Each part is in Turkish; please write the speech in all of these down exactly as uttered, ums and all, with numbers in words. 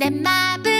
내 맘을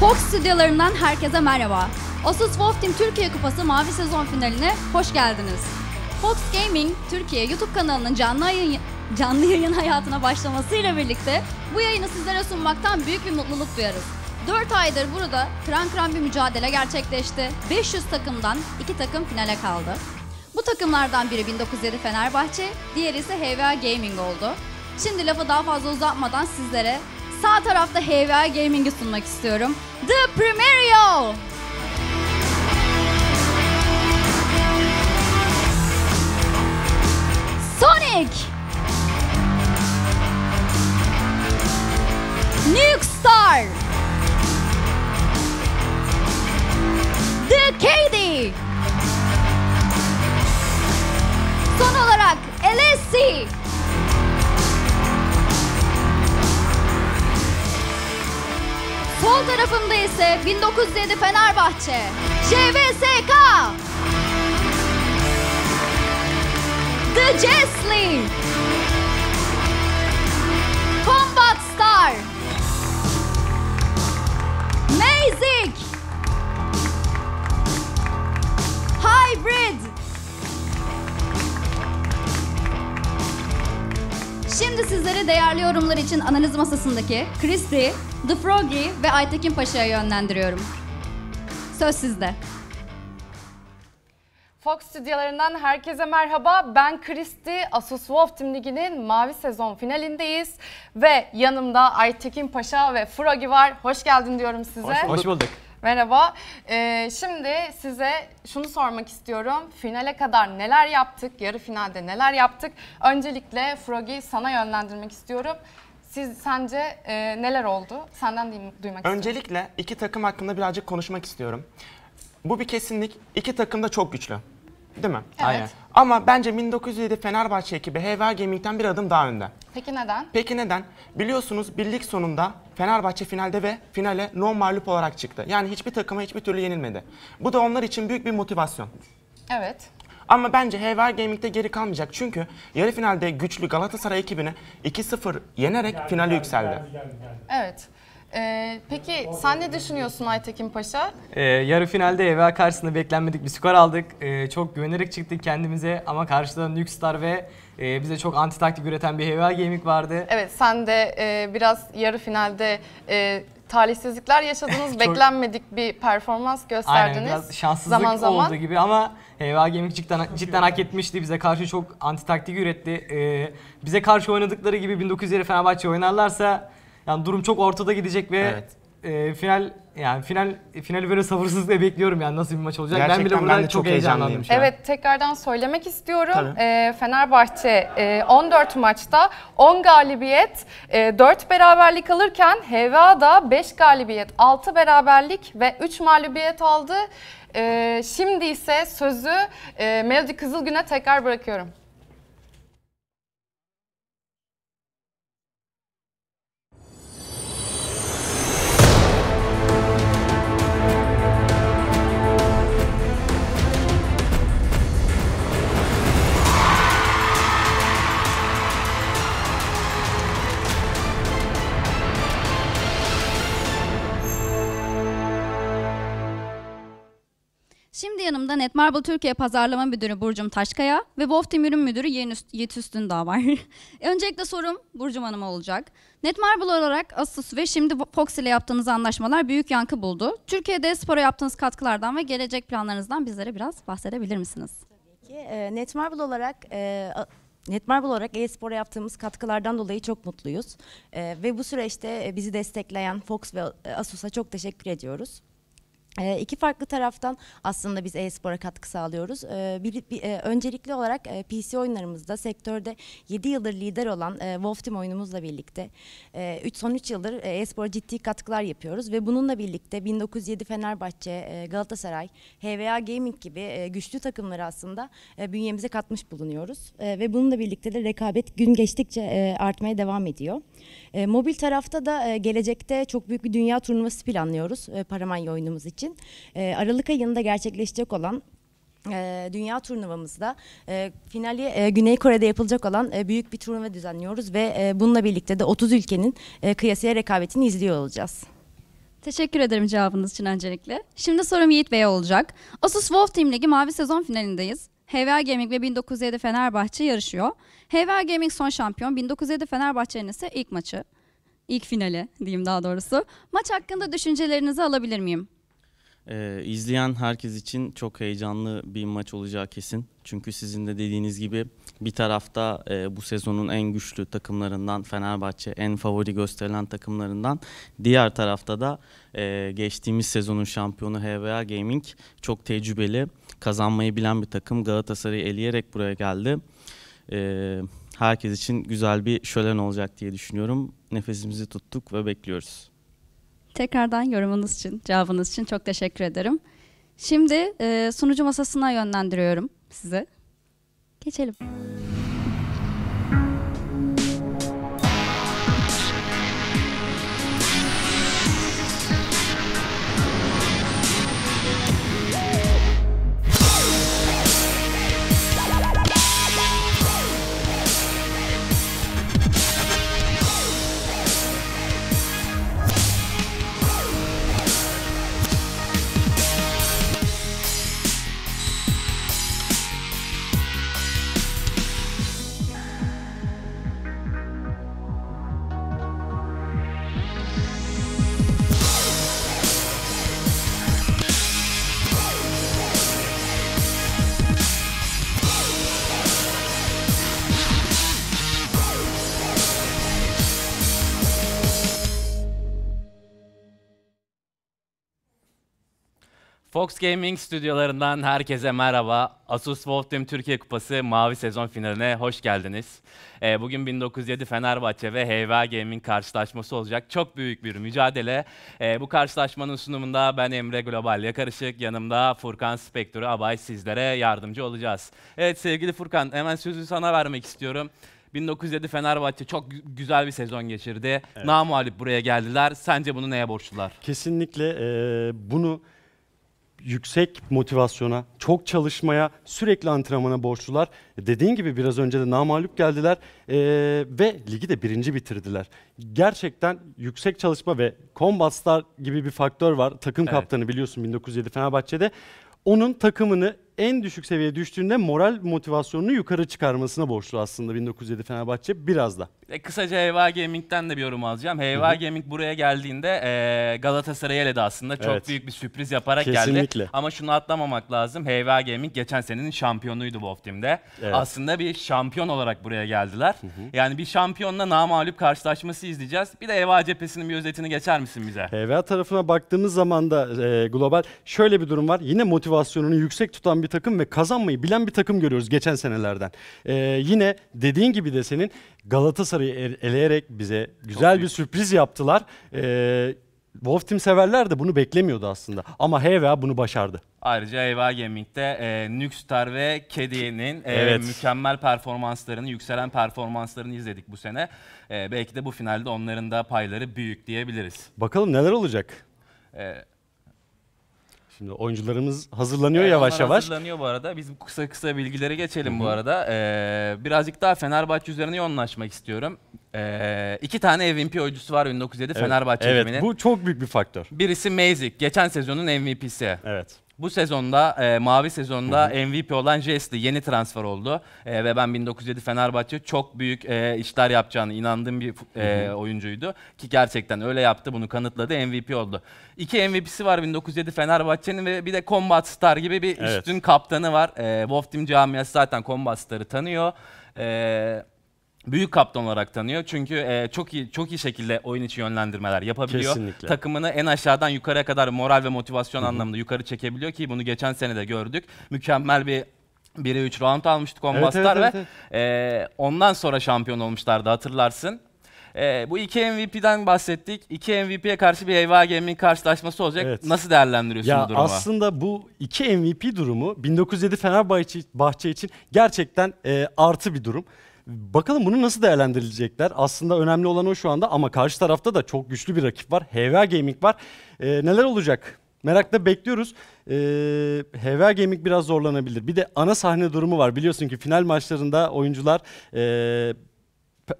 Fox stüdyolarından herkese merhaba. Asus Wolf Team Türkiye Kupası Mavi Sezon finaline hoş geldiniz. Fox Gaming Türkiye YouTube kanalının canlı yayın, canlı yayın hayatına başlamasıyla birlikte bu yayını sizlere sunmaktan büyük bir mutluluk duyarız. dört aydır burada kıran kıran bir mücadele gerçekleşti. beş yüz takımdan iki takım finale kaldı. Bu takımlardan biri bin dokuz yüz yedi Fenerbahçe, diğeri ise H V A Gaming oldu. Şimdi lafı daha fazla uzatmadan sizlere sağ tarafta H V A Gaming'i sunmak istiyorum. The Primeiro! Sonic! Nukestar! The K D! Son olarak L S C! Sol tarafımda ise bin dokuz yüz yedi Fenerbahçe, J V S K, The Jesli, Combat Star, Mazik, Hybrid. Şimdi sizleri değerli yorumlar için analiz masasındaki Crispy, The Froggy ve Aytekin Paşa'ya yönlendiriyorum. Söz sizde. Fox stüdyolarından herkese merhaba. Ben Kristi. Asus Wolf Team Ligi'nin Mavi Sezon finalindeyiz. Ve yanımda Aytekin Paşa ve Froggy var. Hoş geldin diyorum size. Hoş bulduk. Hoş bulduk. Merhaba. Ee, şimdi size şunu sormak istiyorum. Finale kadar neler yaptık? Yarı finalde neler yaptık? Öncelikle Froggy sana yönlendirmek istiyorum. Siz sence e, neler oldu? Senden duymak istiyorum. Öncelikle iki takım hakkında birazcık konuşmak istiyorum. Bu bir kesinlik. İki takım da çok güçlü. Değil mi? Evet. Aynen. Ama bence bin dokuz yüz yedi Fenerbahçe ekibi H V A Gaming'den bir adım daha önde. Peki neden? Peki neden? Biliyorsunuz birlik sonunda Fenerbahçe finalde ve finale non mağlup olarak çıktı. Yani hiçbir takıma hiçbir türlü yenilmedi. Bu da onlar için büyük bir motivasyon. Evet. Ama bence H V R Gaming'de geri kalmayacak. Çünkü yarı finalde güçlü Galatasaray ekibini iki sıfır yenerek yani finale yani yükseldi. Yani yani yani. Evet. Ee, peki sen ne düşünüyorsun Aytekin Paşa? Ee, yarı finalde E V A karşısında beklenmedik bir skor aldık. Ee, çok güvenerek çıktık kendimize ama karşıda Nuxstar ve e, bize çok anti taktik üreten bir H V A Gaming vardı. Evet, sen de e, biraz yarı finalde e, talihsizlikler yaşadınız, çok... beklenmedik bir performans gösterdiniz. Aynen, biraz şanssızlık zaman zaman olduğu gibi ama H V A Gaming cidden, cidden hak etmişti. Bize karşı çok anti taktik üretti. Ee, bize karşı oynadıkları gibi bin dokuz yüz Fenerbahçe oynarlarsa yani durum çok ortada gidecek ve evet. e, final yani final finali böyle sabırsızlıkla bekliyorum yani nasıl bir maç olacak. Gerçekten ben bile buradan ben çok, çok heyecanlandım. Evet, tekrardan söylemek istiyorum. E, Fenerbahçe e, on dört maçta on galibiyet, e, dört beraberlik alırken H V A'da beş galibiyet, altı beraberlik ve üç mağlubiyet aldı. E, şimdi ise sözü e, Melody Kızılgün'e tekrar bırakıyorum. Şimdi yanımda Netmarble Türkiye Pazarlama Müdürü Burcum Taşkaya ve WoW Team Ürün Müdürü Yiğit Üstündağ var. Öncelikle sorum Burcum Hanım'a olacak. Netmarble olarak Asus ve şimdi Fox ile yaptığınız anlaşmalar büyük yankı buldu. Türkiye'de spora yaptığınız katkılardan ve gelecek planlarınızdan bizlere biraz bahsedebilir misiniz? Tabii ki. E, Netmarble olarak... E, Netmarble olarak e-spora yaptığımız katkılardan dolayı çok mutluyuz. E, ve bu süreçte bizi destekleyen Fox ve Asus'a çok teşekkür ediyoruz. E, iki farklı taraftan aslında biz e-spora katkı sağlıyoruz. E, bir, bir, e, öncelikli olarak e, P C oyunlarımızda sektörde yedi yıldır lider olan e, WoW Team oyunumuzla birlikte e, üç, son üç yıldır e-spora ciddi katkılar yapıyoruz. Ve bununla birlikte bin dokuz yüz yedi Fenerbahçe, e, Galatasaray, H V A Gaming gibi e, güçlü takımları aslında e, bünyemize katmış bulunuyoruz. E, ve bununla birlikte de rekabet gün geçtikçe e, artmaya devam ediyor. E, mobil tarafta da e, gelecekte çok büyük bir dünya turnuvası planlıyoruz e, Paramanya oyunumuz için. için. E, Aralık ayında gerçekleşecek olan e, dünya turnuvamızda e, finali e, Güney Kore'de yapılacak olan e, büyük bir turnuva düzenliyoruz ve e, bununla birlikte de otuz ülkenin e, kıyasıya rekabetini izliyor olacağız. Teşekkür ederim cevabınız için öncelikle. Şimdi sorum Yiğit Bey'e olacak. Asus WoW Team Ligi mavi sezon finalindeyiz. H V A Gaming ve bin dokuz yüz yedi Fenerbahçe yarışıyor. H V A Gaming son şampiyon, bin dokuz yüz yedi Fenerbahçe'nin ise ilk maçı. İlk finali diyeyim daha doğrusu. Maç hakkında düşüncelerinizi alabilir miyim? Ee, izleyen herkes için çok heyecanlı bir maç olacağı kesin. Çünkü sizin de dediğiniz gibi bir tarafta e, bu sezonun en güçlü takımlarından Fenerbahçe, en favori gösterilen takımlarından. Diğer tarafta da e, geçtiğimiz sezonun şampiyonu H V A Gaming çok tecrübeli, kazanmayı bilen bir takım. Galatasaray'ı eleyerek buraya geldi. E, herkes için güzel bir şölen olacak diye düşünüyorum. Nefesimizi tuttuk ve bekliyoruz. Tekrardan yorumunuz için, cevabınız için çok teşekkür ederim. Şimdi e, sunucu masasına yönlendiriyorum sizi. Geçelim. Fox Gaming stüdyolarından herkese merhaba. Asus WoW Team Türkiye Kupası Mavi Sezon finaline hoş geldiniz. Bugün bin dokuz yüz yedi Fenerbahçe ve H V A Gaming karşılaşması olacak. Çok büyük bir mücadele. Bu karşılaşmanın sunumunda ben Emre Global'le karışık, yanımda Furkan Spektörü Abay sizlere yardımcı olacağız. Evet sevgili Furkan, hemen sözü sana vermek istiyorum. bin dokuz yüz yedi Fenerbahçe çok güzel bir sezon geçirdi. Evet. Namağlup buraya geldiler. Sence bunu neye borçlular? Kesinlikle e, bunu... yüksek motivasyona, çok çalışmaya, sürekli antrenmana borçlular. Dediğin gibi biraz önce de namağlup geldiler ee, ve ligi de birinci bitirdiler. Gerçekten yüksek çalışma ve Combat Star gibi bir faktör var. Takım evet. kaptanı biliyorsun bin dokuz yüz yedi Fenerbahçe'de. Onun takımını en düşük seviyeye düştüğünde moral motivasyonunu yukarı çıkarmasına borçlu aslında bin dokuz yüz yedi Fenerbahçe biraz da. Kısaca H V A Gaming'den de bir yorum alacağım. H V A Gaming buraya geldiğinde e, Galatasaray'a eledi aslında. Çok evet. büyük bir sürpriz yaparak Kesinlikle. geldi. Ama şunu atlamamak lazım. H V A Gaming geçen senenin şampiyonuydu Wolf Team'de. Evet. Aslında bir şampiyon olarak buraya geldiler. Hı hı. Yani bir şampiyonla namağlup karşılaşması izleyeceğiz. Bir de H V A cephesinin bir özetini geçer misin bize? H V A tarafına baktığımız zaman da e, global şöyle bir durum var. Yine motivasyonunu yüksek tutan bir takım ve kazanmayı bilen bir takım görüyoruz geçen senelerden. E, yine dediğin gibi de senin Galatasaray'ı eleyerek bize güzel bir sürpriz yaptılar. Ee, Wolf Team severler de bunu beklemiyordu aslında. Ama H V A bunu başardı. Ayrıca H V A Gaming'de e, Nuxtar ve Kedi'nin e, evet. mükemmel performanslarını, yükselen performanslarını izledik bu sene. E, belki de bu finalde onların da payları büyük diyebiliriz. Bakalım neler olacak? E, Şimdi oyuncularımız hazırlanıyor yani yavaş yavaş. Hazırlanıyor bu arada. Biz kısa kısa bilgilere geçelim. Hı -hı. bu arada. Ee, birazcık daha Fenerbahçe üzerine yoğunlaşmak istiyorum. Ee, iki tane M V P oyuncusu var bin dokuz yüz yedi evet. Fenerbahçe evet. Filminin. Bu çok büyük bir faktör. Birisi Mazik. Geçen sezonun M V P'si. Evet. Bu sezonda, e, mavi sezonda Hı -hı. M V P olan Jestli yeni transfer oldu. E, ve ben bin dokuz yüz yedi Fenerbahçe çok büyük e, işler yapacağına inandığım bir e, Hı -hı. oyuncuydu. Ki gerçekten öyle yaptı, bunu kanıtladı, M V P oldu. İki M V P'si var bin dokuz yüz yedi Fenerbahçe'nin ve bir de Combat Star gibi bir evet. üstün kaptanı var. E, Wolf Team camiası zaten Combat Star'ı tanıyor. E, Büyük kaptan olarak tanıyor çünkü e, çok iyi çok iyi şekilde oyun içi yönlendirmeler yapabiliyor. Kesinlikle. Takımını en aşağıdan yukarıya kadar moral ve motivasyon Hı -hı. anlamında yukarı çekebiliyor ki bunu geçen sene de gördük. Mükemmel bir bire üç round almıştık Combat Star evet, evet, evet, ve evet. E, ondan sonra şampiyon olmuşlardı hatırlarsın. Ee, bu iki M V P'den bahsettik. İki M V P'ye karşı bir H V A Gaming karşılaşması olacak. Evet. Nasıl değerlendiriyorsun ya bu durumu? Aslında bu iki M V P durumu bin dokuz yüz yedi Fenerbahçe için gerçekten e, artı bir durum. Bakalım bunu nasıl değerlendirilecekler? Aslında önemli olan o şu anda ama karşı tarafta da çok güçlü bir rakip var. H V A Gaming var. E, neler olacak? Merakla bekliyoruz. Ee, H V A Gaming biraz zorlanabilir. Bir de ana sahne durumu var. Biliyorsun ki final maçlarında oyuncular... E,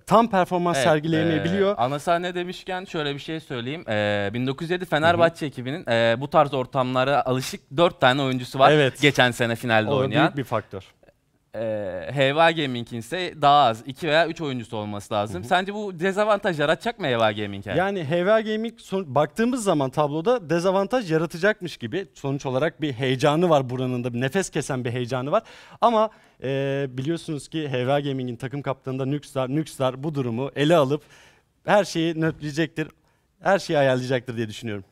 tam performans evet, sergileyemeyebiliyor. E, ana sahne demişken şöyle bir şey söyleyeyim. E, bin dokuz yüz yedi Fenerbahçe Hı -hı. ekibinin e, bu tarz ortamlara alışık dört tane oyuncusu var. Evet. Geçen sene finalde o oynayan. O büyük bir faktör. E, H V A Gaming'in ise daha az iki veya üç oyuncusu olması lazım. Hı -hı. Sence bu dezavantaj yaratacak mı H V A Gaming'e? Yani H V A Gaming baktığımız zaman tabloda dezavantaj yaratacakmış gibi. Sonuç olarak bir heyecanı var buranın da. Nefes kesen bir heyecanı var. Ama Ee, biliyorsunuz ki H V A Gaming'in takım kaptanında Nuxtar, Nuxtar bu durumu ele alıp her şeyi nötleyecektir, her şeyi ayarlayacaktır diye düşünüyorum.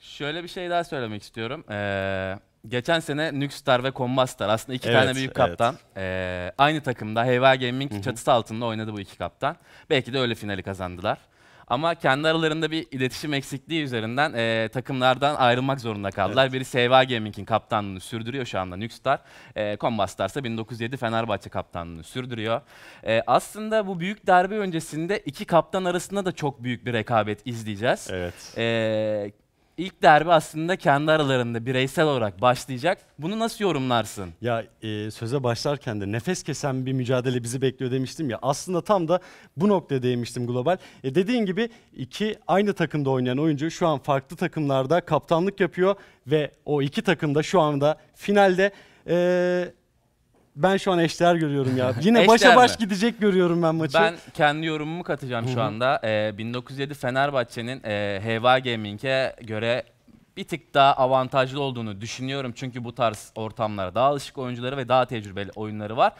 Şöyle bir şey daha söylemek istiyorum. Ee, geçen sene Nuxtar ve Combat Star aslında iki evet, tane büyük kaptan. Evet. Ee, aynı takımda H V A Gaming Hı -hı. çatısı altında oynadı bu iki kaptan. Belki de öyle finali kazandılar. Ama kendi aralarında bir iletişim eksikliği üzerinden e, takımlardan ayrılmak zorunda kaldılar. Evet. Birisi H V A Gaming'in kaptanlığını sürdürüyor şu anda Nuxtar. E, Combat Star ise bin dokuz yüz yedi Fenerbahçe kaptanlığını sürdürüyor. E, aslında bu büyük derbi öncesinde iki kaptan arasında da çok büyük bir rekabet izleyeceğiz. Evet. E, İlk derbi aslında kendi aralarında bireysel olarak başlayacak. Bunu nasıl yorumlarsın? Ya e, söze başlarken de nefes kesen bir mücadele bizi bekliyor demiştim ya. Aslında tam da bu noktaya değinmiştim global. E, dediğin gibi iki aynı takımda oynayan oyuncu şu an farklı takımlarda kaptanlık yapıyor. Ve o iki takım da şu anda finalde... E, ben şu an eşler görüyorum ya. Yine başa baş mi? gidecek görüyorum ben maçı. Ben kendi yorumumu katacağım Hı -hı. şu anda. Ee, bin dokuz yüz yedi Fenerbahçe'nin e, H V A Gaming'e göre bir tık daha avantajlı olduğunu düşünüyorum. Çünkü bu tarz ortamlara daha alışık oyuncuları ve daha tecrübeli oyunları var.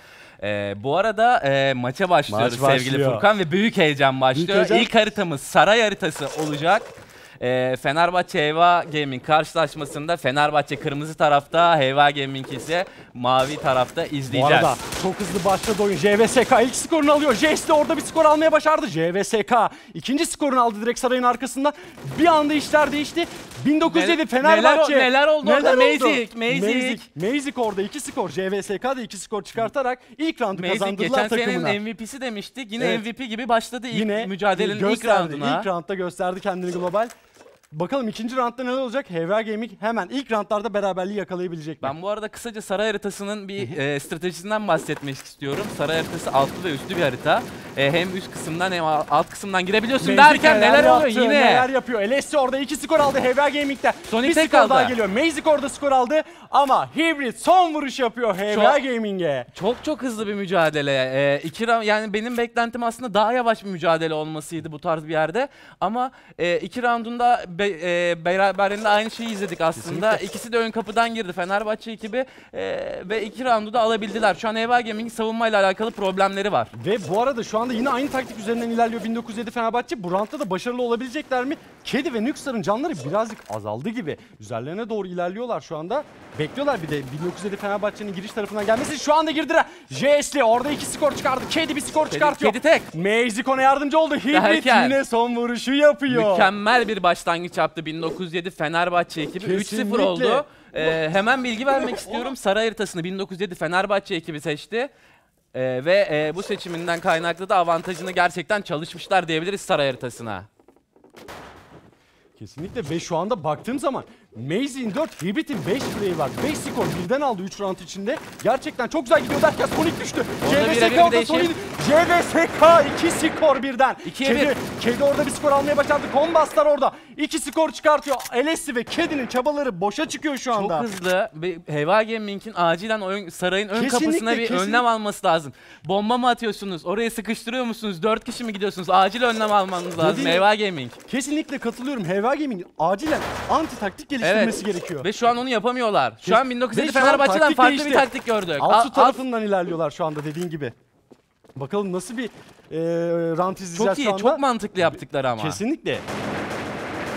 Ee, bu arada e, maça başlıyoruz Maç sevgili başlıyor. Furkan ve büyük heyecan başlıyor. Büyük heyecan. İlk haritamız saray haritası olacak. E, Fenerbahçe H V A Gaming karşılaşmasında Fenerbahçe kırmızı tarafta, H V A Gaming ise mavi tarafta izleyeceğiz. Bu arada çok hızlı başladı oyun. J V S K ilk skorunu alıyor. Jestli orada bir skor almaya başardı. J V S K ikinci skorunu aldı direkt sarayın arkasında. Bir anda işler değişti. bin dokuz yüz yedi Fenerbahçe. Neler, neler oldu neler orada? Mazik, Mazik. Mazik orada iki skor. J V S K da iki skor çıkartarak ilk roundu Mazik kazandırdılar takımına. Geçen senenin M V P'si demiştik. Yine evet. M V P gibi başladı ilk Yine mücadelenin gösterdi. ilk rounduna. İlk roundda gösterdi kendini global. Bakalım ikinci roundda ne olacak? H V A Gaming hemen ilk roundlarda beraberliği yakalayabilecek mi? Ben bu arada kısaca saray haritasının bir e, stratejisinden bahsetmek istiyorum. Saray haritası altlı ve üstlü bir harita. E, hem üst kısımdan hem alt kısımdan girebiliyorsun Mazik derken neler yaptı, oluyor yine? Neler yapıyor? L S C orada iki skor aldı H V A Gaming'den. Son bir skor kaldı. Daha geliyor. Mazik orada skor aldı ama Hybrid son vuruş yapıyor H V A Gaming'e. Çok çok hızlı bir mücadele. E, iki round, yani benim beklentim aslında daha yavaş bir mücadele olmasıydı bu tarz bir yerde. Ama e, iki roundunda Be e, beraberinde aynı şeyi izledik aslında. Kesinlikle. İkisi de ön kapıdan girdi Fenerbahçe ekibi e, ve iki roundu da alabildiler. Şu an H V A Gaming'in savunmayla alakalı problemleri var. Ve bu arada şu anda yine aynı taktik üzerinden ilerliyor bin dokuz yüz yedi Fenerbahçe. Bu roundda da başarılı olabilecekler mi? Kedi ve Nuxtar'ın canları birazcık azaldı gibi. Üzerlerine doğru ilerliyorlar şu anda. Bekliyorlar bir de bin dokuz yüz yedi Fenerbahçe'nin giriş tarafından gelmesi. Şu anda girdiler. J S L orada iki skor çıkardı. Kedi bir skor çıkartıyor. Kedi tek. Mazik ona yardımcı oldu. Hibrit yine son vuruşu yapıyor. Mükemmel bir başlangıç çaptı bin dokuz yüz yedi Fenerbahçe ekibi. üç sıfır oldu. Ee, hemen bilgi vermek istiyorum. Saray haritasını bin dokuz yüz yedi Fenerbahçe ekibi seçti. Ee, ve e, bu seçiminden kaynaklı da avantajını gerçekten çalışmışlar diyebiliriz saray haritasına. Kesinlikle ve şu anda baktığım zaman Mazik'in dört, Hybrid'in beş play'i var. beş skor birden aldı üç round içinde. Gerçekten çok güzel gidiyor derken Sonic düştü. C V S K orada Sonic. C V S K iki skor birden. Kedi, Kedi orada bir skor almaya başardı. Kombaslar orada. iki skor çıkartıyor. L S C ve Kedi'nin çabaları boşa çıkıyor şu anda. Çok hızlı. H V A Gaming'in acilen oyun, sarayın ön kesinlikle, kapısına bir kesinlikle. önlem alması lazım. Bomba mı atıyorsunuz? Oraya sıkıştırıyor musunuz? dört kişi mi gidiyorsunuz? Acil önlem almanız lazım H V A Gaming. Kesinlikle katılıyorum. H V A Gaming acilen anti taktik geliştirmesi evet. gerekiyor. Ve şu an onu yapamıyorlar. Şu an bin dokuz yüz yedi Fenerbahçe'den farklı değişti. bir taktik gördük. Altı tarafından alt. ilerliyorlar şu anda dediğin gibi. Bakalım nasıl bir e, round izleyeceğiz çok iyi, şu anda. Çok mantıklı yaptıkları ama. Kesinlikle.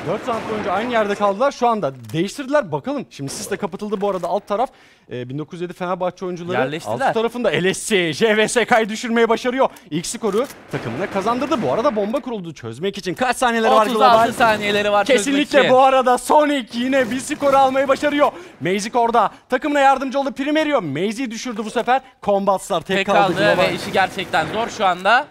dört round boyunca aynı yerde kaldılar. Şu anda değiştirdiler. Bakalım. Şimdi sis de kapatıldı bu arada alt taraf. E, bin dokuz yüz yedi Fenerbahçe oyuncuları alt tarafında L S C, J V S K'yı düşürmeye başarıyor. İlk skoru takımına kazandırdı. Bu arada bomba kuruldu çözmek için. Kaç saniyeleri var? otuz altı saniyeleri var. Kesinlikle bu arada Sonic yine bir skor almayı başarıyor. Mazik orada takımına yardımcı oldu. Primerio Mazik'i düşürdü bu sefer. Combatslar tek, tek kaldı. kaldı ve işi gerçekten zor şu anda.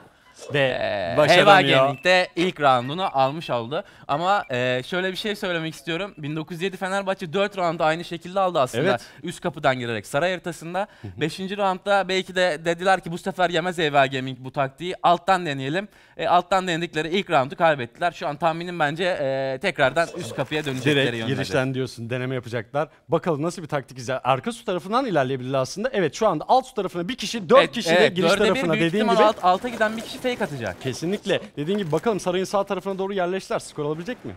Ve H V A Gaming'de ilk roundunu almış oldu. Ama e, şöyle bir şey söylemek istiyorum. bin dokuz yüz yedi Fenerbahçe dört roundu aynı şekilde aldı aslında. Evet. Üst kapıdan girerek saray haritasında. beşinci roundda belki de dediler ki bu sefer yemez H V A Gaming bu taktiği. Alttan deneyelim. E, alttan denedikleri ilk roundu kaybettiler. Şu an tahminim bence e, tekrardan üst kapıya dönecekleri yönünde. Girişten diyorsun deneme yapacaklar. Bakalım nasıl bir taktik izler. Arka su tarafından ilerleyebilirler aslında. Evet şu anda alt su tarafına bir kişi, dört evet, kişi de evet, giriş tarafına bir, dediğim gibi. Alt, alta giden bir kişi atacak. Kesinlikle. Dediğim gibi bakalım sarayın sağ tarafına doğru yerleştiler. Skor alabilecek mi?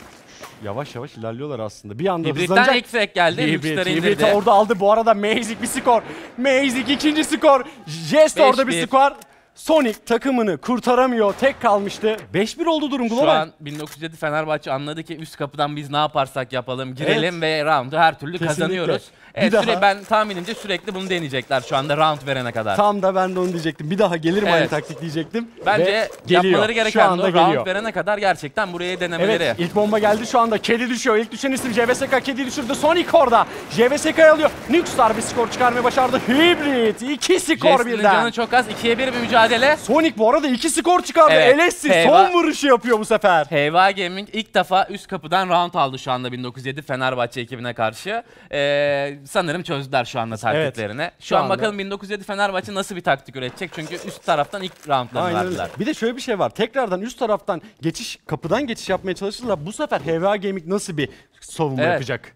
Yavaş yavaş ilerliyorlar aslında. Bir anda Hibrit'ten hızlanacak. Hibrit'ten ek geldi. Hibrit, Hibrit orada aldı. Bu arada Mazik bir skor. Mazik ikinci skor. Jest orada bir skor. Sonic takımını kurtaramıyor. Tek kalmıştı. beş bir oldu durum global. Şu an bin dokuz yüz yedi Fenerbahçe anladı ki üst kapıdan biz ne yaparsak yapalım. Girelim evet. ve roundu her türlü kesinlikle. kazanıyoruz. Evet, süre, ben tahminimce sürekli bunu deneyecekler şu anda round verene kadar. Tam da ben de onu diyecektim. Bir daha gelir mi evet. aynı taktik diyecektim. Bence ve yapmaları gereken de round verene kadar gerçekten buraya denemeleri. Evet, ilk bomba geldi şu anda. Kedi düşüyor. İlk düşen isim J V S K. Kedi düşürdü. Sonic orada. J V S K'yı alıyor. Nuxtar bir skor çıkarmaya başardı. Hybrid iki skor J S K'nin birden. Canı çok az. ikiye bir bir mücadele. Sonic bu arada iki skor çıkardı. Evet. L S C son vuruşu yapıyor bu sefer. H V A Gaming ilk defa üst kapıdan round aldı şu anda bin dokuz yüz yedi Fenerbahçe ekibine karşı. Eee Sanırım çözdüler şu anda taktiklerini. Evet, şu, şu an anda. Bakalım bin dokuz yüz yedi Fenerbahçe nasıl bir taktik üretecek? Çünkü üst taraftan ilk roundlarını verdiler. Bir de şöyle bir şey var. Tekrardan üst taraftan geçiş, kapıdan geçiş yapmaya çalışırlar. Bu sefer H V A Gaming nasıl bir savunma evet. yapacak?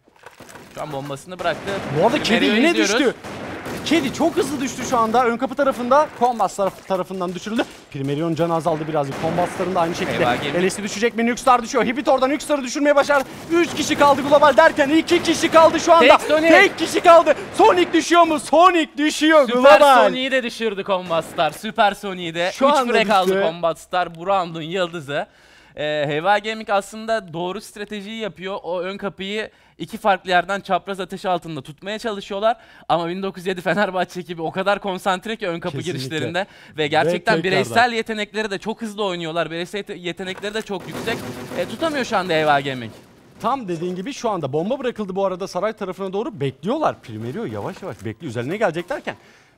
Şu an bombasını bıraktı. Bu arada Kedi yine düştü. Kedi çok hızlı düştü şu anda. Ön kapı tarafında Combats taraf tarafından düşürüldü. Primerion canı azaldı birazcık. Combats'ların da aynı şekilde. L S C düşecek mi? Nuxtar düşüyor. Hibrit oradan Nuxtar'ı düşürmeye başardı. üç kişi kaldı global derken iki kişi kaldı şu anda. Tek, Tek kişi kaldı. Sonic düşüyor mu? Sonic düşüyor Süper global. Süper Sonic'i de düşürdü Combats'lar. Süper Sonic'i de. Şu üç bire kaldı Combats'lar. Bu round'un yıldızı. Ee, H V A Gaming aslında doğru stratejiyi yapıyor. O ön kapıyı iki farklı yerden çapraz ateş altında tutmaya çalışıyorlar. Ama bin dokuz yüz yedi Fenerbahçe ekibi o kadar konsantre ki ön kapı kesinlikle. girişlerinde. Ve gerçekten ve bireysel yetenekleri de çok hızlı oynuyorlar. Bireysel yetenekleri de çok yüksek. E, tutamıyor şu anda H V A Gaming. Tam dediğin gibi şu anda bomba bırakıldı bu arada saray tarafına doğru. Bekliyorlar. Primerio yavaş yavaş bekliyor. Üzerine gelecek derken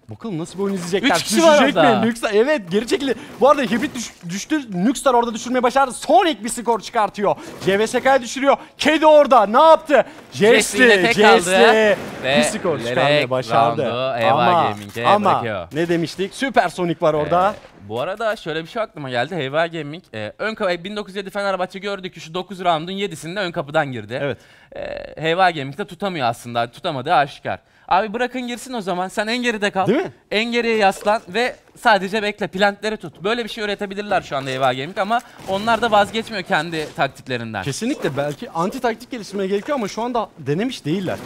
Bakalım nasıl bir oyun izleyecekler. üç kişi düşecek var mi? Nuxstar, evet, geri çekildi. Bu arada hibrit düş, düştü. Nuxstar orada düşürmeye başardı. Sonic bir skor çıkartıyor. J V S K'ya düşürüyor. Kedi orada. Ne yaptı? Jesse. Jesse. Bir skor çıkarmaya başardı. Ama, ama ne demiştik? Süper Sonic var orada. Ee, bu arada şöyle bir şey aklıma geldi. Heyva Gaming. E, ön kapı bin dokuz yüz yedi Fenerbahçe gördük ki şu dokuz roundun yedisinde ön kapıdan girdi. Evet. E, Heyva Gaming de tutamıyor aslında. Tutamadığı aşikar. Abi bırakın girsin o zaman. Sen en geride kal. Değil mi? En geriye yaslan ve sadece bekle. Plantleri tut. Böyle bir şey öğretebilirler şu anda Heyva Gaming ama onlar da vazgeçmiyor kendi taktiklerinden. Kesinlikle. Belki anti taktik geliştirmeye gerekiyor ama şu anda denemiş değiller.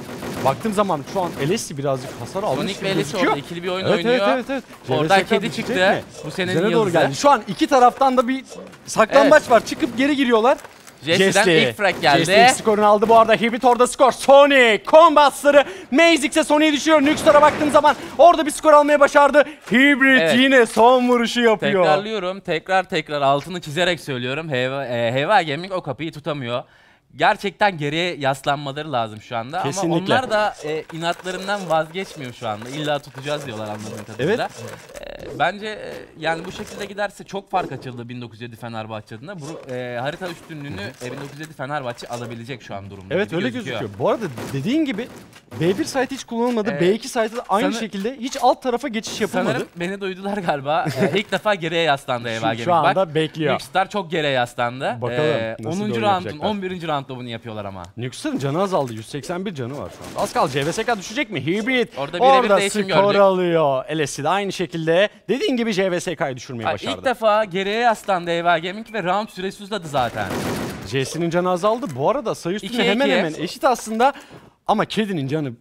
Baktığım zaman şu an L S I birazcık hasar almış. Sonic ve L S I orada ikili bir oyun evet, oynuyor. Evet, evet, evet. Oradan kedi çıktı. Mi? Bu senenin yıldızı. Doğru geldi. Şu an iki taraftan da bir saklambaç evet. var. Çıkıp geri giriyorlar. Jesse'den ilk frag geldi. Jesse ilk skorunu aldı bu arada. Hibrit orada skor. Sonic kombatları. Mazix'e Sonic'e düşüyor. Nuxstar'a baktığım zaman orada bir skor almaya başardı. Hibrit evet. yine son vuruşu yapıyor. Tekrarlıyorum. Tekrar tekrar altını çizerek söylüyorum. Heyva, e, Heyva Gaming o kapıyı tutamıyor. Gerçekten geriye yaslanmaları lazım şu anda. Kesinlikle. Ama onlar da e, inatlarından vazgeçmiyor şu anda. İlla tutacağız diyorlar anladığım kadarıyla. Evet. E, bence e, yani bu şekilde giderse çok fark açıldı bin dokuz yüz yedi Fenerbahçe adına. Bu, e, harita üstünlüğünü e, bin dokuz yüz yedi Fenerbahçe alabilecek şu an durumda. Evet öyle gözüküyor. gözüküyor. Bu arada dediğin gibi B bir site hiç kullanılmadı. E, B iki site aynı sanır, şekilde hiç alt tarafa geçiş yapılmadı. Sanırım beni duydular galiba. e, ilk defa geriye yaslandı Heyva Gaming. Şu anda Bak, bekliyor. Nuxstar çok geriye yaslandı. Bakalım e, onuncu round'un on birinci round bunu yapıyorlar ama. Nuxstar'ın canı azaldı. yüz seksen bir canı var şu anda. Az kaldı. J V S K düşecek mi? Hibrit orada, orada skor gördük. alıyor. L S I de aynı şekilde. Dediğin gibi J V S K'yı düşürmeyi Ay, başardı. İlk defa geriye yaslandı Heyva Gaming ve round süresi uzadı zaten. Jesse'nin canı azaldı. Bu arada sayı üstüne hemen iki. hemen eşit aslında. Ama kedinin canı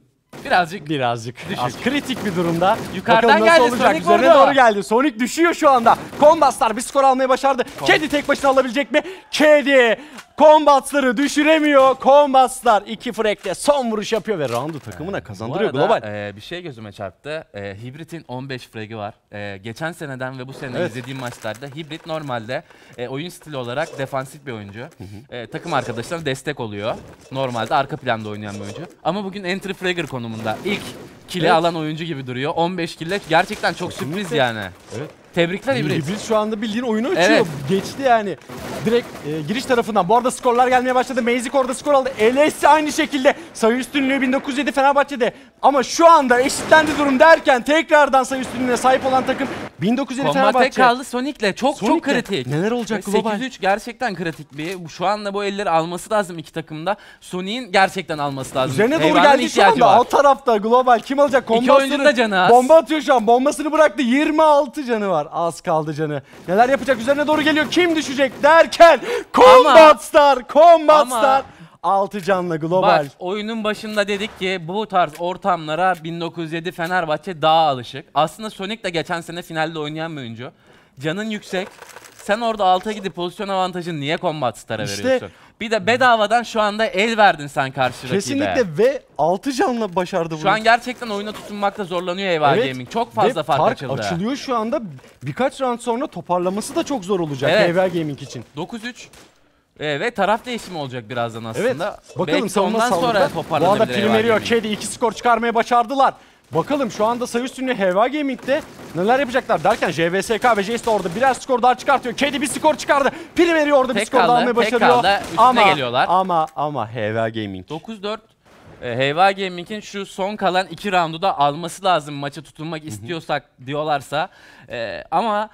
birazcık birazcık az, kritik bir durumda. Yukarıdan geldi olacak? Sonic Üzerine doğru geldi. Sonic düşüyor şu anda. Combats'lar bir skor almayı başardı. Kom Kedi tek başına alabilecek mi? Kedi Combats'ları düşüremiyor. Combats'lar iki frag'te son vuruş yapıyor ve roundu takımına ee, kazandırıyor. Bu arada, global. E, bir şey gözüme çarptı. E, Hibrit'in on beş frag'i var. E, geçen seneden ve bu sene evet. izlediğim maçlarda Hibrit normalde e, oyun stili olarak defansif bir oyuncu. Hı hı. E, takım arkadaşlarına destek oluyor. Normalde arka planda oynayan bir oyuncu. Ama bugün entry fragger konumunda. İlk kill'i evet. alan oyuncu gibi duruyor. on beş kill'le gerçekten çok Kesinlikle. sürpriz yani. Evet. Tebrikler Hibrit. Hibrit şu anda bildiğin oyunu açıyor. Evet. Geçti yani. Direkt e, giriş tarafından. Bu arada skorlar gelmeye başladı. Mazik orada skor aldı. L S I aynı şekilde. Sayı üstünlüğü bin dokuz yüz yedi Fenerbahçe'de. Ama şu anda eşitlendi durum derken tekrardan sayı üstünlüğüne sahip olan takım bin dokuz yüz yedi Kombat Fenerbahçe. Kombat kaldı Sonic'le. Çok Sonic'le. çok kritik. Neler olacak global? sekiz üç gerçekten kritik bir. Şu anda bu elleri alması lazım iki takımda. Sonic'in gerçekten alması lazım. Üzerine doğru Heyvan'ın geldi şu anda. Var. O tarafta global kim alacak? Kombatları bomba atıyor şu an. Bombasını bıraktı. yirmi altı canı var. Az kaldı canı. Neler yapacak? Üzerine doğru geliyor. Kim düşecek derken Combats'lar, Combats'lar altı canlı global. Bak, oyunun başında dedik ki bu tarz ortamlara bin dokuz yüz yedi Fenerbahçe daha alışık. Aslında Sonic de geçen sene finalde oynayan bir oyuncu. Canın yüksek. Sen orada alta gidip pozisyon avantajını niye Combats'lara işte, veriyorsun? Bir de bedavadan şu anda el verdin sen karşı rakibe. Kesinlikle ve altı canla başardı bunu. Şu an gerçekten oyuna tutunmakta zorlanıyor Heyva evet, Gaming. Çok fazla fark, fark açıldı. Açılıyor şu anda. Birkaç round sonra toparlaması da çok zor olacak evet. Heyva Gaming için. dokuz üç. Evet, taraf değişimi olacak birazdan aslında. Evet. Bakalım ondan sonra toparlanabilir. Bu arada film veriyor. Kedi iki skor çıkarmaya başardılar. Bakalım şu anda sayı üstünlüğü Heyva Gaming'de neler yapacaklar derken J V S K ve Jesse orada birer skor daha çıkartıyor. Kedi bir skor çıkardı. Piri veriyor orada tek bir skor kaldı, almayı başarıyor. Kaldı, ama, geliyorlar. ama ama Heyva Gaming. dokuz dört. Heyva Gaming'in şu son kalan iki roundu da alması lazım maça tutunmak istiyorsak diyorlarsa. E, ama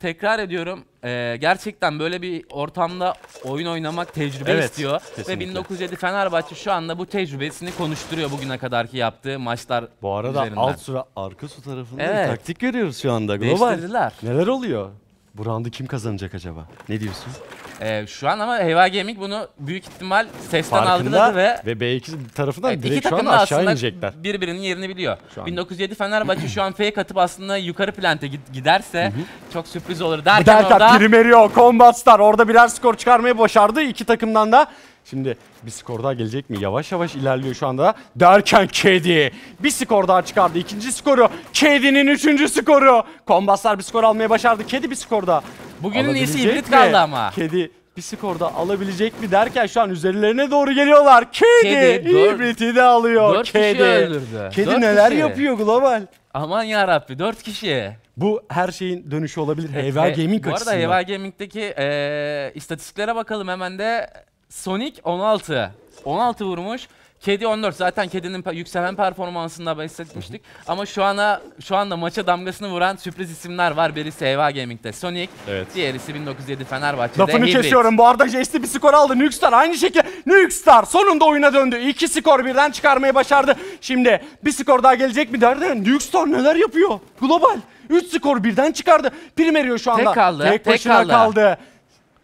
tekrar ediyorum e, gerçekten böyle bir ortamda oyun oynamak tecrübe evet, istiyor. Kesinlikle. Ve bin dokuz yüz yedi Fenerbahçe şu anda bu tecrübesini konuşturuyor bugüne kadarki yaptığı maçlar Bu arada üzerinden. alt sıra arka su tarafında evet. taktik görüyoruz şu anda. Global. Neler oluyor? Bu roundu kim kazanacak acaba? Ne diyorsun? Ee, şu an ama Heyva Gaming bunu büyük ihtimal sesten Farkında algıladı ve... ve B iki tarafından evet, direkt şu an aşağı inecekler. Birbirinin yerini biliyor. bin dokuz yüz yedi Fenerbahçe şu an fake atıp aslında yukarı plante giderse çok sürpriz olur derken, derken orada... Prim eriyor, Combats'lar orada birer skor çıkarmayı başardı iki takımdan da. Şimdi bir skor daha gelecek mi? Yavaş yavaş ilerliyor şu anda. Derken Kedi bir skor daha çıkardı. İkinci skoru. Kedi'nin üçüncü skoru. Combats'lar bir skor almaya başardı. Kedi bir skor daha. Bugünün iyisi Hibrit kaldı ama. Kedi bir skor daha alabilecek mi derken şu an üzerlerine doğru geliyorlar. Kedi, Kedi Hibrit'i de alıyor. Kedi. Kedi dört neler kişi. yapıyor global? Aman yarabbi, dört kişi. Bu her şeyin dönüşü olabilir. H V A e, Gaming açısından. Bu arada H V A Gaming'deki e, istatistiklere bakalım hemen de. Sonic on altı. on altı vurmuş. Kedi on dört. Zaten Kedi'nin yükselen performansında bahsetmiştik. Ama şu ana şu anda maça damgasını vuran sürpriz isimler var. Birisi H V A Gaming'de Sonic, evet. Diğerisi bin dokuz yüz yedi Fenerbahçe'de. Lafını Hybrid. Kesiyorum. Bu arada J S T bir skor aldı. Nuxstar aynı şekilde. Nuxstar sonunda oyuna döndü. İki skor birden çıkarmayı başardı. Şimdi bir skor daha gelecek mi derdi. Nuxstar neler yapıyor? Global. Üç skor birden çıkardı. Primerio şu anda. Tek kaldı. Tek, tek başına kaldı. kaldı.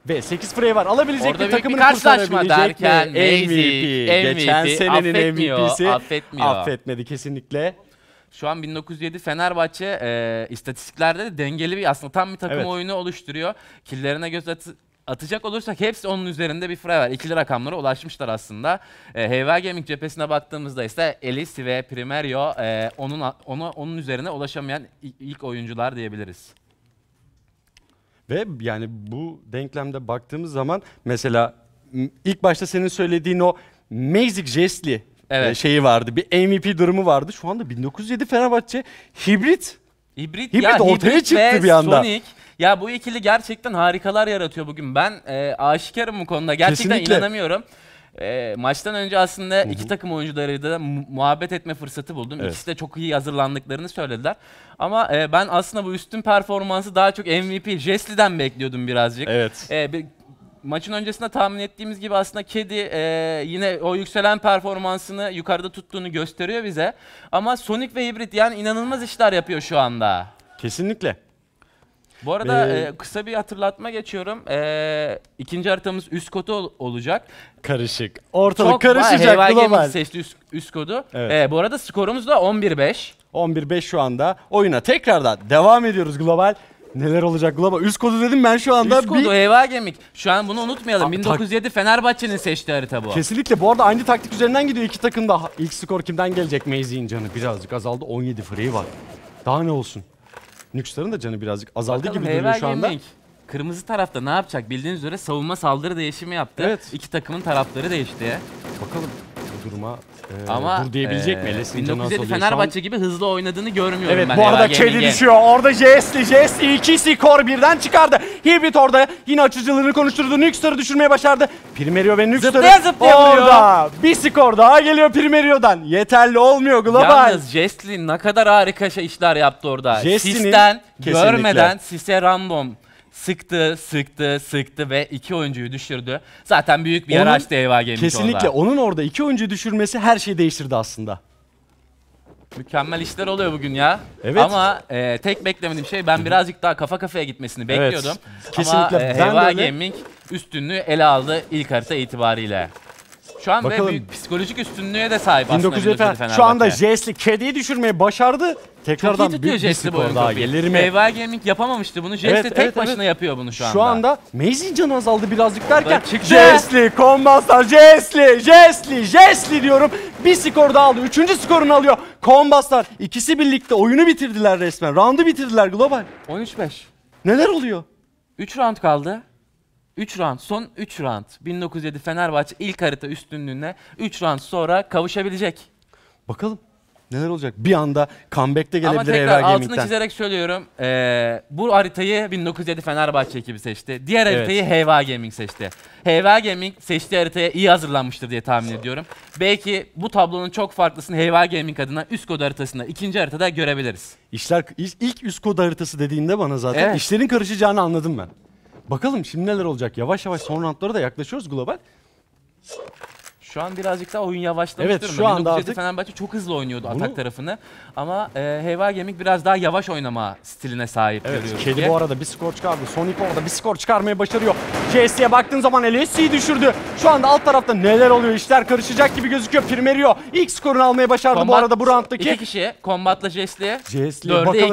Ve sekiz frey var. Alabilecek orada mi? Takımını kurtarabilecek derken, mi? M V P. M V P. Geçen senenin affetmiyor, M V P'si affetmiyor. affetmedi kesinlikle. Şu an bin dokuz yüz yedi Fenerbahçe e, istatistiklerde de dengeli bir aslında tam bir takım evet. oyunu oluşturuyor. Killerine göz atı atacak olursak hepsi onun üzerinde bir frey var. İkili rakamlara ulaşmışlar aslında. E, H V A Gaming cephesine baktığımızda ise Elise ve Primerio e, onun, ona, onun üzerine ulaşamayan ilk oyuncular diyebiliriz. Ve yani bu denklemde baktığımız zaman mesela ilk başta senin söylediğin o Magic Jestli evet. şeyi vardı. Bir M V P durumu vardı. Şu anda bin dokuz yüz yedi Fenerbahçe hibrit. Hibrit, hibrit ya, ortaya hibrit çıktı bir anda. Sonic. Ya bu ikili gerçekten harikalar yaratıyor bugün. Ben e, aşikarım bu konuda. Gerçekten kesinlikle. İnanamıyorum. E, maçtan önce aslında Hı -hı. iki takım oyuncularıyla da muhabbet etme fırsatı buldum. Evet. İkisi de çok iyi hazırlandıklarını söylediler. Ama e, ben aslında bu üstün performansı daha çok M V P Jesli'den bekliyordum birazcık. Evet. E, bir, maçın öncesinde tahmin ettiğimiz gibi aslında Kedi e, yine o yükselen performansını yukarıda tuttuğunu gösteriyor bize. Ama Sonic ve Hybrid yani inanılmaz işler yapıyor şu anda. Kesinlikle. Bu arada ee, e, kısa bir hatırlatma geçiyorum. E, ikinci haritamız üst kodu ol olacak. Karışık. Ortalık çok karışacak. H V A Gaming seçti üst, üst kodu. Evet. E, bu arada skorumuz da on bir beş. on bir beş şu anda. Oyuna tekrardan devam ediyoruz Global. Neler olacak Global? Üst kodu dedim ben şu anda. Üst kodu bir... H V A Gaming. Şu an bunu unutmayalım. bin dokuz yüz yedi Fenerbahçe'nin seçtiği harita bu. Kesinlikle. Bu arada aynı taktik üzerinden gidiyor iki takım da. İlk skor kimden gelecek? Maze'in canı birazcık azaldı. on yedi free var. Daha ne olsun? Nuxstar'ın da canı birazcık azaldı bakalım, gibi duruyor şu anda. Gaming. Kırmızı tarafta ne yapacak? Bildiğiniz üzere savunma saldırı değişimi yaptı. Evet. İki takımın tarafları değişti. Bakalım bu duruma e, ama dur diyebilecek e, mi? bin dokuz yüz yedi Fenerbahçe an... gibi hızlı oynadığını görmüyorum evet, ben. Evet bu arada Kedi düşüyor. Orada J S T, J S T iki skor birden çıkardı. Hybrid orada yine açıcılığını konuşturdu. Nuxstar'ı düşürmeye başardı. Primerio ve Nuxstar'ı orada bir skor daha geliyor Primerio'dan. Yeterli olmuyor Global. Yalnız Jesli ne kadar harika şey işler yaptı orada. Sis'ten kesinlikle. Görmeden Sis'e random sıktı, sıktı, sıktı ve iki oyuncuyu düşürdü. Zaten büyük bir onun, araçtı H V A Gaming. Kesinlikle. Orada. Onun orada iki oyuncuyu düşürmesi her şeyi değiştirdi aslında. Mükemmel işler oluyor bugün ya. Evet. Ama e, tek beklemediğim şey ben birazcık daha kafa kafaya gitmesini bekliyordum. Evet. Kesinlikle. Ama e, H V A Gaming üstünlüğü ele aldı ilk harita itibariyle. Şu an bakalım. Ve büyük psikolojik üstünlüğe de sahip aslında bin dokuz yüz yedi şu anda J S T Kedi'yi düşürmeyi başardı. Tekrardan büyük bir skor daha gelir mi? H V A Gaming yapamamıştı bunu. J S T evet, tek evet, başına evet. yapıyor bunu şu anda. Şu anda Maze'in canı azaldı birazcık derken J S T, Combustar, J S T, J S T, J S T diyorum. Bir skor daha aldı. Üçüncü skorunu alıyor. Combustar ikisi birlikte oyunu bitirdiler resmen. Round'u bitirdiler Global. on üç beş. Neler oluyor? üç round kaldı. üç round, son üç round. bin dokuz yüz yedi Fenerbahçe ilk harita üstünlüğüne üç round sonra kavuşabilecek. Bakalım neler olacak? Bir anda comeback'te gelebilir H V A Gaming'den. Ama tekrar altını çizerek söylüyorum. Ee, bu haritayı bin dokuz yüz yedi Fenerbahçe ekibi seçti. Diğer evet. haritayı H V A Gaming seçti. H V A Gaming seçtiği haritaya iyi hazırlanmıştır diye tahmin ediyorum. Belki bu tablonun çok farklısını H V A Gaming adına üst kod haritasında, ikinci haritada görebiliriz. İşler, ilk üst kod haritası dediğinde bana zaten evet. işlerin karışacağını anladım ben. Bakalım şimdi neler olacak? Yavaş yavaş son roundlara da yaklaşıyoruz Global. Şu an birazcık daha oyun yavaşlamış evet, durumda. bin dokuz yüz yedi Fenerbahçe çok hızlı oynuyordu bunu... atak tarafını. Ama e, H V A Gaming biraz daha yavaş oynama stiline sahip evet, görüyoruz. Kedi diye. Bu arada bir skor çıkardı. Sonic orada bir skor çıkarmayı başarıyor. J S T'ye baktığın zaman L S C'yi düşürdü. Şu anda alt tarafta neler oluyor? İşler karışacak gibi gözüküyor. Primerio ilk skorunu almayı başardı Combat, bu arada bu rounddaki. iki kişi. Combat'la J S T'ye. dörde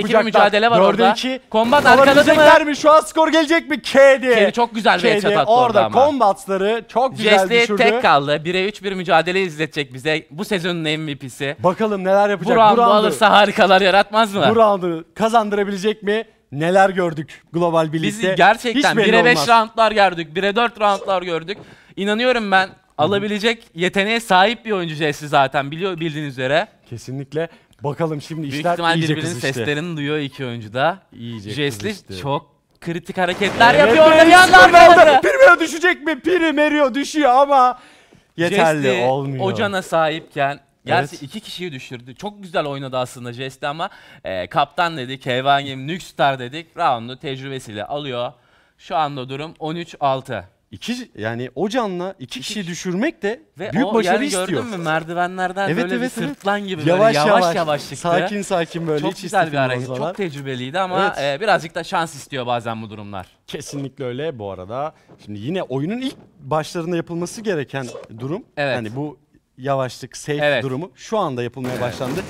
iki mücadele var orada. Combat arkadaşlar mı? Şu an skor gelecek mi? Kedi. Kedi çok güzel bir headshot attı orada ama. Combat'ları çok güzel düşürdü. Tek bire üç bir mücadele izletecek bize. Bu sezonun M V P'si. Bakalım neler yapacak. Bu roundu alırsa harikalar yaratmaz mı? Bu roundu kazandırabilecek mi? Neler gördük Global birlikte. Biz gerçekten bire beş roundlar gördük. bire dört roundlar gördük. İnanıyorum ben alabilecek yeteneğe sahip bir oyuncu Jesli zaten biliyor bildiğiniz üzere. Kesinlikle. Bakalım şimdi büyük işler iyice kızıştı. Birbirinin seslerini duyuyor iki oyuncu da. İyice Jessly çok kritik hareketler evet, yapıyor orada bir yandan. Primerio düşecek mi? Primerio düşüyor ama yeterli Jessly, olmuyor. O cana sahipken gerçi evet. iki kişiyi düşürdü. Çok güzel oynadı aslında Jessly ama e, kaptan dedik, K bir Game, Nuxstar dedik. Round'u tecrübesiyle alıyor. Şu anda durum on üç altı. İki, yani o canla iki kişiyi düşürmek de ve büyük o, başarı yani istiyor. Gördün mü merdivenlerden evet, böyle evet, bir sırtlan evet. gibi böyle yavaş yavaş, yavaş çıktı. Sakin sakin böyle. Çok güzel bir hareket. Ozalar. Çok tecrübeliydi ama evet. e, birazcık da şans istiyor bazen bu durumlar. Kesinlikle öyle bu arada. Şimdi yine oyunun ilk başlarında yapılması gereken durum. Evet. Yani bu yavaşlık, safe evet. durumu şu anda yapılmaya evet. başlandı.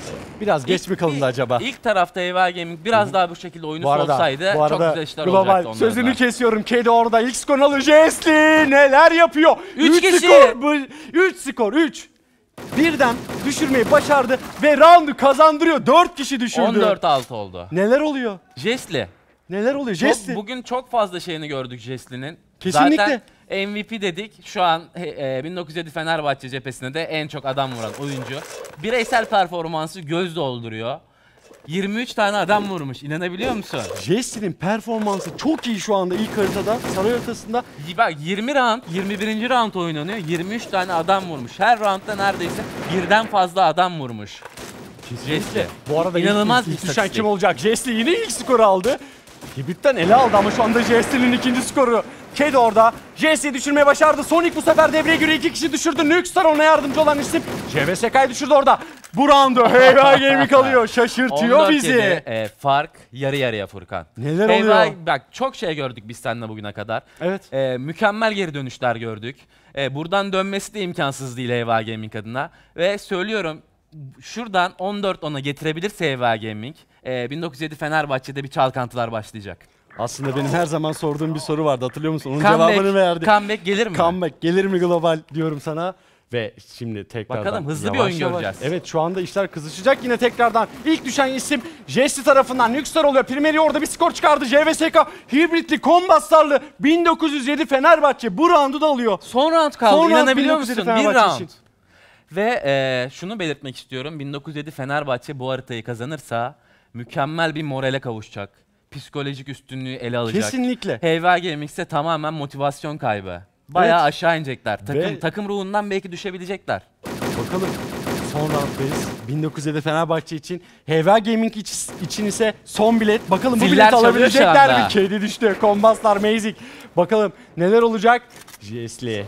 Biraz ilk, geç mi kalındı ilk, acaba? İlk tarafta K bir Gaming biraz Hı -hı. daha bu şekilde oyunu bu arada, solsaydı bu arada, çok güzel işler global, olacaktı onlardan. Sözünü kesiyorum. K D orada ilk skor alıyor. Jessly neler yapıyor? üç kişi. üç skor üç. Birden düşürmeyi başardı ve roundu kazandırıyor. dört kişi düşürdü. on dört altı oldu. Neler oluyor? Jessly. Neler oluyor? Jessly. Çok, bugün çok fazla şeyini gördük Jessly'nin. Kesinlikle. Zaten M V P dedik. Şu an e, bin dokuz yüz yedi Fenerbahçe cephesinde de en çok adam vuran oyuncu. Bireysel performansı göz dolduruyor. yirmi üç tane adam vurmuş. İnanabiliyor musun? Jessly'nin performansı çok iyi şu anda ilk haritada, saray haritasında. Bak yirmi round, yirmi birinci round oynanıyor. yirmi üç tane adam vurmuş. Her roundda neredeyse birden fazla adam vurmuş. Jessly. Bu arada inanılmaz ilk, ilk, ilk düşen kim olacak? Jessly yine ilk skoru aldı. Hibit'ten ele aldı ama şu anda Jessly'nin ikinci skoru. K D orada. Jessly'yi düşürmeye başardı. Sonic bu sefer devreye göre iki kişi düşürdü. Nuxstar ona yardımcı olan isim. C V S K'yı düşürdü orada. Bu roundu K bir Gaming alıyor. Şaşırtıyor bizi. Kedi, e, fark yarı yarıya Furkan. Neler K bir, oluyor? Bak çok şey gördük biz seninle bugüne kadar. Evet. E, mükemmel geri dönüşler gördük. E, buradan dönmesi de imkansız değil K bir Gaming adına. Ve söylüyorum şuradan on dört ona getirebilirse K bir Gaming. E, bin dokuz yüz yedi Fenerbahçe'de bir çalkantılar başlayacak. Aslında benim her zaman sorduğum bir soru vardı, hatırlıyor musun? Onun comeback, cevabını verdi. Comeback gelir mi? Comeback gelir mi global diyorum sana. Ve şimdi tekrardan bakalım hızlı bir oyun göreceğiz. Evet şu anda işler kızışacak yine tekrardan. İlk düşen isim Jessly tarafından Nuxstar oluyor. Primerio orada bir skor çıkardı. J V S K hibritli kombaslarlı bin dokuz yüz yedi Fenerbahçe bu roundu da alıyor. Son round kaldı. Son İnanabiliyor round musun? Bir round. Için. Ve e, şunu belirtmek istiyorum. bin dokuz yüz yedi Fenerbahçe bu haritayı kazanırsa mükemmel bir morale kavuşacak. Psikolojik üstünlüğü ele alacak. Kesinlikle. K bir Gaming ise tamamen motivasyon kaybı. Bayağı evet. aşağı inecekler. Takım Ve... takım ruhundan belki düşebilecekler. Bakalım. Son round'dayız. bin dokuz yüz yedi Fenerbahçe için. K bir Gaming için ise son bilet. Bakalım bu bilet alabilecekler mi? Kedi düştü. Kombaslar Mazik. Bakalım neler olacak? Jessly.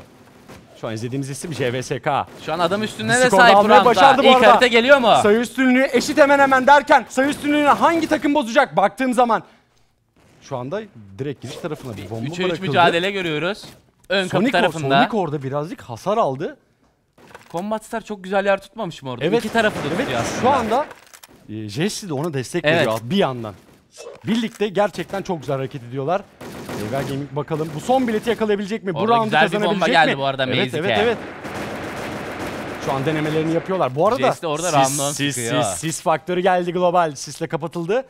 Şu an izlediğimiz isim J V S K. Şu an adam üstünlüğüne de sahip Ramda. İlk harita geliyor mu? Sayı üstünlüğü eşit hemen hemen derken sayı üstünlüğünü hangi takım bozacak baktığım zaman. Şu anda direkt giriş tarafına bir bomba üç üç bırakıldı. üç üç mücadele görüyoruz. Ön Sonic kapı tarafında. Sonic orada birazcık hasar aldı. Combat Star çok güzel yer tutmamış mı orada? Evet. İki tarafı da evet. aslında. Şu anda e, Jessly de ona destek evet. veriyor bir yandan. Birlikte gerçekten çok güzel hareket ediyorlar. K bir Gaming bakalım bu son bileti yakalayabilecek mi? Orada bu roundu kazanabilecek mi? Güzel bir bomba geldi mi? Bu arada evet, Mazik'e. Evet, evet. Şu an denemelerini yapıyorlar. Bu arada sis, sis, sis, sis faktörü geldi global. Sis'le kapatıldı.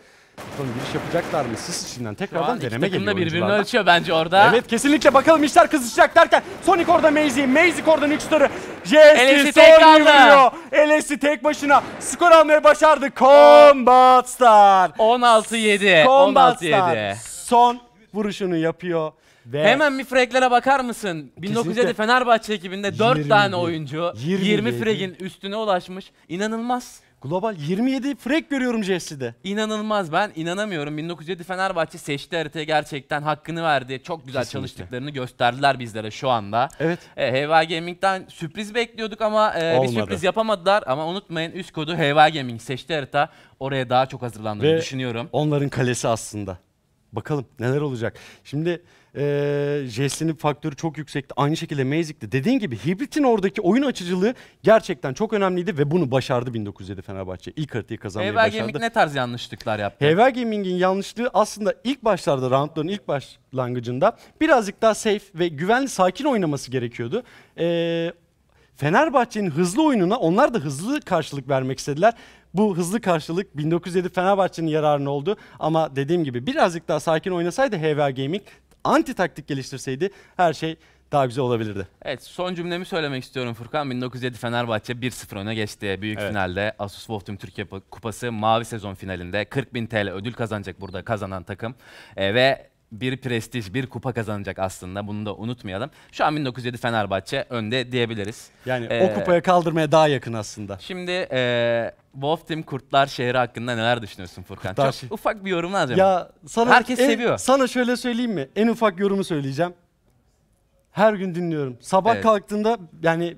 Bakalım giriş yapacaklar mı? Sis içinden tekrardan deneme geliyor. Şu birbirini ölçüyor bence orada. Evet kesinlikle bakalım işler kızışacak derken Sonic orada Mazik, Mazik orada Nuxstar'ı. Jessly son vuruyor. L S tek başına skor almayı başardı. Combat Star. on altı yedi. Combat Star son vuruşunu yapıyor. Ve hemen bir fraglere bakar mısın? bin dokuz yüz yedi Fenerbahçe ekibinde dört tane oyuncu yirmi fragin üstüne ulaşmış. İnanılmaz. Global yirmi yedi frag görüyorum Jessly'de. İnanılmaz, ben inanamıyorum. bin dokuz yüz yedi Fenerbahçe seçti haritaya, gerçekten hakkını verdi. Çok güzel kesinlikle çalıştıklarını gösterdiler bizlere şu anda. Evet. E, K bir Gaming'den sürpriz bekliyorduk ama e, bir sürpriz yapamadılar. Ama unutmayın üst kodu K bir Gaming seçti harita. Oraya daha çok hazırlandığını ve düşünüyorum. Onların kalesi aslında. Bakalım neler olacak. Şimdi ee, Jessly'nin faktörü çok yüksekti. Aynı şekilde Mazik'ti. Dediğin gibi Hibrit'in oradaki oyun açıcılığı gerçekten çok önemliydi ve bunu başardı bin dokuz yüz yedi Fenerbahçe. İlk haritayı kazanmayı başardı. K bir Gaming ne tarz yanlışlıklar yaptı? K bir Gaming'in yanlışlığı aslında ilk başlarda, roundların ilk başlangıcında birazcık daha safe ve güvenli, sakin oynaması gerekiyordu. Ee, Fenerbahçe'nin hızlı oyununa onlar da hızlı karşılık vermek istediler. Bu hızlı karşılık bin dokuz yüz yedi Fenerbahçe'nin yararına oldu. Ama dediğim gibi birazcık daha sakin oynasaydı K bir Gaming, anti taktik geliştirseydi her şey daha güzel olabilirdi. Evet, son cümlemi söylemek istiyorum Furkan. bin dokuz yüz yedi Fenerbahçe bir sıfır öne geçti. Büyük evet. finalde Asus Voftüm Türkiye Kupası mavi sezon finalinde kırk bin T L ödül kazanacak burada kazanan takım. Ee, ve bir prestij, bir kupa kazanacak aslında. Bunu da unutmayalım. Şu an bin dokuz yüz yedi Fenerbahçe önde diyebiliriz. Yani ee, o kupaya kaldırmaya daha yakın aslında. Şimdi e, Voftüm Kurtlar Şehri hakkında neler düşünüyorsun Furkan? Kurtlar Çok ufak bir yorum lazım. Ya, sana, herkes en, seviyor. Sana şöyle söyleyeyim mi? En ufak yorumu söyleyeceğim. Her gün dinliyorum. Sabah evet. kalktığımda yani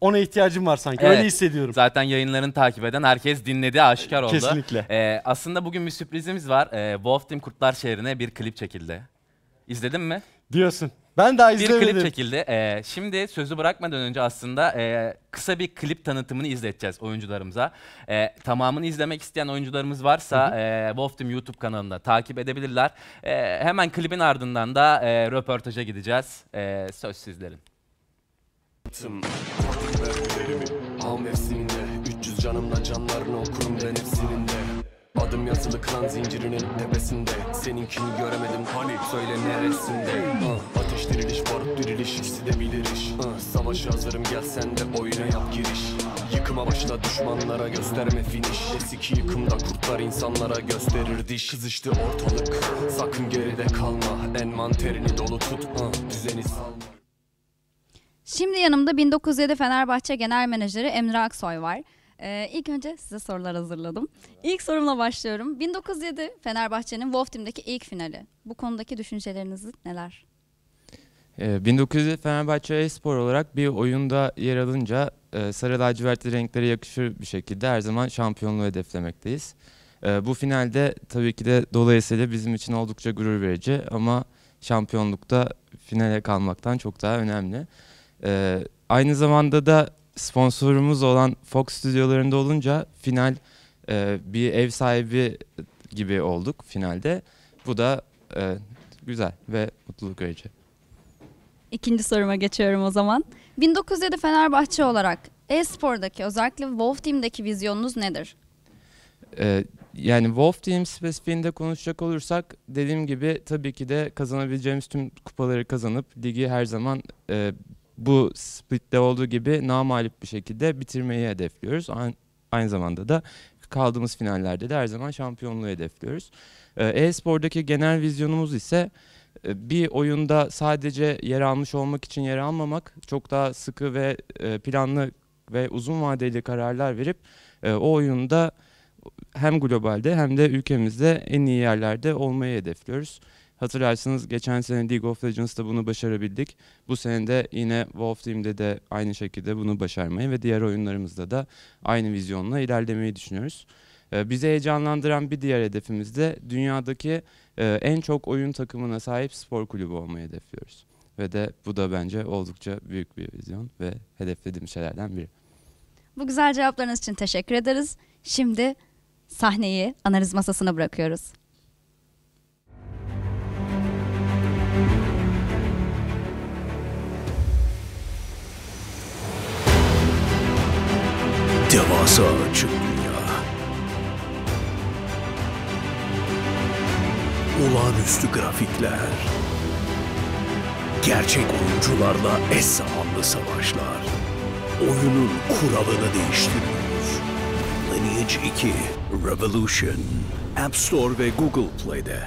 ona ihtiyacım var sanki. Evet. Öyle hissediyorum. Zaten yayınlarını takip eden herkes dinledi, aşikar oldu. Kesinlikle. Ee, aslında bugün bir sürprizimiz var. Ee, Voftüm Kurtlar Şehri'ne bir klip çekildi. İzledin mi? Diyorsun. Ben daha izlemedim. Bir klip çekildi. Ee, şimdi sözü bırakmadan önce aslında e, kısa bir klip tanıtımını izleteceğiz oyuncularımıza. E, tamamını izlemek isteyen oyuncularımız varsa e, Voftüm YouTube kanalında takip edebilirler. E, hemen klibin ardından da e, röportaja gideceğiz. E, söz sizlerin. Av mevsiminde üç yüz canımla canlarını okurum ben hepsinin de. Adım yazılı klan zincirinin tepesinde. Seninkini göremedim hani söyle neresinde. Ah, ateş diriliş, barut diriliş, ikisi de biliriş. Ah, savaşa hazırım gel sen de oyuna yap giriş. Yıkıma başla düşmanlara gösterme finish. Eski yıkımda kurtlar insanlara gösterir diş. Kızıştı ortalık sakın geride kalma. Envanterini dolu tut, ah, düzeni salma. Şimdi yanımda bin dokuz yüz yedi Fenerbahçe Genel Menajeri Emre Aksoy var. Ee, ilk önce size sorular hazırladım. İlk sorumla başlıyorum. bin dokuz yüz yedi Fenerbahçe'nin Voftüm'deki ilk finali. Bu konudaki düşünceleriniz neler? Ee, bin dokuz yüz yedi Fenerbahçe e-spor olarak bir oyunda yer alınca e, sarı lacivertli renklere yakışır bir şekilde her zaman şampiyonluğu hedeflemekteyiz. E, bu finalde tabii ki de dolayısıyla bizim için oldukça gurur verici ama şampiyonlukta finale kalmaktan çok daha önemli. Ee, aynı zamanda da sponsorumuz olan Fox stüdyolarında olunca final e, bir ev sahibi gibi olduk finalde. Bu da e, güzel ve mutluluk verici. İkinci soruma geçiyorum o zaman. bin dokuz yüz yedi Fenerbahçe olarak e-spordaki özellikle Voftüm'deki vizyonunuz nedir? Ee, yani Voftüm spesifiğinde konuşacak olursak dediğim gibi tabii ki de kazanabileceğimiz tüm kupaları kazanıp ligi her zaman e, bu splitte olduğu gibi namalip bir şekilde bitirmeyi hedefliyoruz. Aynı zamanda da kaldığımız finallerde de her zaman şampiyonluğu hedefliyoruz. E-spor'daki genel vizyonumuz ise bir oyunda sadece yer almış olmak için yer almamak, çok daha sıkı ve planlı ve uzun vadeli kararlar verip o oyunda hem globalde hem de ülkemizde en iyi yerlerde olmayı hedefliyoruz. Hatırlarsınız geçen sene League of Legends'da bunu başarabildik. Bu sene de yine Voftüm'de de aynı şekilde bunu başarmayı ve diğer oyunlarımızda da aynı vizyonla ilerlemeyi düşünüyoruz. Ee, bizi heyecanlandıran bir diğer hedefimiz de dünyadaki e, en çok oyun takımına sahip spor kulübü olmayı hedefliyoruz. Ve de bu da bence oldukça büyük bir vizyon ve hedeflediğim şeylerden biri. Bu güzel cevaplarınız için teşekkür ederiz. Şimdi sahneyi analiz masasına bırakıyoruz. Devasa açık dünya. Olağanüstü grafikler. Gerçek oyuncularla eş zamanlı savaşlar. Oyunun kuralını değiştiriyoruz. Lineage iki Revolution. App Store ve Google Play'de.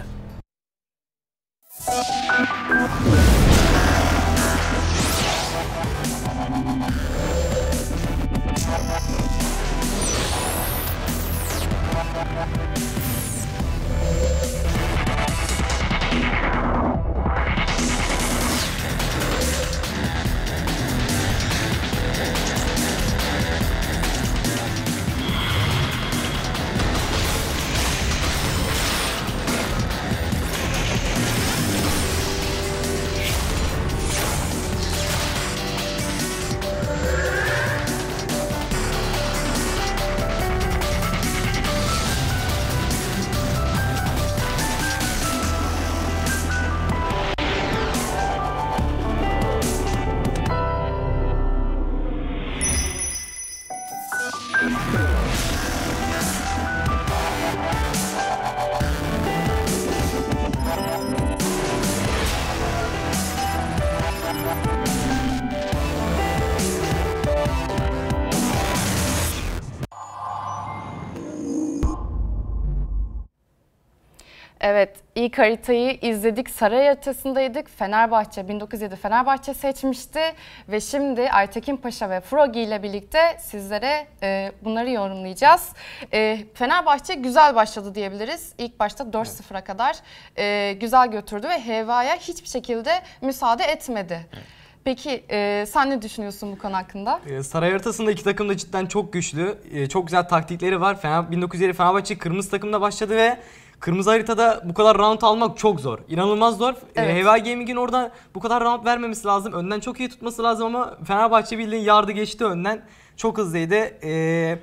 Evet, ilk haritayı izledik. Saray haritasındaydık. Fenerbahçe, bin dokuz yüz yedi Fenerbahçe seçmişti. Ve şimdi Aytekin Paşa ve Frogi ile birlikte sizlere e, bunları yorumlayacağız. E, Fenerbahçe güzel başladı diyebiliriz. İlk başta dört sıfıra kadar e, güzel götürdü ve hevaya hiçbir şekilde müsaade etmedi. Evet. Peki e, sen ne düşünüyorsun bu konu hakkında? E, saray haritasında iki takım da cidden çok güçlü. E, çok güzel taktikleri var. Fener, bin dokuz yüz yedi Fenerbahçe kırmızı takımda başladı ve kırmızı haritada bu kadar round almak çok zor. İnanılmaz zor. Evet. E, Heva Gaming'in orada bu kadar round vermemesi lazım. Önden çok iyi tutması lazım ama Fenerbahçe bildiğin yardı geçti önden. Çok hızlıydı. E,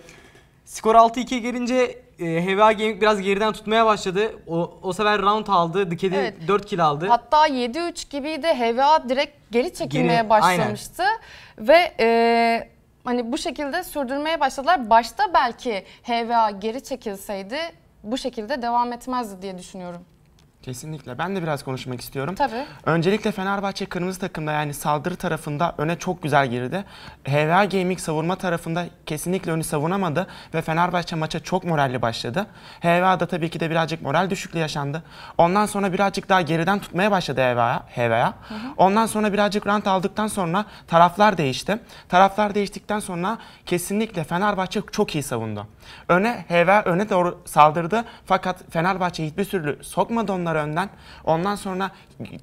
skor altı ikiye gelince e, Heva Gaming biraz geriden tutmaya başladı. O, o sefer round aldı. The Cad'i evet. dört kill aldı. Hatta yedi üç gibiydi. Heva direkt geri çekilmeye geri, başlamıştı. Aynen. Ve... E, hani bu şekilde sürdürmeye başladılar. Başta belki H V A geri çekilseydi bu şekilde devam etmezdi diye düşünüyorum. Kesinlikle. Ben de biraz konuşmak istiyorum. Tabii. Öncelikle Fenerbahçe kırmızı takımda yani saldırı tarafında öne çok güzel girdi. H V A Gaming savunma tarafında kesinlikle önü savunamadı ve Fenerbahçe maça çok moralli başladı. H V A'da tabii ki de birazcık moral düşüklüğü yaşandı. Ondan sonra birazcık daha geriden tutmaya başladı H V A. Ondan sonra birazcık rant aldıktan sonra taraflar değişti. Taraflar değiştikten sonra kesinlikle Fenerbahçe çok iyi savundu. Öne H V A öne doğru saldırdı fakat Fenerbahçe hiçbir türlü sokmadı onları önden. Ondan sonra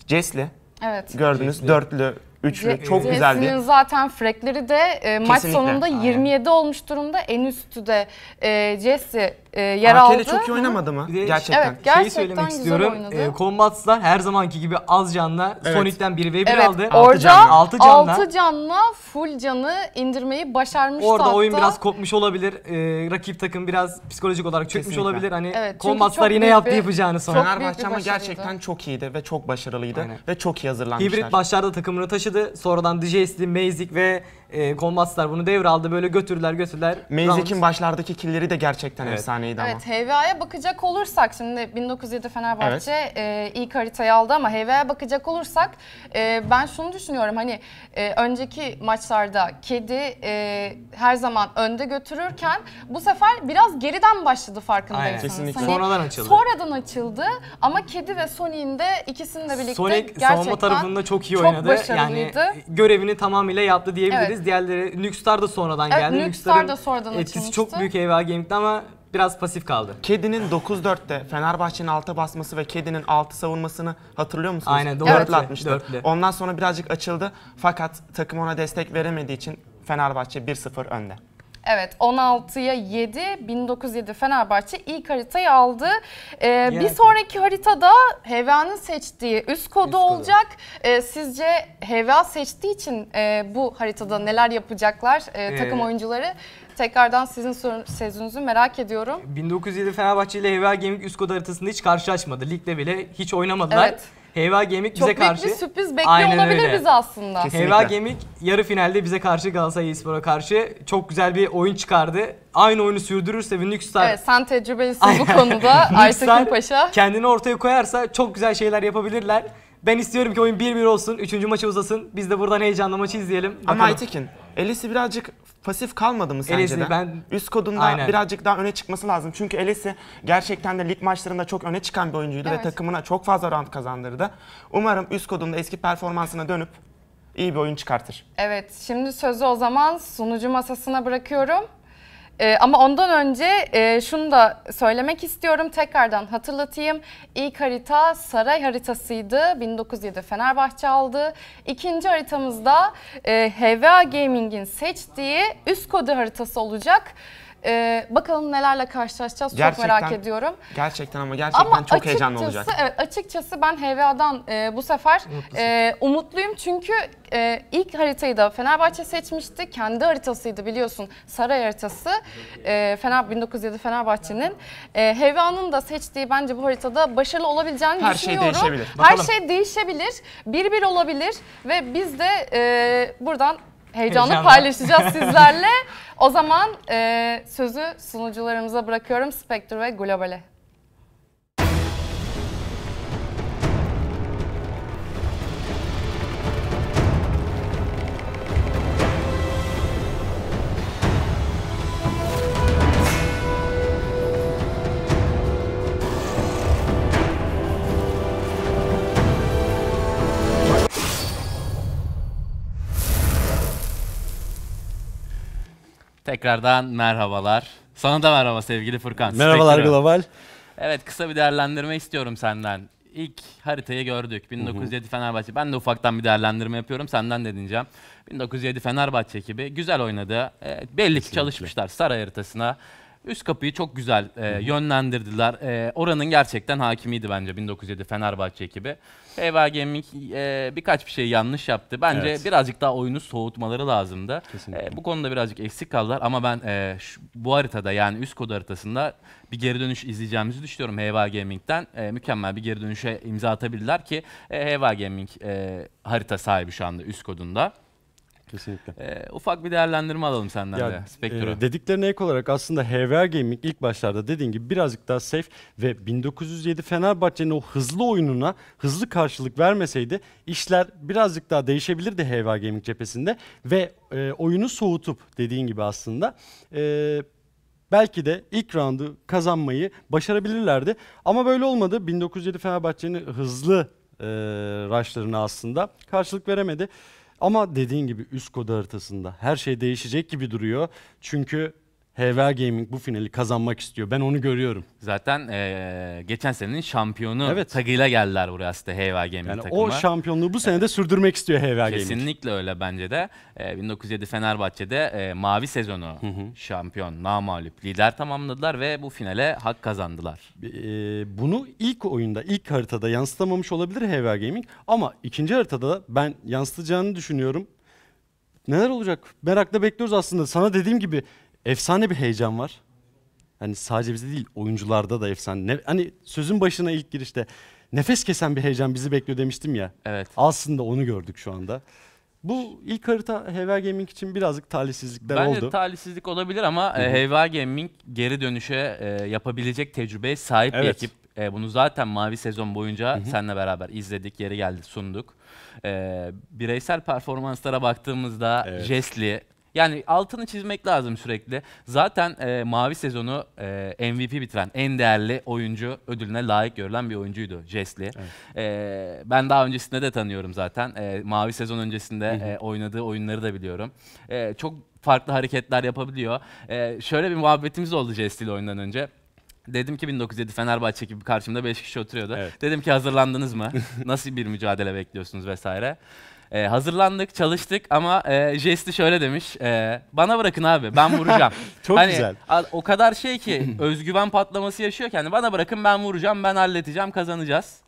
Cesli, evet. gördünüz Cesli. dörtlü, üçlü C çok Cesli'nin güzeldi. Cesli'nin zaten frekleri de e, maç sonunda aynen. yirmi yedi olmuş durumda. En üstü de e, Cesli e, yer aldı. Arkeli çok iyi oynamadı mı? De, gerçekten. Evet, gerçekten şeyi söylemek istiyorum. E, Combats'lar her zamanki gibi az canla evet. Sonic'ten bir ve bir evet, aldı. Orada altı canla full canı indirmeyi başarmıştı. Orada hatta. Oyun biraz kopmuş olabilir. E, rakip takım biraz psikolojik olarak çökmüş kesinlikle. Olabilir. Hani evet, Combats'lar yine yaptı bir, yapacağını sonra. Fenerbahçe ama gerçekten çok iyiydi ve çok başarılıydı. Aynen. Ve çok iyi hazırlanmışlar. Hibrit başlarda takımını taşıdı. Sonradan D J'sli, Mazik ve e, Combats'lar bunu devraldı. Böyle götürdüler götürdüler. Mazik'in başlardaki killeri de gerçekten evet. efsaneydi ama. Evet, H V A'ya bakacak olursak şimdi bin dokuz yüz yedi Fenerbahçe evet. e, ilk haritayı aldı ama H V A'ya bakacak olursak e, ben şunu düşünüyorum. Hani e, önceki maçlarda Cad'i e, her zaman önde götürürken bu sefer biraz geriden başladı farkındaysanız. Aynen. Hani, sonradan açıldı. Sonradan açıldı ama Cad'i ve Sonic'in de ikisini de birlikte Sonic, gerçekten savunma tarafında çok iyi oynadı. Çok yani görevini tamamıyla yaptı diyebiliriz. Evet. Diğerleri Nuxstar da sonradan evet, geldi. Nuxstar da sonradan etkisi açılmıştı. Çok büyük H V A Gaming'de ama biraz pasif kaldı. Cad'nin dokuz dörtte Fenerbahçe'nin alta basması ve Cad'nin altı savunmasını hatırlıyor musunuz? Aynen. dörtle atmıştı. dörtle. Ondan sonra birazcık açıldı fakat takım ona destek veremediği için Fenerbahçe bir sıfır önde. Evet, on altıya yedi, bin dokuz yüz yedi Fenerbahçe ilk haritayı aldı. Ee, yani. Bir sonraki haritada H V A'nın seçtiği üst kodu, üst kodu. olacak. Ee, sizce H V A seçtiği için e, bu haritada neler yapacaklar e, ee. takım oyuncuları? Tekrardan sizin sözünüzü merak ediyorum. bin dokuz yüz yedi Fenerbahçe ile H V A Gaming üst kodu haritasında hiç karşılaşmadı. Ligde bile hiç oynamadılar. Evet. H V A Gaming bize karşı... Çok büyük bir sürpriz bekliyor aynen olabilir öyle. Bizi aslında. Kesinlikle. H V A Gaming yarı finalde bize karşı Galatasaray Espor'a karşı çok güzel bir oyun çıkardı. Aynı oyunu sürdürürse ve Nuxstar... Evet, sen tecrübelisin bu konuda Aytekin Paşa. Kendini ortaya koyarsa çok güzel şeyler yapabilirler. Ben istiyorum ki oyun bir bir olsun, üçüncü maça uzasın. Biz de buradan heyecanla maçı izleyelim. Bakalım. Ama Aytekin, Elesi birazcık pasif kalmadı mı sence de? Ben... Üst kodunda aynen. birazcık daha öne çıkması lazım. Çünkü Elesi gerçekten de lig maçlarında çok öne çıkan bir oyuncuydu evet. ve takımına çok fazla round kazandırdı. Umarım üst kodunda eski performansına dönüp iyi bir oyun çıkartır. Evet, şimdi sözü o zaman sunucu masasına bırakıyorum. Ee, ama ondan önce e, şunu da söylemek istiyorum, tekrardan hatırlatayım. İlk harita saray haritasıydı, bin dokuz yüz yedi Fenerbahçe aldı. İkinci haritamızda e, H V A Gaming'in seçtiği üst kodu haritası olacak. Ee, bakalım nelerle karşılaşacağız, gerçekten, çok merak ediyorum. Gerçekten ama gerçekten ama çok heyecanlı olacak. Evet, açıkçası ben H V A'dan e, bu sefer e, umutluyum çünkü e, ilk haritayı da Fenerbahçe seçmişti. Kendi haritasıydı biliyorsun, saray haritası. E, Fener, bin dokuz yüz yedi Fenerbahçe'nin. E, H V A'nın da seçtiği bence bu haritada başarılı olabileceğini her düşünüyorum. Her şey değişebilir. Bakalım. Her şey değişebilir, bir bir olabilir ve biz de e, buradan... Heyecanlı, Heyecanlı paylaşacağız sizlerle. O zaman e, sözü sunucularımıza bırakıyorum. Spectre ve Global'e. Tekrardan merhabalar. Sana da merhaba sevgili Furkan. Merhabalar Spectre. Global. Evet, kısa bir değerlendirme istiyorum senden. İlk haritayı gördük. bin dokuz yüz yedi Fenerbahçe. Ben de ufaktan bir değerlendirme yapıyorum. Senden de dinleyeceğim. bin dokuz yüz yedi Fenerbahçe ekibi güzel oynadı. Evet, belli ki çalışmışlar saray haritasına. Üst kapıyı çok güzel e, yönlendirdiler. E, oranın gerçekten hakimiydi bence bin dokuz yüz yedi Fenerbahçe ekibi. H V Gaming e, birkaç bir şey yanlış yaptı. Bence evet. birazcık daha oyunu soğutmaları lazımdı. E, bu konuda birazcık eksik kaldılar ama ben e, şu, bu haritada, yani üst kod haritasında bir geri dönüş izleyeceğimizi düşünüyorum H V Gaming'den. E, mükemmel bir geri dönüşe imza atabilirler ki e, H V Gaming e, harita sahibi şu anda üst kodunda. Kesinlikle. Ee, ufak bir değerlendirme alalım senden ya, de Spectro. E, dediklerine ek olarak aslında H V R Gaming ilk başlarda dediğin gibi birazcık daha safe ve bin dokuz yüz yedi Fenerbahçe'nin o hızlı oyununa hızlı karşılık vermeseydi işler birazcık daha değişebilirdi H V R Gaming cephesinde ve e, oyunu soğutup dediğin gibi aslında e, belki de ilk roundu kazanmayı başarabilirlerdi ama böyle olmadı. bin dokuz yüz yedi Fenerbahçe'nin hızlı e, rushlarına aslında karşılık veremedi. Ama dediğin gibi üst kod haritasında her şey değişecek gibi duruyor. Çünkü H V R Gaming bu finali kazanmak istiyor. Ben onu görüyorum. Zaten ee, geçen senenin şampiyonu evet. tagıyla geldiler buraya aslında H V R Gaming yani takımı. O şampiyonluğu bu sene de sürdürmek istiyor H V R Gaming. Kesinlikle öyle bence de. E, bin dokuz yüz yedi Fenerbahçe'de e, mavi sezonu hı hı. şampiyon, namağlup, lider tamamladılar ve bu finale hak kazandılar. E, bunu ilk oyunda, ilk haritada yansıtamamış olabilir H V R Gaming ama ikinci haritada ben yansıtacağını düşünüyorum. Neler olacak? Merakla bekliyoruz aslında. Sana dediğim gibi efsane bir heyecan var. Hani sadece bizde değil, oyuncularda da efsane. Ne, hani sözün başına ilk girişte nefes kesen bir heyecan bizi bekliyor demiştim ya. Evet. Aslında onu gördük şu anda. Bu ilk harita H V R Gaming için birazcık talihsizlikler Bence oldu. Bence talihsizlik olabilir ama H V R Gaming geri dönüşe e, yapabilecek tecrübeye sahip evet. bir ekip. E, bunu zaten mavi sezon boyunca Hı-hı. seninle beraber izledik, yeri geldi, sunduk. E, bireysel performanslara baktığımızda evet. jestli, yani altını çizmek lazım sürekli. Zaten e, mavi sezonu e, M V P bitiren en değerli oyuncu ödülüne layık görülen bir oyuncuydu Jesli. Evet. E, ben daha öncesinde de tanıyorum zaten. E, mavi sezon öncesinde e, oynadığı oyunları da biliyorum. E, çok farklı hareketler yapabiliyor. E, şöyle bir muhabbetimiz oldu Jesli ile oyundan önce. Dedim ki bin dokuz yüz yedi Fenerbahçe gibi karşımda beş kişi oturuyordu. Evet. Dedim ki hazırlandınız mı? Nasıl bir mücadele bekliyorsunuz vesaire. Ee, hazırlandık, çalıştık ama e, Jesti şöyle demiş, e, bana bırakın abi, ben vuracağım. Çok hani, güzel. O kadar şey ki özgüven patlaması yaşıyor ki, hani bana bırakın ben vuracağım, ben halledeceğim, kazanacağız.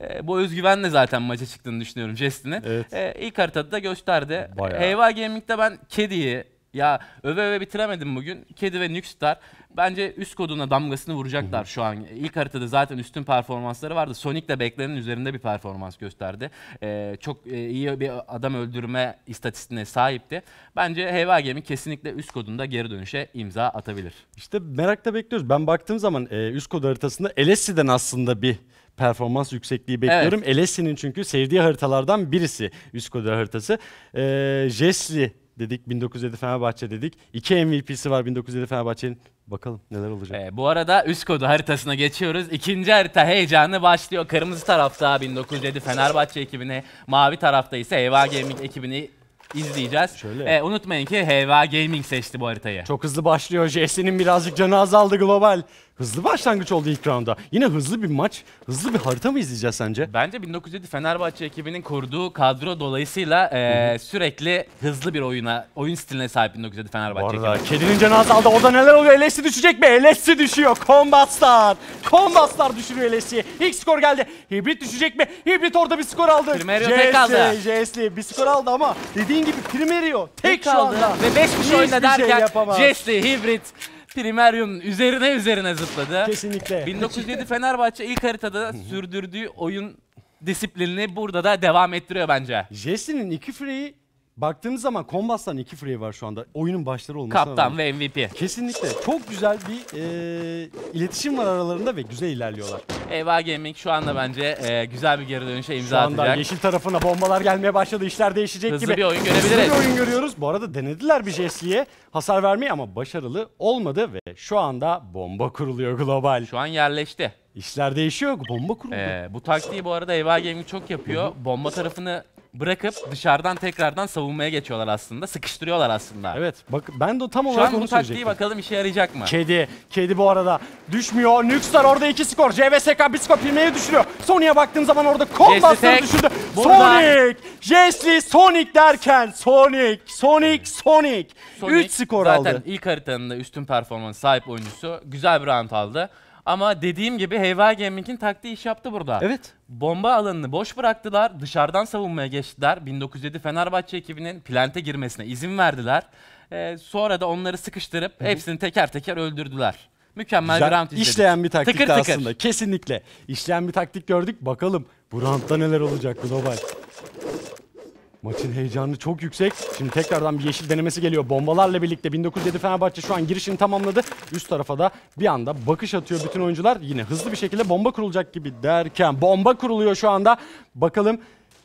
E, bu özgüvenle zaten maça çıktığını düşünüyorum Jesti'nin. Evet. E, ilk haritada da gösterdi. H V R Gaming'de ben Kedi'yi, ya öve öve bitiremedim bugün. Kedi ve Nuxstar bence üst koduna damgasını vuracaklar hı hı. şu an. İlk haritada zaten üstün performansları vardı. Sonic de beklenenin üzerinde bir performans gösterdi. Ee, çok e, iyi bir adam öldürme istatistiğine sahipti. Bence H V Gaming kesinlikle üst kodunda geri dönüşe imza atabilir. İşte merakla bekliyoruz. Ben baktığım zaman e, üst kod haritasında L S C'den aslında bir performans yüksekliği bekliyorum. Evet. L S C'nin çünkü sevdiği haritalardan birisi üst kod haritası. E, Jesli dedik, bin dokuz yüz yedi Fenerbahçe dedik. İki M V P'si var bin dokuz yüz yedi Fenerbahçe'nin. Bakalım neler olacak. Ee, bu arada üst kodu haritasına geçiyoruz. İkinci harita heyecanı başlıyor. Kırmızı tarafta bin dokuz yüz yedi Fenerbahçe ekibini, mavi tarafta ise H V Gaming ekibini izleyeceğiz. Şöyle. Ee, unutmayın ki H V Gaming seçti bu haritayı. Çok hızlı başlıyor. Jesse'nin birazcık canı azaldı Global. Hızlı başlangıç oldu ilk rounda. Yine hızlı bir maç, hızlı bir harita mı izleyeceğiz sence? Bence bin dokuz yüz yedi Fenerbahçe ekibinin kurduğu kadro dolayısıyla e, sürekli hızlı bir oyuna, oyun stiline sahip bin dokuz yüz yedi Fenerbahçe ekibi. Kedinin canı azaldı. Orada neler oluyor? L S C düşecek mi? L S C düşüyor. Combat Star. Combat Star düşürüyor L S C'yi. İlk skor geldi. Hibrit düşecek mi? Hibrit orada bir skor aldı. Primerio tek aldı. Jesli bir skor aldı ama dediğin gibi Primerio tek, tek aldı. Ve beş kişi oyunda derken Jesli, Hibrit, Primeryum üzerine üzerine zıpladı. Kesinlikle. bin dokuz yüz yedi Fenerbahçe ilk haritada sürdürdüğü oyun disiplinini burada da devam ettiriyor bence. Jesse'nin iki freyi, baktığımız zaman Kombas'tan iki freyi var şu anda. Oyunun başları olmasına kaptan var. Ve M V P. Kesinlikle. Çok güzel bir e, iletişim var aralarında ve güzel ilerliyorlar. Eyvah Gaming şu anda bence e, güzel bir geri dönüşe imza atacak. Şu anda yeşil tarafına bombalar gelmeye başladı. İşler değişecek hızlı gibi. Bir oyun görebiliriz. Hızlı bir oyun görüyoruz. Bu arada denediler bir Jesse'ye hasar vermeyi ama başarılı olmadı ve şu anda bomba kuruluyor Global. Şu an yerleşti. İşler değişiyor. Bomba kuruluyor. Ee, bu taktiği bu arada Eyvah Gaming çok yapıyor. Bomba tarafını bırakıp dışarıdan tekrardan savunmaya geçiyorlar aslında. Sıkıştırıyorlar aslında. Evet. Bak ben de tam olarak onu söyleyecektim. Şu an bu taktiği bakalım işe yarayacak mı? Kedi. Kedi bu arada düşmüyor. Nuxtar orada iki skor. C V S K Biskop bilmeyi düşürüyor. Sony'e baktığım zaman orada Combust'ı düşürdü. Sonic. Jessli Sonic derken Sonic. Sonic. Sonic. üç skor aldı. Zaten ilk haritanın da üstün performans sahip oyuncusu. Güzel bir round aldı. Ama dediğim gibi Heyva Gaming'in taktiği iş yaptı burada. Evet. Bomba alanını boş bıraktılar, dışarıdan savunmaya geçtiler. bin dokuz yüz yedi Fenerbahçe ekibinin plante girmesine izin verdiler. Ee, sonra da onları sıkıştırıp evet. hepsini teker teker öldürdüler. Mükemmel Güzel. bir round izledik. İşleyen bir taktik tıkır tıkır. aslında. Kesinlikle. İşleyen bir taktik gördük. Bakalım bu roundda neler olacak Global. Maçın heyecanı çok yüksek. Şimdi tekrardan bir yeşil denemesi geliyor. Bombalarla birlikte bin dokuz yüz yedi Fenerbahçe şu an girişini tamamladı. Üst tarafa da bir anda bakış atıyor bütün oyuncular. Yine hızlı bir şekilde bomba kurulacak gibi derken bomba kuruluyor şu anda. Bakalım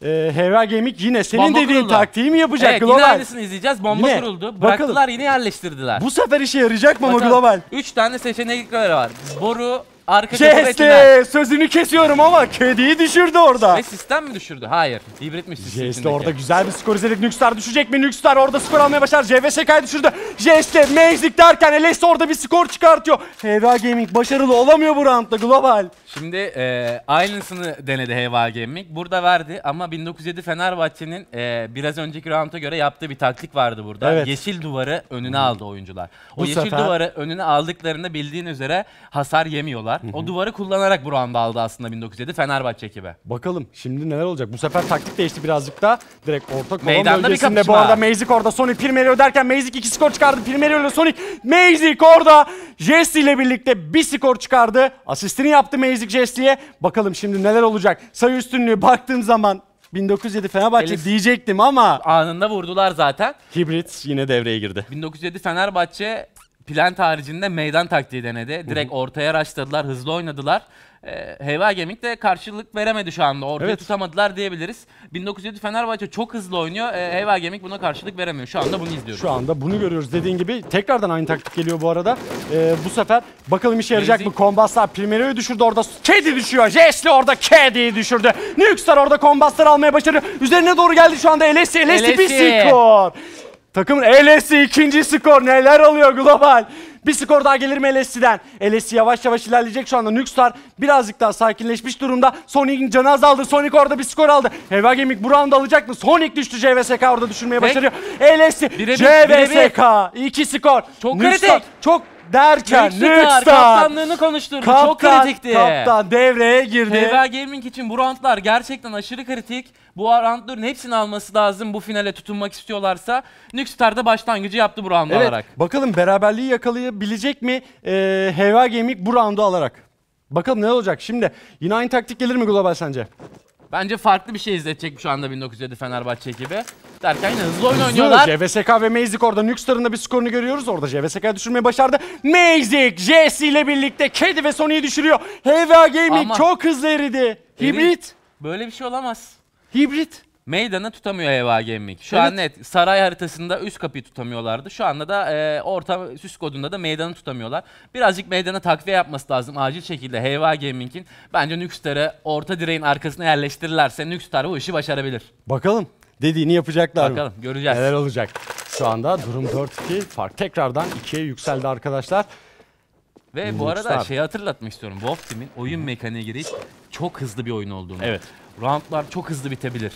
e, Heyva Gaming yine senin bomba dediğin kuruldu. taktiği mi yapacak evet, Global? Evet, yine aynısını izleyeceğiz. Bomba yine. kuruldu. Bıraktılar Bakalım. yine yerleştirdiler. Bu sefer işe yarayacak mı Global? üç tane seçenekler var. Boru... J S T sözünü kesiyorum ama kediyi düşürdü orada. Ve sistem mi düşürdü? Hayır. Hibritmiş sistem. J S T orada güzel bir skor izledik. Nuxtar düşecek mi? Nuxtar orada skor almaya başlar. C V S K'yı düşürdü. J S T Magic derken L S orada bir skor çıkartıyor. Heyva Gaming başarılı olamıyor bu roundda Global. Şimdi e, aynısını denedi Heyva Gaming. Burada verdi ama bin dokuz yüz yedi Fenerbahçe'nin e, biraz önceki rounda göre yaptığı bir taktik vardı burada. Evet. Yeşil duvarı önüne aldı oyuncular. O bu yeşil sefer... duvarı önüne aldıklarında bildiğin üzere hasar yemiyorlar. Hı-hı. O duvarı kullanarak bu round'u aldı aslında bin dokuz yüz yedi Fenerbahçe ekibi. Bakalım şimdi neler olacak? Bu sefer taktik değişti birazcık da. Direkt orta kolon bölgesinde bu arada Mazik orada. Sonic Primerio derken Mazik iki skor çıkardı. Primerio ile Sonic. Mazik orada Jesse ile birlikte bir skor çıkardı. Asistini yaptı Mazik Jesse'ye. Bakalım şimdi neler olacak? Sayı üstünlüğü baktığım zaman bin dokuz yüz yedi Fenerbahçe Elif. diyecektim ama. Anında vurdular zaten. Hibrit yine devreye girdi. bin dokuz yüz yedi Fenerbahçe... Plant haricinde meydan taktiği denedi. Direkt Hı-hı. ortaya araştırdılar, hızlı oynadılar. Ee, Heyva Gaming de karşılık veremedi şu anda. Ortaya evet. tutamadılar diyebiliriz. bin dokuz yüz yedi Fenerbahçe çok hızlı oynuyor. Ee, Heyva Gaming buna karşılık veremiyor. Şu anda bunu izliyoruz. Şu anda bunu görüyoruz. Dediğin gibi tekrardan aynı taktik geliyor bu arada. Ee, bu sefer bakalım işe yarayacak Mezin. mı? Combustlar Primero'yu düşürdü orada. Kedi düşüyor. Jessli orada Kedi'yi düşürdü. Nuxtar orada Combustlar almaya başarıyor. Üzerine doğru geldi şu anda L S I. L S I bir skor. Takımın L S I ikinci skor. Neler oluyor Global? Bir skor daha gelir mi L S I'den? L S I yavaş yavaş ilerleyecek şu anda. Nuxtar birazcık daha sakinleşmiş durumda. Sonic'in canı azaldı. Sonic orada bir skor aldı. Heyva Gaming bu round'u alacak mı? Sonic düştü. C V S K orada düşürmeye Peki. başarıyor. L S I, C V S K iki skor. Çok kritik. Çok derken Nuxtar kaptanlığını konuşturdu. Kaptan, çok kritikti. Kaptan devreye girdi. Heyva Gaming için bu roundlar gerçekten aşırı kritik. Bu roundların hepsini alması lazım bu finale tutunmak istiyorlarsa. Nuxtar da başlangıcı yaptı bu roundu evet, alarak. Bakalım beraberliği yakalayabilecek mi ee, Heyva Gaming bu roundu alarak? Bakalım ne olacak şimdi? Yine aynı taktik gelir mi Global sence? Bence farklı bir şey izletecek şu anda bin dokuz yüz yedi Fenerbahçe ekibi. Derken yine hızlı oyun oynuyorlar. C V S K ve Mazik orada. Nuxtar'ın da bir skorunu görüyoruz. Orada C V S K düşürmeyi başardı. Mazik, Jesse ile birlikte Kedi ve Sony'yi düşürüyor. Heyva Gaming Ama çok hızlı eridi. Hibrit. Böyle bir şey olamaz. Hibrit. Meydanı tutamıyor Heyva Gaming. Şu evet. an net. Saray haritasında üst kapıyı tutamıyorlardı. Şu anda da e, orta süs kodunda da meydanı tutamıyorlar. Birazcık meydana takviye yapması lazım. Acil şekilde Heyva Gaming'in bence Nuxtar'ı orta direğin arkasına yerleştirirlerse Nuxtar bu işi başarabilir. Bakalım dediğini yapacaklar Bakalım mı? göreceğiz. Neler olacak? Şu anda durum dört iki. Fark tekrardan ikiye yükseldi arkadaşlar. Ve Nuxtar. Bu arada şeyi hatırlatmak istiyorum. Wolf Team'in oyun mekaniğe girip çok hızlı bir oyun olduğunu. Evet. Roundlar çok hızlı bitebilir.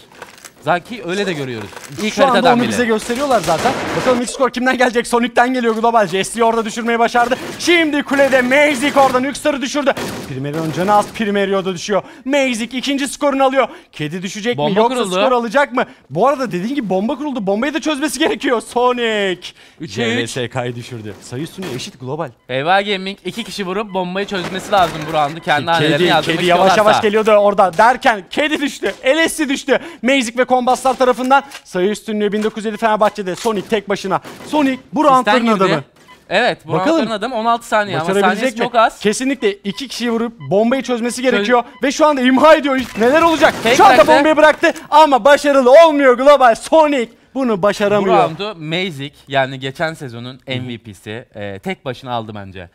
Zaki öyle de görüyoruz. İlk Şu anda onu bile. bize gösteriyorlar zaten. Bakalım ilk skor kimden gelecek? Sonic'ten geliyor Global. Jesse'yi orada düşürmeyi başardı. Şimdi kulede Mazik orada Nuxtar'ı düşürdü. Primerio'nun canı az. Primerio da düşüyor. Mazik ikinci skorunu alıyor. Kedi düşecek bomba mi? Yoksa kuruldu. skor alacak mı? Bu arada dediğin gibi bomba kuruldu. Bombayı da çözmesi gerekiyor. Sonic. C V S K'yı düşürdü. Sayı üstünü eşit Global. Heyva Gaming iki kişi vurup bombayı çözmesi lazım bu roundu. Kendi hanelerine yazdırmak Kedi yavaş yavaş geliyordu orada. Derken Kedi düştü. L S I düştü. Mazik ve Combustlar tarafından sayı üstünlüğü bin dokuz yüz yedi Fenerbahçe'de. Sonic tek başına. Sonic bu roundların adamı. Evet, bu roundların adamı. on altı saniye ama saniyesi çok az. Kesinlikle iki kişiyi vurup bombayı çözmesi gerekiyor. Çöz... Ve şu anda imha ediyor. Neler olacak? Tek şu anda bıraktı. bombayı bıraktı ama başarılı olmuyor Global. Sonic bunu başaramıyor. Bu roundu Mazik yani geçen sezonun M V P'si e, tek başına aldı bence.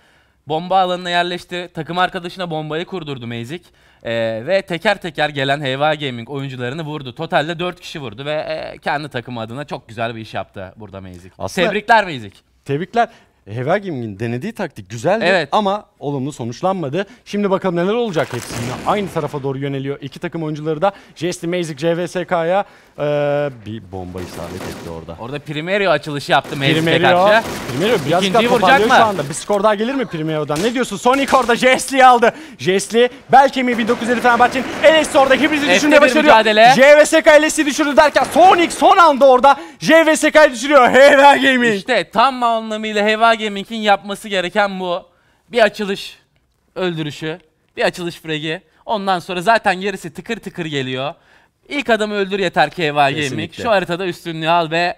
Bomba alanına yerleşti. Takım arkadaşına bombayı kurdurdu Mazik. Ee, ve teker teker gelen Heyva Gaming oyuncularını vurdu. Totalde dört kişi vurdu ve e, kendi takımı adına çok güzel bir iş yaptı burada Meizik. Aslında tebrikler Meizik. Tebrikler. Heyva Gaming'in denediği taktik güzeldi, evet, ama olumlu sonuçlanmadı. Şimdi bakalım neler olacak hepsinde. Aynı tarafa doğru yöneliyor. İki takım oyuncuları da Jesty Meizik C V S K'ya e, bir bomba isabet etti orada. Orada Primeiro açılışı yaptı Meizik'e karşı. Primeiro birazcık daha toparlıyor şu anda. Bir skor daha gelir mi Primeiro'dan? Ne diyorsun? Sonic orada Jesty'yi aldı. Jesty belki mi bin dokuz yüz elli Fenerbahçe'nin L S orada hibriti düşünmeye başarıyor. C V S K L S'yi düşürür derken Sonic son anda orada C V S K'yı düşürüyor. Heyva Gaming. İşte tam anlamıyla Heyva Gaming'in yapması gereken bu. Bir açılış öldürüşü, bir açılış fragi. Ondan sonra zaten gerisi tıkır tıkır geliyor. İlk adamı öldür yeter ki Heyva Gaming. Şu haritada üstünlüğü al ve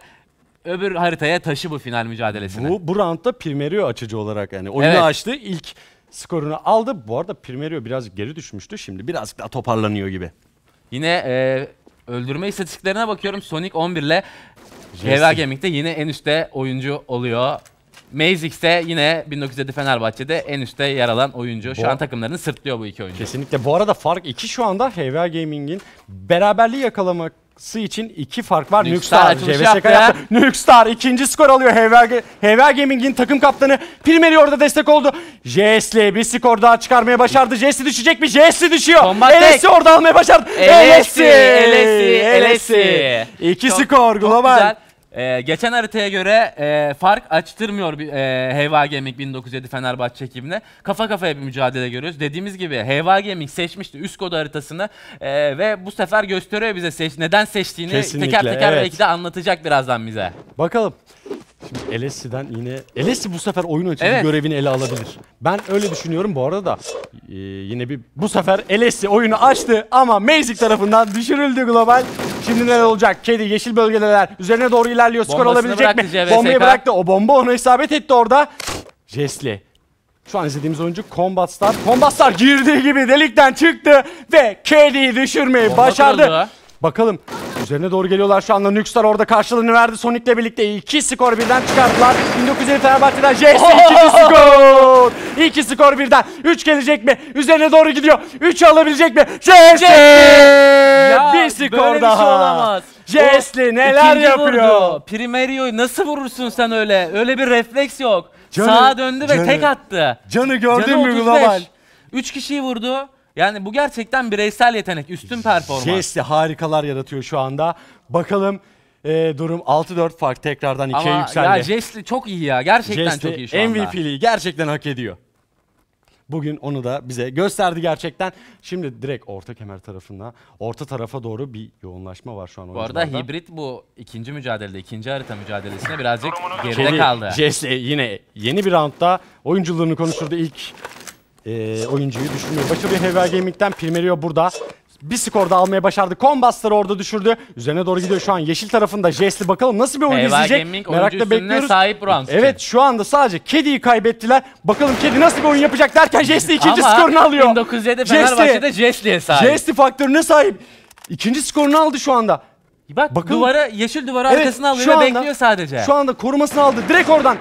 öbür haritaya taşı bu final mücadelesine. Bu, bu roundda Primeiro açıcı olarak yani oyunu, evet, açtı. İlk skorunu aldı. Bu arada Primeiro birazcık geri düşmüştü. Şimdi birazcık daha toparlanıyor gibi. Yine e, öldürme istatistiklerine bakıyorum. Sonic on bir ile Heyva Gaming'de yine en üstte oyuncu oluyor. Meizik ise yine bin dokuz yüz yedi Fenerbahçe'de en üstte yer alan oyuncu. Şu bu, an takımlarını sırtlıyor bu iki oyuncu. Kesinlikle. Bu arada fark iki şu anda. Heyva Gaming'in beraberliği yakalaması için iki fark var. Nukstar C V S K Nukstar ikinci skor alıyor. Heyva, Heyva Gaming'in takım kaptanı Primeiro orada destek oldu. Jesty bir skor daha çıkarmaya başardı. Jesty düşecek mi? Jesty düşüyor. L S orada almaya başardı. L S L S İki çok, skor global. Ee, geçen haritaya göre e, fark açtırmıyor e, Heyva Gaming bin dokuz yüz yedi Fenerbahçe ekibine. Kafa kafaya bir mücadele görüyoruz. Dediğimiz gibi Heyva Gaming seçmişti üst kod haritasını e, ve bu sefer gösteriyor bize seç, neden seçtiğini. Kesinlikle, teker teker, evet, belki de anlatacak birazdan bize. Bakalım. Şimdi L S C'den yine... L S C bu sefer oyun açıcı, evet, görevini ele alabilir. Ben öyle düşünüyorum bu arada da. Ee, yine bir... Bu sefer L S C oyunu açtı ama Meizik tarafından düşürüldü global. Şimdi neler olacak? Kedi yeşil bölgedeler. Üzerine doğru ilerliyor. Skor alabilecek mi? C V S K. Bombayı bıraktı. O bomba onu isabet etti orada. Jesty. Şu an izlediğimiz oyuncu Combat Star. Combat Star girdiği gibi delikten çıktı ve Kedi'yi düşürmeyi bomba başardı. Kırıldı. Bakalım. Üzerine doğru geliyorlar şu anda. Nukstar orada karşılığını verdi. Sonic'le birlikte iki skor birden çıkarttılar. bin dokuz yüz elli Fenerbahçe'den Jesty ikinci skor. İki skor birden. Üç gelecek mi? Üzerine doğru gidiyor. Üç alabilecek mi? Jesty! Bir skor daha. Şey Jesty neler yapıyor? Vurdu. Primeiro'yu nasıl vurursun sen öyle? Öyle bir refleks yok. Canı, sağa döndü ve canı, tek attı. Canı gördün mü global? Üç kişiyi vurdu. Yani bu gerçekten bireysel yetenek, üstün performans. Jesty harikalar yaratıyor şu anda. Bakalım e, durum altı dört fark tekrardan ikiye yükseldi. Ama ya Jesty çok iyi ya. Gerçekten Jesty çok iyi şu anda. M V P'liği gerçekten hak ediyor. Bugün onu da bize gösterdi gerçekten. Şimdi direkt orta kemer tarafına, orta tarafa doğru bir yoğunlaşma var şu an. Bu arada hibrit bu ikinci mücadelede, ikinci harita mücadelesine birazcık geride kaldı. Jesty yine yeni bir roundda oyunculuğunu konuşturdu ilk. E, oyuncuyu düşürmeye başarıyor Heyva Gaming'den. Primeiro burada bir skor da almaya başardı. Combastar'ı orada düşürdü. Üzerine doğru gidiyor şu an yeşil tarafında. Jesty bakalım nasıl bir oyun izleyecek. Merakla bekliyoruz. Sahip round, evet, şu anda sadece Kedi'yi kaybettiler. Bakalım Kedi nasıl bir oyun yapacak derken Jesty ikinci ama skorunu alıyor. bin dokuz yüz yedi Fenerbahçe'de Jesty'ye sahip. Jesty faktörüne sahip. İkinci skorunu aldı şu anda. Bak bakalım, duvara, yeşil duvara, evet, arkasına alıyor ve anda, bekliyor sadece. Şu anda korumasını aldı. Direkt oradan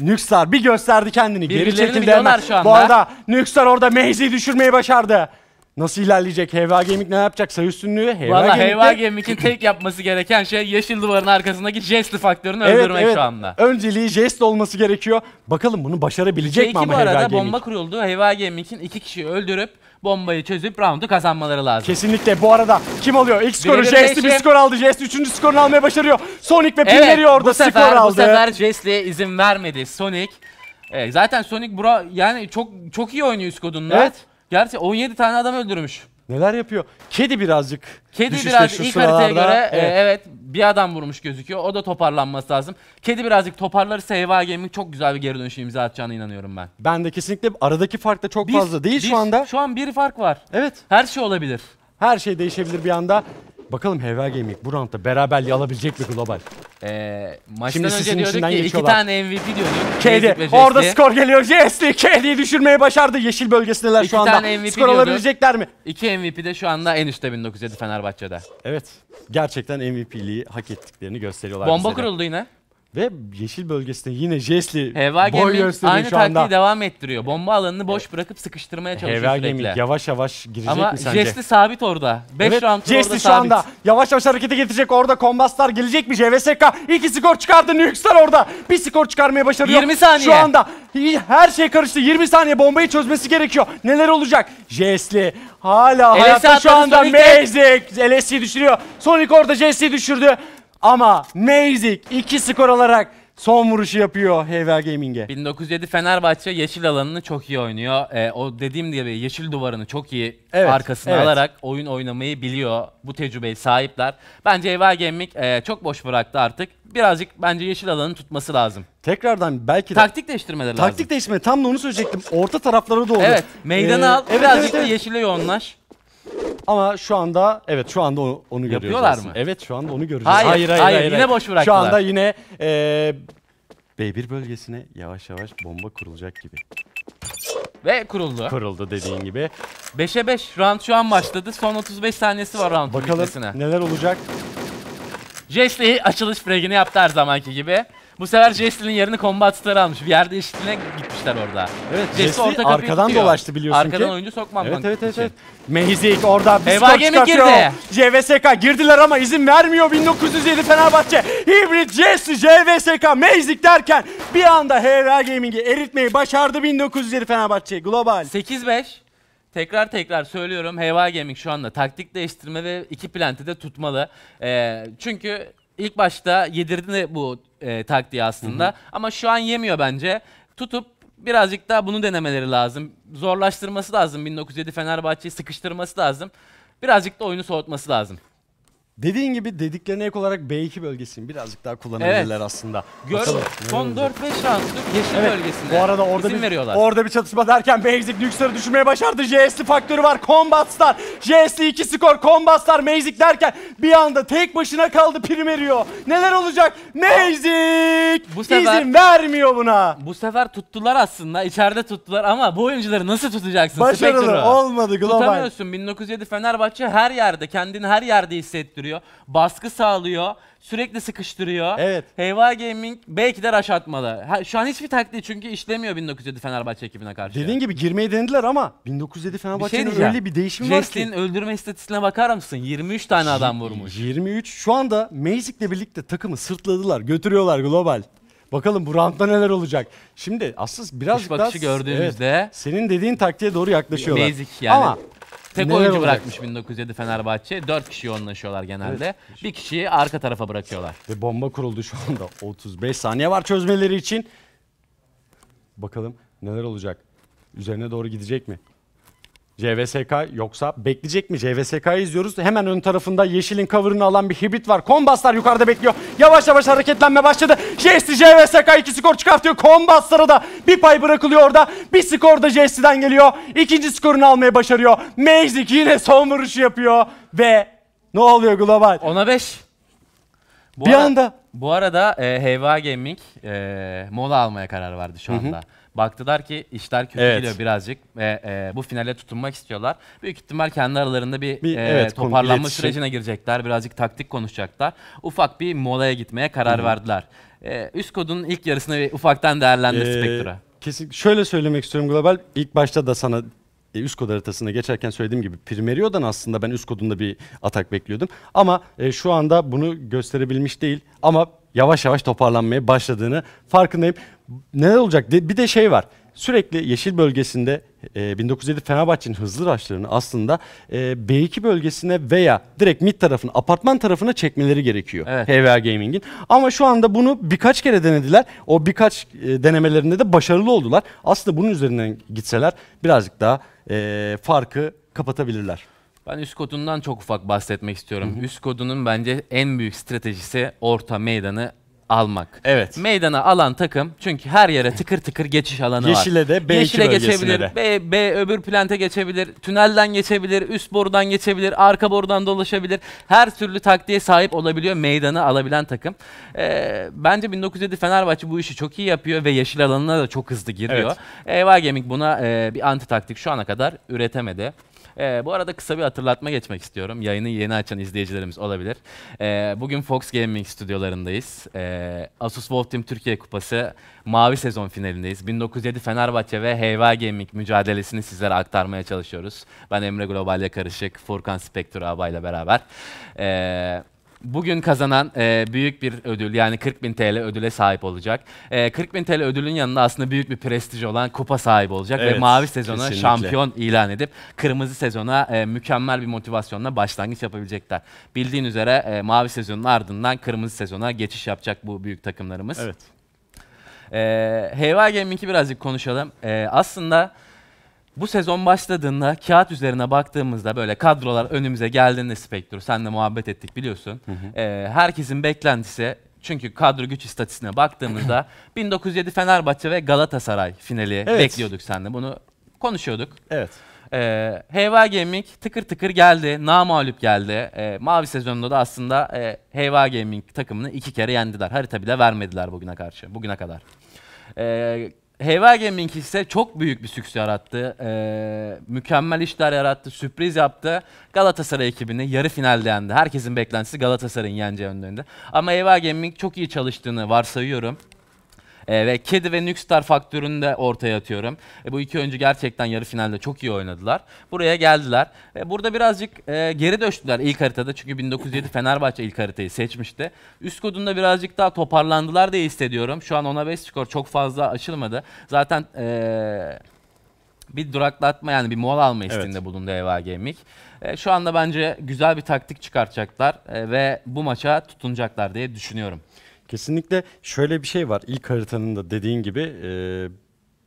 Nukstar bir gösterdi kendini. Geri çekildi hemen. Bu arada Nukstar orada Meizik'i düşürmeyi başardı. Nasıl ilerleyecek? Heyva Gaming ne yapacak? Sayı üstünlüğü Heyva Gaming'de. Heyva Gaming'in tek yapması gereken şey yeşil duvarın arkasındaki Jesty faktörünü, evet, öldürmek, evet, şu anda. Önceliği Jesty olması gerekiyor. Bakalım bunu başarabilecek mi ama Heyva Gaming? Bu arada bomba kuruldu. Heyva Gaming'in iki kişiyi öldürüp bombayı çözüp roundu kazanmaları lazım. Kesinlikle. Bu arada kim alıyor? İlk skoru Jesty bir skor aldı. Jesty üçüncü skorunu almaya başarıyor. Sonic ve Primeiro, evet, orada skor sefer, aldı. Bu sefer Jesty'ye izin vermedi Sonic. Evet, zaten Sonic bura yani çok çok iyi oynuyor üst kodunda. Evet. Gerçi on yedi tane adam öldürmüş. Neler yapıyor? Kedi birazcık. Kedi birazcık ilk haritaya göre, evet, E, evet, bir adam vurmuş gözüküyor. O da toparlanması lazım. Kedi birazcık toparlarsa Heyva Gaming çok güzel bir geri dönüşü imza atacağına inanıyorum ben. Ben de kesinlikle. Aradaki fark da çok bir, fazla değil bir, şu anda. Şu an bir fark var. Evet. Her şey olabilir. Her şey değişebilir bir anda. Bakalım Heyva Gaming bu roundda beraberliği alabilecek mi global? Ee, maçtan Şimdi önce diyorduk ki iki tane M V P diyorduk. Kedi orada skor geliyor. Jesty Kedi'yi düşürmeyi başardı. Yeşil bölgesindeler şu anda. M V P skor diyorduk, alabilecekler mi? İki M V P de şu anda en üstte bin dokuz yüz yedi Fenerbahçe'de. Evet. Gerçekten M V P'liği hak ettiklerini gösteriyorlar. Bomba kuruldu yine. Ve yeşil bölgesinde yine Jesli Heva boy gösteriyor şu anda. Aynı taktiği devam ettiriyor. Bomba alanını boş bırakıp sıkıştırmaya çalışıyor Heva sürekli. Heva Gemik yavaş yavaş girecek ama mi sence? Ama Jesli sabit orada. beş evet, round orada sabit. Şu anda yavaş yavaş harekete getirecek orada. Kombaslar gelecek mi? J V S K iki skor çıkardı. Nüksler orada. Bir skor çıkarmaya başarıyor. yirmi saniye. Şu anda her şey karıştı. yirmi saniye bombayı çözmesi gerekiyor. Neler olacak? Jesli hala L S hayatta şu anda. Magic L S'yi düşürüyor. Sonic orada Jesli'yi düşürdü. Ama Mazik iki skor alarak son vuruşu yapıyor H V A Gaming'e. bin dokuz yüz yedi Fenerbahçe yeşil alanını çok iyi oynuyor. Ee, o dediğim gibi yeşil duvarını çok iyi evet, arkasına evet. alarak oyun oynamayı biliyor. Bu tecrübeye sahipler. Bence H V A Gaming e, çok boş bıraktı artık. Birazcık bence yeşil alanı tutması lazım. Tekrardan belki de... Taktik değiştirmeleri Taktik lazım. Taktik değiştirme. Tam da onu söyleyecektim. Orta taraflara doğru. Evet. Meydanı ee, al. Evet, birazcık evet, da evet. yeşile yoğunlaş. Ama şu anda evet şu anda onu, onu görüyoruz. Yapıyorlar mı? Evet şu anda onu göreceğiz. Hayır hayır hayır. hayır, hayır. Yine boş bıraktılar. Şu anda yine ee, B bir bölgesine yavaş yavaş bomba kurulacak gibi. Ve kuruldu. Kuruldu dediğin gibi. beşe beş round şu an başladı. Son otuz beş saniyesi var round'un bitmesine. Bakalım neler olacak? Jesli açılış fragini yaptı her zamanki gibi. Bu sefer Jesli'nin yerini Combat Star'a almış. Bir yerde eşitliğine gitmişler orada. Evet, Jesli arkadan tutuyor. Dolaştı biliyorsun arkadan ki. Arkadan oyuncu sokmam. Evet, evet, evet. Mazik orada bir skor çıkartıyor. J V S K girdiler ama izin vermiyor bin dokuz yüz yedi Fenerbahçe. Hybrid, Jesli, J V S K, Mazik derken bir anda H V A Gaming'i eritmeyi başardı bin dokuz yüz yedi Fenerbahçe Global. sekiz beş. Tekrar tekrar söylüyorum, H V A Gaming şu anda taktik değiştirme ve iki plant'i de tutmalı. Ee, çünkü ilk başta yedirdi bu e, taktiği aslında. Hı hı. Ama şu an yemiyor bence. Tutup birazcık daha bunu denemeleri lazım. Zorlaştırması lazım. bin dokuz yüz yedi Fenerbahçe'yi sıkıştırması lazım. Birazcık da oyunu soğutması lazım. Dediğin gibi dediklerine ek olarak B iki bölgesini birazcık daha kullanabilirler evet. aslında. Gör, bakalım, son dört beş round'luk yeşil evet. bölgesinde bu arada orada bir, veriyorlar. Orada bir çatışma derken Mazik Nüksler'i düşürmeye başardı. J S L faktörü var. Combat Star. J S L iki skor. Combat Star Mazik derken bir anda tek başına kaldı Primerio. Neler olacak? Mazik bu sefer, izin vermiyor buna. Bu sefer tuttular aslında. İçeride tuttular ama bu oyuncuları nasıl tutacaksın? Başarılı Spectrum. Olmadı Global. Tutamıyorsun. bin dokuz yüz yedi Fenerbahçe her yerde. Kendini her yerde hissettiriyor. Baskı sağlıyor. Sürekli sıkıştırıyor. Evet. H V A Gaming belki de rush atmalı. Ha, şu an hiçbir taktiği çünkü işlemiyor bin dokuz yüz yedi Fenerbahçe ekibine karşı. Dediğin gibi girmeyi denediler ama bin dokuz yüz yedi Fenerbahçe'nin şey öyle bir değişim var ki. Jesli'nin öldürme istatistiğine bakar mısın? yirmi üç tane adam vurmuş. yirmi üç. Şu anda Mazik'le birlikte takımı sırtladılar. Götürüyorlar Global. Bakalım bu roundda neler olacak. Şimdi aslında birazcık daha gördüğümüzde evet, senin dediğin taktiğe doğru yaklaşıyorlar. Mazik yani. Ama tek neler oyuncu bırakmış bin dokuz yüz yedi Fenerbahçe. dört kişi yoğunlaşıyorlar genelde. Evet. Bir kişiyi arka tarafa bırakıyorlar. Ve bomba kuruldu şu anda. otuz beş saniye var çözmeleri için. Bakalım neler olacak? Üzerine doğru gidecek mi? J V S K yoksa bekleyecek mi? J V S K'yı izliyoruz. Hemen ön tarafında yeşilin cover'ını alan bir hibrit var. Kombaslar yukarıda bekliyor. Yavaş yavaş hareketlenme başladı. Jesli J V S K iki skor çıkartıyor. Kombaslara da bir pay bırakılıyor orada. Bir skor da Jesli'den geliyor. İkinci skorunu almaya başarıyor. Mazik yine son vuruşu yapıyor. Ve ne oluyor Global? ona beş. Bir ara, anda. Bu arada e, H V A Gaming e, mola almaya karar verdi şu anda. Hı hı. Baktılar ki işler kötü evet. gidiyor birazcık ve e, bu finale tutunmak istiyorlar. Büyük ihtimal kendi aralarında bir, bir e, evet, toparlanma konu, sürecine girecekler. Birazcık taktik konuşacaklar. Ufak bir molaya gitmeye karar Hı -hı. verdiler. E, üst kodun ilk yarısını ufaktan değerlendir ee, Spectre'a. Kesinlikle. Şöyle söylemek istiyorum Global. İlk başta da sana e, üst kod haritasına geçerken söylediğim gibi Primerio'dan aslında ben üst kodunda bir atak bekliyordum. Ama e, şu anda bunu gösterebilmiş değil. Ama yavaş yavaş toparlanmaya başladığını farkındayım. Neler olacak? Bir de şey var. Sürekli yeşil bölgesinde bin dokuz yüz yedi Fenerbahçe'nin hızlı raşlarını aslında B iki bölgesine veya direkt mid tarafına, apartman tarafına çekmeleri gerekiyor evet. H V A Gaming'in. Ama şu anda bunu birkaç kere denediler. O birkaç denemelerinde de başarılı oldular. Aslında bunun üzerinden gitseler birazcık daha farkı kapatabilirler. Ben üst kodundan çok ufak bahsetmek istiyorum. Hı hı. Üst kodunun bence en büyük stratejisi orta meydanı almak. Evet. Meydana alan takım çünkü her yere tıkır tıkır geçiş alanı Yeşile var. De, B iki Yeşile geçebilir, de B, B öbür plante geçebilir, tünelden geçebilir, üst borudan geçebilir, arka borudan dolaşabilir. Her türlü taktiğe sahip olabiliyor meydanı alabilen takım. Ee, bence bin dokuz yüz yedi Fenerbahçe bu işi çok iyi yapıyor ve yeşil alanına da çok hızlı giriyor. Evet. H V A Gaming buna e, bir anti taktik şu ana kadar üretemedi. Ee, bu arada kısa bir hatırlatma geçmek istiyorum. Yayını yeni açan izleyicilerimiz olabilir. Ee, bugün Fox Gaming stüdyolarındayız. Ee, Asus WoW Team Türkiye Kupası Mavi Sezon finalindeyiz. bin dokuz yüz yedi Fenerbahçe ve Heyva Gaming mücadelesini sizlere aktarmaya çalışıyoruz. Ben Emre Global'le karışık, Furkan Spektör abayla beraber. Ee, Bugün kazanan e, büyük bir ödül, yani kırk bin TL ödüle sahip olacak. E, kırk bin TL ödülün yanında aslında büyük bir prestij olan kupa sahibi olacak. Evet, ve mavi sezona kesinlikle şampiyon ilan edip kırmızı sezona e, mükemmel bir motivasyonla başlangıç yapabilecekler. Bildiğin üzere e, mavi sezonun ardından kırmızı sezona geçiş yapacak bu büyük takımlarımız. Evet. E, Heyva Gaming'i birazcık konuşalım. E, aslında... Bu sezon başladığında kağıt üzerine baktığımızda böyle kadrolar önümüze geldiğinde Spektrum, senle muhabbet ettik biliyorsun. Hı hı. Ee, herkesin beklentisi, çünkü kadro güç istatistiğine baktığımızda bin dokuz yüz yedi Fenerbahçe ve Galatasaray finali, evet, bekliyorduk senle. Bunu konuşuyorduk. Evet. Ee, Heyva Gaming tıkır tıkır geldi, namağlup geldi. Ee, Mavi sezonunda da aslında e, Heyva Gaming takımını iki kere yendiler. Harita bile vermediler bugüne karşı, bugüne kadar. Ee, Heyva Gaming ise çok büyük bir süks yarattı, ee, mükemmel işler yarattı, sürpriz yaptı. Galatasaray ekibini yarı finalde yendi. Herkesin beklentisi Galatasaray'ın yeneceği önlerinde. Ama Heyva Gaming çok iyi çalıştığını varsayıyorum. Ee, ve Kedi ve Nukstar faktörünü de ortaya atıyorum. E, bu iki oyuncu gerçekten yarı finalde çok iyi oynadılar. Buraya geldiler. E, burada birazcık e, geri düştüler ilk haritada. Çünkü bin dokuz yüz yedi Fenerbahçe ilk haritayı seçmişti. Üst kodunda birazcık daha toparlandılar diye hissediyorum. Şu an ona beş skor çok fazla aşılmadı. Zaten e, bir duraklatma, yani bir mola alma isteğinde, evet, bulundu Heyva Gaming. E, şu anda bence güzel bir taktik çıkartacaklar e, ve bu maça tutunacaklar diye düşünüyorum. Kesinlikle şöyle bir şey var. İlk haritanın da dediğin gibi e,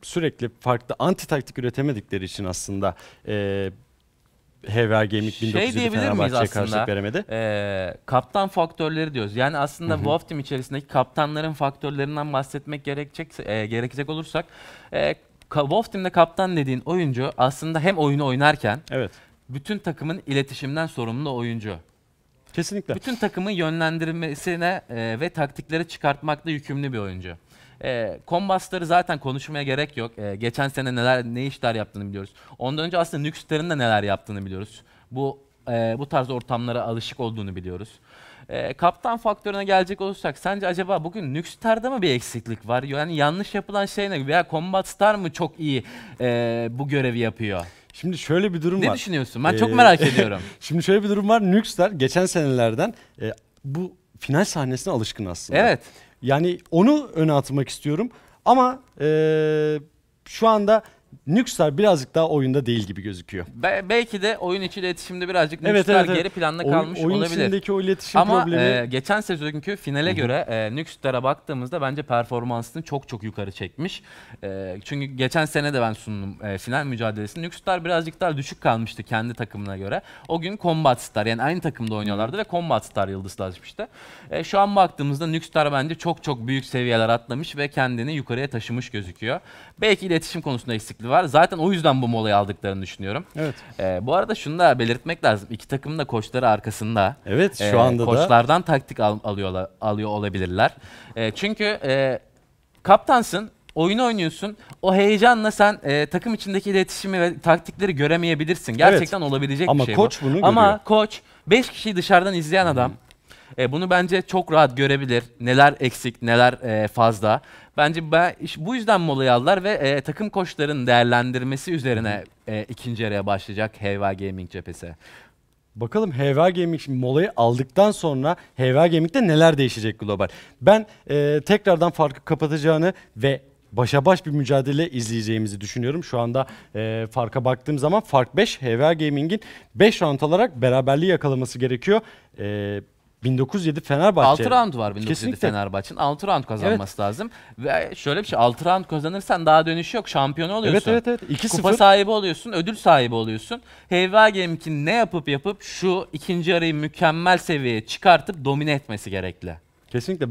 sürekli farklı anti taktik üretemedikleri için aslında e, Heyva Gaming şey bin dokuz yüz yedi Fenerbahçe'ye karşılık veremedi. E, kaptan faktörleri diyoruz. Yani aslında WoW Team içerisindeki kaptanların faktörlerinden bahsetmek gerekecek, e, gerekecek olursak e, WoW Team'de kaptan dediğin oyuncu aslında hem oyunu oynarken, evet, bütün takımın iletişimden sorumlu oyuncu. Kesinlikle. Bütün takımın yönlendirmesine e, ve taktikleri çıkartmakla yükümlü bir oyuncu. E, Kombasları zaten konuşmaya gerek yok. E, geçen sene neler, ne işler yaptığını biliyoruz. Ondan önce aslında Nuxter'ın da neler yaptığını biliyoruz. Bu e, bu tarz ortamlara alışık olduğunu biliyoruz. E, kaptan faktörüne gelecek olursak, sence acaba bugün Nuxter'da mı bir eksiklik var? Yani yanlış yapılan şey ne? Veya Kombatstar mı çok iyi e, bu görevi yapıyor? Şimdi şöyle bir durum ne var. Ne düşünüyorsun? Ben ee, çok merak ediyorum. Şimdi şöyle bir durum var. Nuxter geçen senelerden e, bu final sahnesine alışkın aslında. Evet. Yani onu öne atmak istiyorum. Ama e, şu anda Nuxter birazcık daha oyunda değil gibi gözüküyor. Be belki de oyun içi iletişimde birazcık Nuxter, evet, evet, evet, geri planda kalmış oyun, oyun olabilir. Oyun içindeki o iletişim ama problemi... Ama e, geçen sezonki finale göre e, Nuxter'a baktığımızda bence performansını çok çok yukarı çekmiş. E, çünkü geçen sene de ben sundum e, final mücadelesini. Nuxter birazcık daha düşük kalmıştı kendi takımına göre. O gün Kombatstar, yani aynı takımda oynuyorlardı, hı, ve Kombatstar yıldızlaşmıştı. E, şu an baktığımızda Nuxter bence çok çok büyük seviyeler atlamış ve kendini yukarıya taşımış gözüküyor. Belki iletişim konusunda eksik var. Zaten o yüzden bu molayı aldıklarını düşünüyorum. Evet. Ee, bu arada şunu da belirtmek lazım. İki takım da koçları arkasında. Evet, şu e, anda koçlardan da taktik al alıyorlar, alıyor olabilirler. E, çünkü e, kaptansın, oyunu oynuyorsun. O heyecanla sen e, takım içindeki iletişimi ve taktikleri göremeyebilirsin. Gerçekten, evet, olabilecek ama bir şey bu. Ama koç bunu görüyor. Ama koç beş kişiyi dışarıdan izleyen, hmm, adam. E, bunu bence çok rahat görebilir. Neler eksik, neler e, fazla. Bence ben, bu yüzden molayı aldılar ve e, takım koçlarının değerlendirmesi üzerine e, ikinci yarıya başlayacak Heyva Gaming cephesi. Bakalım Heyva Gaming molayı aldıktan sonra Heyva Gaming'de neler değişecek global? Ben e, tekrardan farkı kapatacağını ve başa baş bir mücadele izleyeceğimizi düşünüyorum. Şu anda e, farka baktığım zaman fark beş. Heyva Gaming'in beş round alarak beraberliği yakalaması gerekiyor. E, bin dokuz yüz yedi Fenerbahçe. altı round var bin dokuz yüz yedi Fenerbahçe'nin. altı round kazanması, evet, lazım. Ve şöyle bir şey, altı round kazanırsan daha dönüş yok. Şampiyonu oluyorsun. Evet, evet, evet. Kupa sahibi oluyorsun, ödül sahibi oluyorsun. Heyva Gaming'in ne yapıp yapıp şu ikinci arayı mükemmel seviyeye çıkartıp domine etmesi gerekli. Kesinlikle.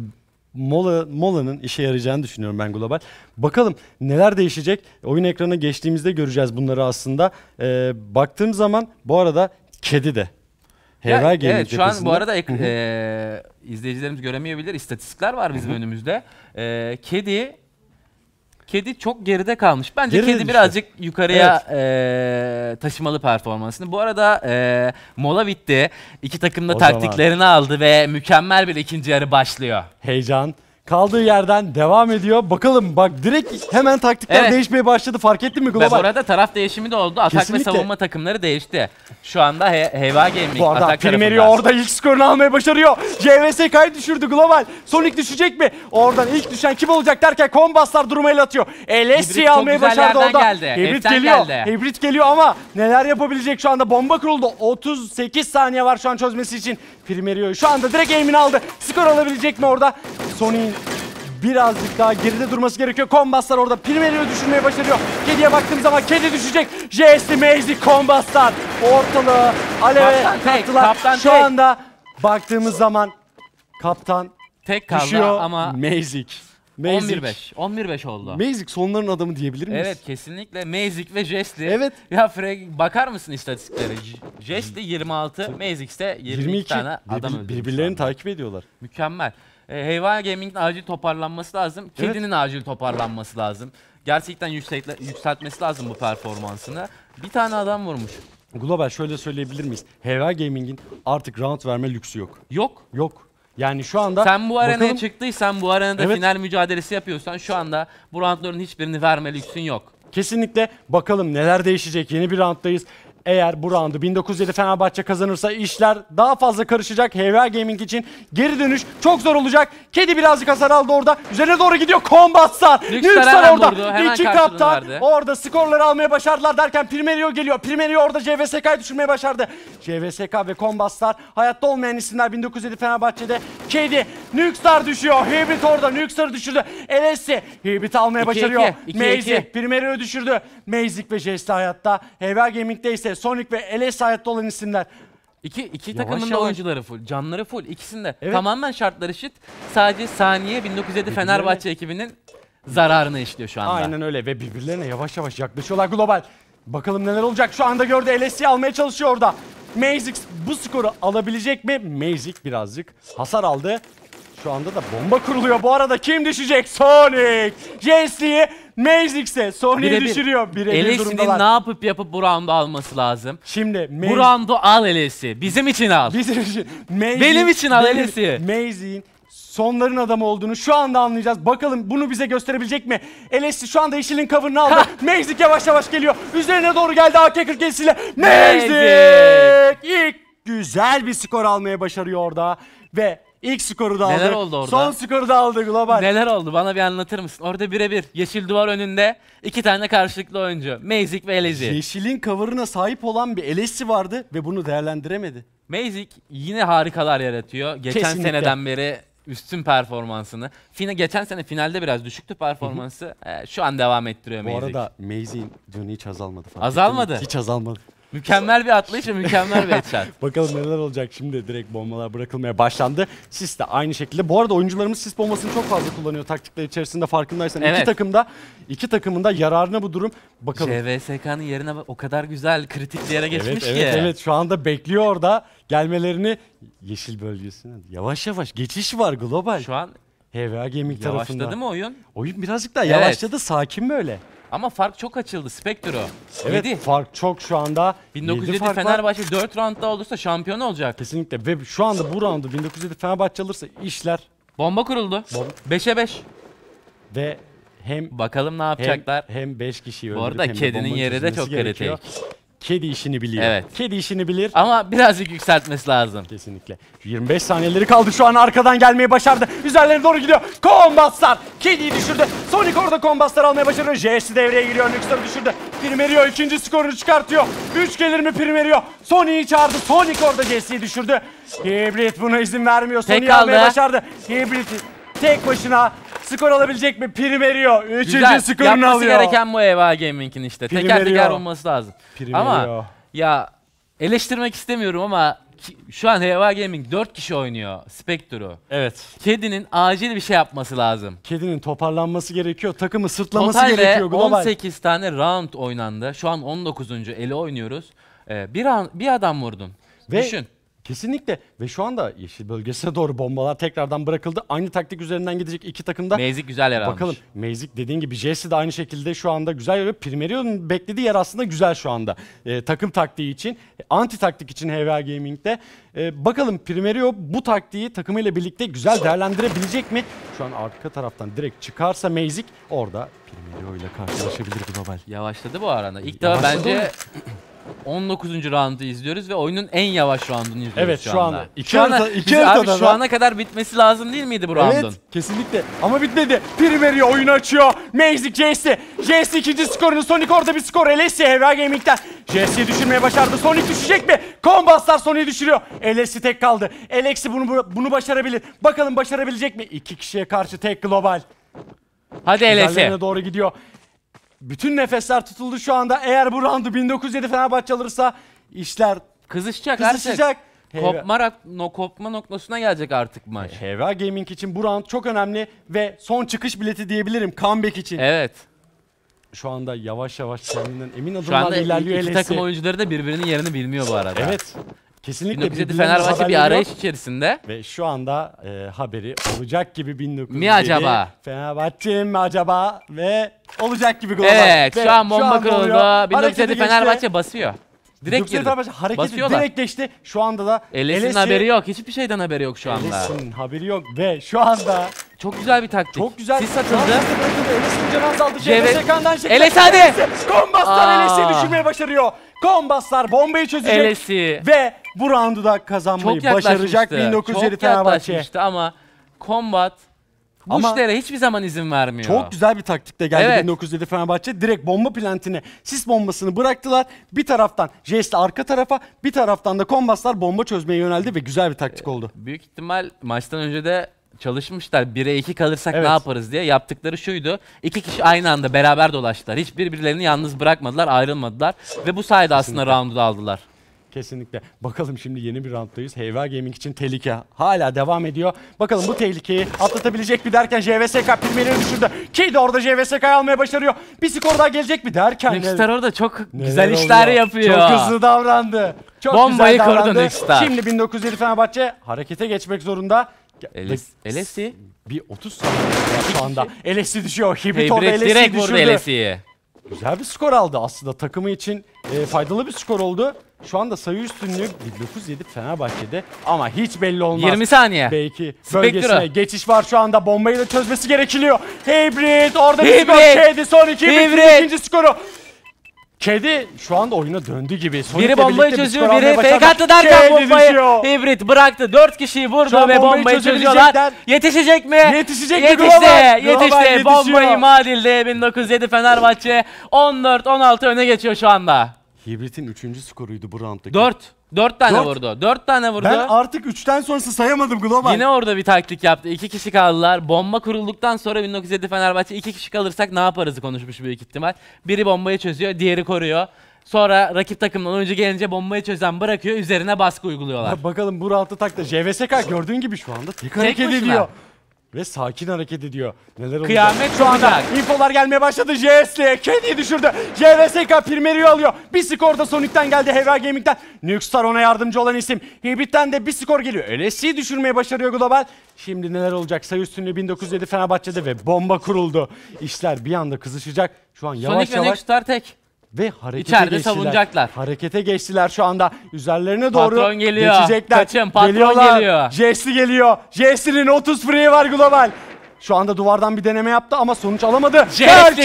Mola, Mola'nın işe yarayacağını düşünüyorum ben global. Bakalım neler değişecek? Oyun ekranına geçtiğimizde göreceğiz bunları aslında. Ee, baktığım zaman bu arada Kedi de Heyva Gaming, evet, şu an bu arada ek, e, izleyicilerimiz göremeyebilir. İstatistikler var bizim, hı hı, önümüzde. E, Kedi Kedi çok geride kalmış. Bence geride kedi düştü. Birazcık yukarıya evet. e, taşımalı performansını. Bu arada e, mola bitti. İki takım da o taktiklerini zaman. aldı ve mükemmel bir ikinci yarı başlıyor. Heyecan kaldığı yerden devam ediyor. Bakalım bak direkt hemen taktikler evet. değişmeye başladı. Fark ettin mi Global? Ve bu arada taraf değişimi de oldu. Atak Kesinlikle. ve savunma takımları değişti. Şu anda he Heyva Gaming bu arada atak Primeri orada ilk skorunu almaya başarıyor. C V S kayı düşürdü Global. Sonic düşecek mi? Oradan ilk düşen kim olacak derken Kombaslar durumu el atıyor. L S C'yi almaya başardı orada. Hibrit geliyor. Geldi. Hibrit geliyor ama neler yapabilecek şu anda? Bomba kuruldu. otuz sekiz saniye var şu an çözmesi için. Primeri şu anda direkt aim'ini aldı. Skor alabilecek mi orada? Sonic'in birazcık daha geride durması gerekiyor. Kombaslar orada Primerio'yu düşürmeye başarıyor. Kediye baktığımız zaman kedi düşecek. J S T Mazy Kombaslar ortalığı aleve kattılar. Şu tek. anda baktığımız zaman kaptan tek kaldı düşüyor ama Mazy. on bir beş oldu. Mazy sonların adamı diyebilir miyiz? Evet kesinlikle Mazy ve Jestli. Evet. Ya Frag bakar mısın istatistiklere? Jestli yirmi altı, Mazy ise yirmi iki tane adam öldü. Birbirlerini takip ediyorlar. Mükemmel. Heyva Gaming'in acil toparlanması lazım. Kedinin evet. acil toparlanması lazım. Gerçekten yükseltmesi lazım bu performansını. Bir tane adam vurmuş. Global şöyle söyleyebilir miyiz? Heyva Gaming'in artık round verme lüksü yok. Yok. Yok. Yani şu anda... Sen bu arenaya çıktıysan, bu arenada evet. final mücadelesi yapıyorsan şu anda bu roundların hiçbirini verme lüksün yok. Kesinlikle. Bakalım neler değişecek. Yeni bir rounddayız. Eğer bu roundu bin dokuz yüz yedi Fenerbahçe kazanırsa işler daha fazla karışacak. H V A Gaming için geri dönüş çok zor olacak. Kedi birazcık hasar aldı orada. Üzerine doğru gidiyor. Kombaslar. Lüksler orada. İki kaptan verdi. Orada skorları almaya başardılar derken Primerio geliyor. Primerio orada C V S K'yı düşürmeye başardı. C V S K ve Kombaslar hayatta olmayan isimler bin dokuz yüz yedi Fenerbahçe'de. Kedi. Nuxlar düşüyor. Hibrit orada. Nuxlar'ı düşürdü. L S C Hibrit almaya başarıyor. Mazy. Primerio düşürdü. Mazy ve J S hayatta. H V A Gaming'de ise Sonic ve L S hayatta olan isimler. İki, iki takımın da oyuncuları full, canları full. İkisinde evet. tamamen şartlar eşit. Sadece saniye bin dokuz yüz yedi Fenerbahçe ekibinin zararını işliyor şu anda. Aynen öyle ve birbirlerine yavaş yavaş yaklaşıyorlar Global. Bakalım neler olacak şu anda gördü. L S C'yi almaya çalışıyor orada. Mazy bu skoru alabilecek mi? Mazy birazcık hasar aldı. Şu anda da bomba kuruluyor. Bu arada kim düşecek? Sonic! J S'yi Mazy'e, Sonic'i düşürüyor. L S'nin ne yapıp yapıp bu roundu alması lazım. Şimdi bu roundu al L S'yi. Bizim için al. Bizim için. Mazy, benim için al L S'yi. Mazy'in sonların adamı olduğunu şu anda anlayacağız. Bakalım bunu bize gösterebilecek mi? L S C şu anda yeşilin cover'ını aldı. Mazy yavaş yavaş geliyor. Üzerine doğru geldi A K kırk yedisiyle. Mazy! İlk güzel bir skor almaya başarıyor orada. Ve İlk skoru da aldı. Neler oldu orada? Son skoru da aldı Global. Neler oldu? Bana bir anlatır mısın? Orada birebir yeşil duvar önünde iki tane karşılıklı oyuncu. Mazy ve L S C. Yeşilin cover'ına sahip olan bir L S C vardı ve bunu değerlendiremedi. Mazy yine harikalar yaratıyor. Geçen Kesinlikle. seneden beri üstün performansını. Fina, geçen sene finalde biraz düşüktü performansı. ee, şu an devam ettiriyor Mazy. Bu arada Mazy'in dönü hiç azalmadı. Fark azalmadı. Hiç azalmadı. Mükemmel bir atlayış ve mükemmel bir headshot. Bakalım neler olacak şimdi. Direkt bombalar bırakılmaya başlandı. Sis de aynı şekilde. Bu arada oyuncularımız sis bombasını çok fazla kullanıyor taktikler içerisinde farkındaysan. Evet. İki takımda, iki takımın da yararına bu durum. Bakalım. C V S K'nın yerine o kadar güzel kritik yere geçmiş evet, ki. Evet, evet. Şu anda bekliyor orada gelmelerini. Yeşil bölgesine yavaş yavaş geçiş var Global. Şu an H V A Gaming tarafından. Yavaşladı mı oyun? Oyun birazcık daha evet. yavaşladı. Sakin böyle. Ama fark çok açıldı. Spectro. Evet yedi. Fark çok şu anda. bin dokuz yüz yedi Fenerbahçe var. dört roundda olursa şampiyon olacak. Kesinlikle ve şu anda bu roundu bin dokuz yüz yedi Fenerbahçe alırsa işler. Bomba kuruldu. beşe beş. Ve hem bakalım ne yapacaklar. Hem beş kişiyi öldürüp hem de bomba çözmesi gerekiyor. Bu arada kedinin yeri de çok kritik. Kedi işini biliyor. Evet. Kedi işini bilir. Ama birazcık yükseltmesi lazım. Kesinlikle. yirmi beş saniyeleri kaldı şu an arkadan gelmeye başardı. Üzerlerine doğru gidiyor. Kombaslar. Kediyi düşürdü. Sonic orada Kombaslar almaya başarıyor. J S devreye giriyor. Nux'ları düşürdü. Primerio ikinci skorunu çıkartıyor. üç gelir mi Primerio? Sonic'i çağırdı. Sonic orada J S'yi düşürdü. Hibrit buna izin vermiyor. Sonic'i almaya başardı. Hibrit tek başına skor alabilecek mi? Primerio üçüncü Güzel. skorunu Yapması alıyor. Yapması gereken bu Heyva Gaming'in işte. Primerio. Teker teker olması lazım. Primerio. Ama ya eleştirmek istemiyorum ama şu an Heyva Gaming dört kişi oynuyor Spectre'u. Evet. Kedinin acil bir şey yapması lazım. Kedinin toparlanması gerekiyor. Takımı sırtlaması Totalde gerekiyor. Totalde on sekiz tane round oynandı. Şu an on dokuzuncu eli oynuyoruz. Ee, bir, an, bir adam vurdun. Ve düşün. Kesinlikle ve şu anda yeşil bölgesine doğru bombalar tekrardan bırakıldı. Aynı taktik üzerinden gidecek iki takımda. Meyzik güzel yer almış. Bakalım Meyzik dediğin gibi Jesse de aynı şekilde şu anda güzel yer. Primerio'nun beklediği yer aslında güzel şu anda. E, takım taktiği için, anti taktik için H V A Gaming'de. E, bakalım Primerio bu taktiği takımıyla birlikte güzel değerlendirebilecek mi? Şu an arka taraftan direkt çıkarsa Meyzik orada Primerio ile karşılaşabilir global. Yavaşladı bu arada. İlk defa bence... on dokuzuncu round'u izliyoruz ve oyunun en yavaş round'unu izliyoruz evet, şu anda. Evet şu anda. Harita, iki harita abi da şu da. ana kadar bitmesi lazım değil miydi bu round'un? Evet kesinlikle ama bitmedi. Primerio oyunu açıyor. Meyzik J S. J S ikinci skorunu. Sonic orada bir skor. L S I H V A Gaming'den. J S'yi düşürmeye başardı. Sonic düşecek mi? Combastar Sonic'i düşürüyor. L S I tek kaldı. L S I bunu, bunu başarabilir. Bakalım başarabilecek mi? İki kişiye karşı tek global. Hadi L S I. Doğru gidiyor. Bütün nefesler tutuldu şu anda. Eğer bu roundu bin dokuz yüz yedi Fenerbahçe alırsa işler kızışacak. kızışacak. Kopma, no, kopma noktasına gelecek artık maç. H V A Gaming için bu round çok önemli ve son çıkış bileti diyebilirim comeback için. Evet. Şu anda yavaş yavaş kendinden emin adımlarla ilerliyor. İki takım oyuncuları da birbirinin yerini bilmiyor bu arada. Evet. Kesinlikle bin dokuz yüz yedi Fenerbahçe bir arayış içerisinde. Ve şu anda e, haberi olacak gibi bin dokuz yüz yedi. Mi acaba? Fenerbahçe mi acaba? Ve olacak gibi global. Evet ve şu an bomba kırıldı. bin dokuz yüz yedi Fenerbahçe basıyor. Direkt girdi. Hareketi direkt geçti. Şu anda da L S I'nin haberi yok. Hiçbir şeyden haberi yok şu anda. L S I'nin haberi yok ve şu anda... Çok güzel bir taktik. Çok güzel. Sis atıldı. L S I'nin canı azaldı. L S I hadi. Combastar L S I'yi düşürmeye başarıyor. Combastar bombayı çözecek. L S I. Ve bu roundu da kazanmayı başaracak bin dokuz yüz yedi Fenerbahçe. Çok yaklaşmıştı ama Combat bu işlere hiçbir zaman izin vermiyor. Çok güzel bir taktikle geldi evet. bin dokuz yüz yedi Fenerbahçe. Direkt bomba plantini, sis bombasını bıraktılar. Bir taraftan J S arka tarafa, bir taraftan da Combat'lar bomba çözmeye yöneldi ve güzel bir taktik oldu. Büyük ihtimal maçtan önce de çalışmışlar. bire iki kalırsak evet. ne yaparız diye. Yaptıkları şuydu. İki kişi aynı anda beraber dolaştılar. Hiçbir birbirlerini yalnız bırakmadılar, ayrılmadılar. Ve bu sayede aslında roundu da aldılar. Kesinlikle. Bakalım şimdi yeni bir rounddayız. H V A Gaming için tehlike hala devam ediyor. Bakalım bu tehlikeyi atlatabilecek mi derken J V S K Primero'yu düşürdü. Ki de orada J V S K'yı almaya başarıyor. Bir skor daha gelecek mi derken. Nexstar orada çok güzel işler yapıyor. Çok hızlı davrandı. Çok Bombayı güzel davrandı. Nexstar. Şimdi bin dokuz yüz yedi Fenerbahçe harekete geçmek zorunda. L S I. Bir otuz saniye şu anda. L S I düşüyor. Hibitor L S I düşürdü. Direkt vurdu L S I'yi. Güzel bir skor aldı aslında. Takımı için e, faydalı bir skor oldu. Şu anda sayı üstünlüğü bin dokuz yüz yedi Fenerbahçe'de ama hiç belli olmaz. yirmi saniye. Belki bölgesine geçiş var şu anda. Bombayı da çözmesi gerekiliyor. Hybrid orada bir skor. Kedi son iki. Hybrid ikinci skoru. Kedi şu anda oyuna döndü gibi. Sonic'le biri bombayı çözüyor, bir biri fake attı derken bombayı Hybrid bıraktı. dört kişiyi vurdu ve bombayı çözüyorlar. Yetişecek mi? Yetişecek mi? Yetişti. Yetişti. Bombayı imal edildi. bin dokuz yüz yedi Fenerbahçe on dört on altı öne geçiyor şu anda. Hybrid'in üçüncü skoruydu bu round'daki. dört. dört tane dört. Vurdu. dört tane vurdu. Ben artık üçten sonrası sayamadım global. Yine orada bir taktik yaptı. iki kişi kaldılar. Bomba kurulduktan sonra bin dokuz yüz yedi Fenerbahçe iki kişi kalırsak ne yaparızı konuşmuş büyük ihtimal. Biri bombayı çözüyor, diğeri koruyor. Sonra rakip takımdan oyuncu gelince bombayı çözen bırakıyor. Üzerine baskı uyguluyorlar. Ya bakalım bu round'da takta. J V S K gördüğün gibi şu anda tek hareket ediyor. Ve sakin hareket ediyor. Neler Kıyamet olacak? Şu anda infolar gelmeye başladı. J S'le Kedi'yi düşürdü. J V S K Primerio'yu alıyor. Bir skor da Sonic'ten geldi H V A Gaming'den. Nuxstar ona yardımcı olan isim. Hybrid'den de bir skor geliyor. L S I'yi düşürmeye başarıyor global. Şimdi neler olacak? Sayı üstünlüğü bin dokuz yüz yedi Fenerbahçe'de ve bomba kuruldu. İşler bir anda kızışacak. Şu an yavaş Sonic yavaş. Sonic ve Nuxstar tek. Ve harekete İçeride geçtiler. savunacaklar. Harekete geçtiler şu anda. Üzerlerine doğru patron geliyor. geçecekler. Kaçın, patron Geliyorlar. geliyor. J S I geliyor. J S I'nin otuz free var global. Şu anda duvardan bir deneme yaptı ama sonuç alamadı. J S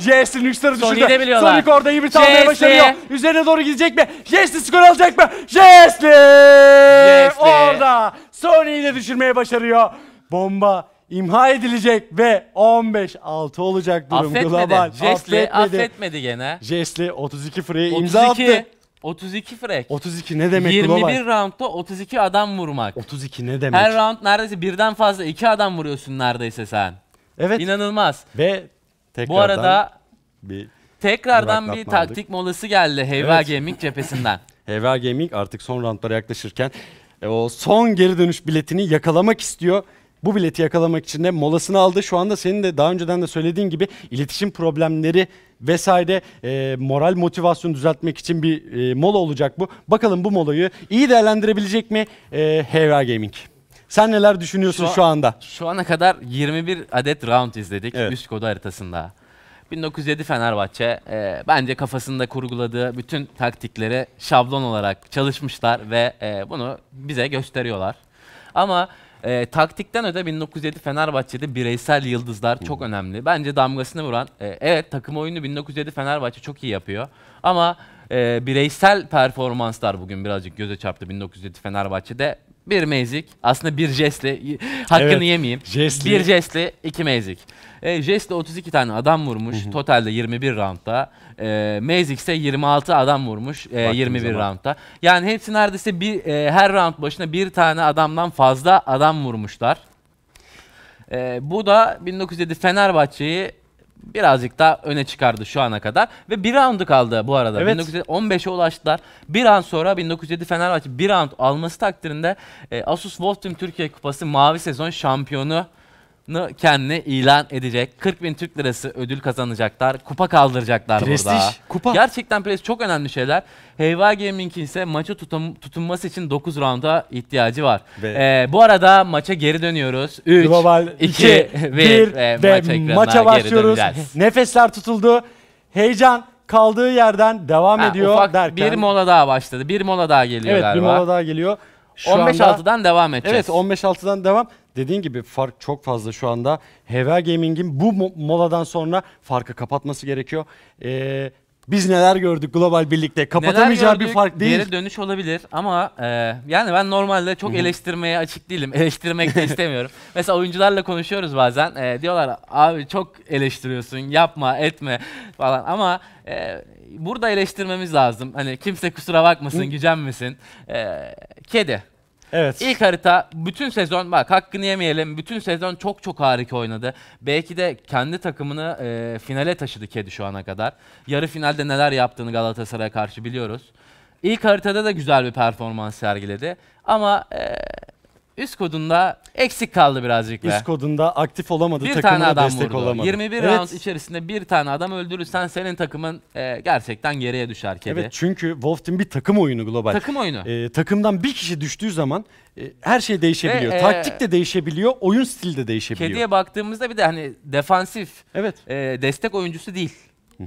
I! J S I Nuxstar'ı düşürdü. Sonic orada iyi bir tavlaya başarıyor. Üzerine doğru gidecek mi? J S I skor alacak mı? J S I! Orada Sonic'i de düşürmeye başarıyor. Bomba İmha edilecek ve on beş altı olacak durum affetmedi. global. J S I affetmedi gene. J S I otuz iki free imza attı. otuz iki frek. otuz iki ne demek yirmi bir global? yirmi bir roundda otuz iki adam vurmak. otuz iki ne demek? Her round neredeyse birden fazla iki adam vuruyorsun neredeyse sen. Evet. İnanılmaz. Ve tekrardan bu arada bir tekrardan bir taktik aldık. molası geldi H V A evet. Gaming cephesinden. H V A Gaming artık son roundlara yaklaşırken o son geri dönüş biletini yakalamak istiyor. Bu bileti yakalamak için de molasını aldı. Şu anda senin de daha önceden de söylediğin gibi iletişim problemleri vesaire, e, moral motivasyonu düzeltmek için bir e, mola olacak bu. Bakalım bu molayı iyi değerlendirebilecek mi e, H V A Gaming? Sen neler düşünüyorsun şu, an, şu anda? Şu ana kadar yirmi bir adet round izledik, evet, üst kodu haritasında. bin dokuz yüz yedi Fenerbahçe e, bence kafasında kurguladığı bütün taktikleri şablon olarak çalışmışlar ve e, bunu bize gösteriyorlar. Ama e, taktikten öte bin dokuz yüz yedi Fenerbahçe'de bireysel yıldızlar çok önemli. Bence damgasını vuran, e, evet takım oyunu bin dokuz yüz yedi Fenerbahçe çok iyi yapıyor ama e, bireysel performanslar bugün birazcık göze çarptı bin dokuz yüz yedi Fenerbahçe'de. Bir mezik, aslında bir jestle, hakkını evet, yemeyeyim, jestli. bir jestle iki mezik. E, jestle otuz iki tane adam vurmuş, hı hı, totalde yirmi bir roundda. E, mezik ise yirmi altı adam vurmuş e, yirmi bir roundda. Yani hepsi neredeyse bir, e, her round başına bir tane adamdan fazla adam vurmuşlar. E, bu da bin dokuz yüz yedi Fenerbahçe'yi birazcık daha öne çıkardı şu ana kadar. Ve bir roundu kaldı bu arada. Evet. bin dokuz yüz on beşe ulaştılar. Bir round sonra bin dokuz yüz yedi Fenerbahçe bir round alması takdirinde e, Asus Wolf Team Türkiye Kupası Mavi Sezon şampiyonu kendini ilan edecek. kırk bin Türk Lirası ödül kazanacaklar. Kupa kaldıracaklar prestij, burada. Kupa. Gerçekten prestij çok önemli şeyler. H V A Gaming'in ise maça tutum, tutunması için dokuz rounda ihtiyacı var. Ee, bu arada maça geri dönüyoruz. üç, iki, bir e, ve maç maça başlıyoruz. Nefesler tutuldu. Heyecan kaldığı yerden devam ha, ediyor ufak derken. Bir mola daha başladı. Bir mola daha geliyor evet, galiba. Evet, bir mola daha geliyor. on beş altıdan devam edeceğiz. Evet, on beş altıdan devam. Dediğin gibi fark çok fazla şu anda. H V A Gaming'in bu moladan sonra farkı kapatması gerekiyor. Ee, biz neler gördük global birlikte? Kapatamayacağı gördük, bir fark değil. Geri dönüş olabilir ama e, yani ben normalde çok eleştirmeye açık değilim. Eleştirmek de istemiyorum. Mesela oyuncularla konuşuyoruz bazen. E, diyorlar abi çok eleştiriyorsun, yapma etme falan ama... E, burada eleştirmemiz lazım. Hani kimse kusura bakmasın, gücenmesin. Ee, Kedi. Evet. İlk harita bütün sezon, bak hakkını yemeyelim, bütün sezon çok çok harika oynadı. Belki de kendi takımını e, finale taşıdı Kedi şu ana kadar. Yarı finalde neler yaptığını Galatasaray'a karşı biliyoruz. İlk haritada da güzel bir performans sergiledi. Ama... E, üst kodunda eksik kaldı birazcık. Üst kodunda aktif olamadı, bir takımına tane adam destek vurdu, olamadı. yirmi bir evet, round içerisinde bir tane adam öldürürsen senin takımın e, gerçekten geriye düşer Kedi. Evet, çünkü Wolf Team bir takım oyunu global. Takım oyunu. E, takımdan bir kişi düştüğü zaman e, her şey değişebiliyor. Ve, e, taktik de değişebiliyor, oyun stili de değişebiliyor. Kedi'ye baktığımızda bir de hani defansif, evet, e, destek oyuncusu değil.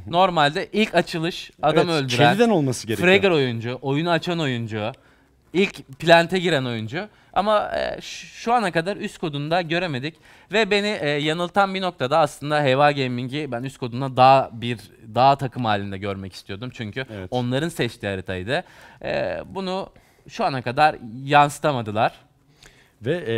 Normalde ilk açılış adam evet, öldüren, Kedi'den olması gerekiyor. Fragger oyuncu, oyunu açan oyuncu. İlk plante giren oyuncu ama e, şu ana kadar üst kodunda göremedik ve beni e, yanıltan bir noktada aslında H V A Gaming'i ben üst kodunda daha bir daha takım halinde görmek istiyordum çünkü evet, onların seçtiği haritaydı. E, bunu şu ana kadar yansıtamadılar. Ve e,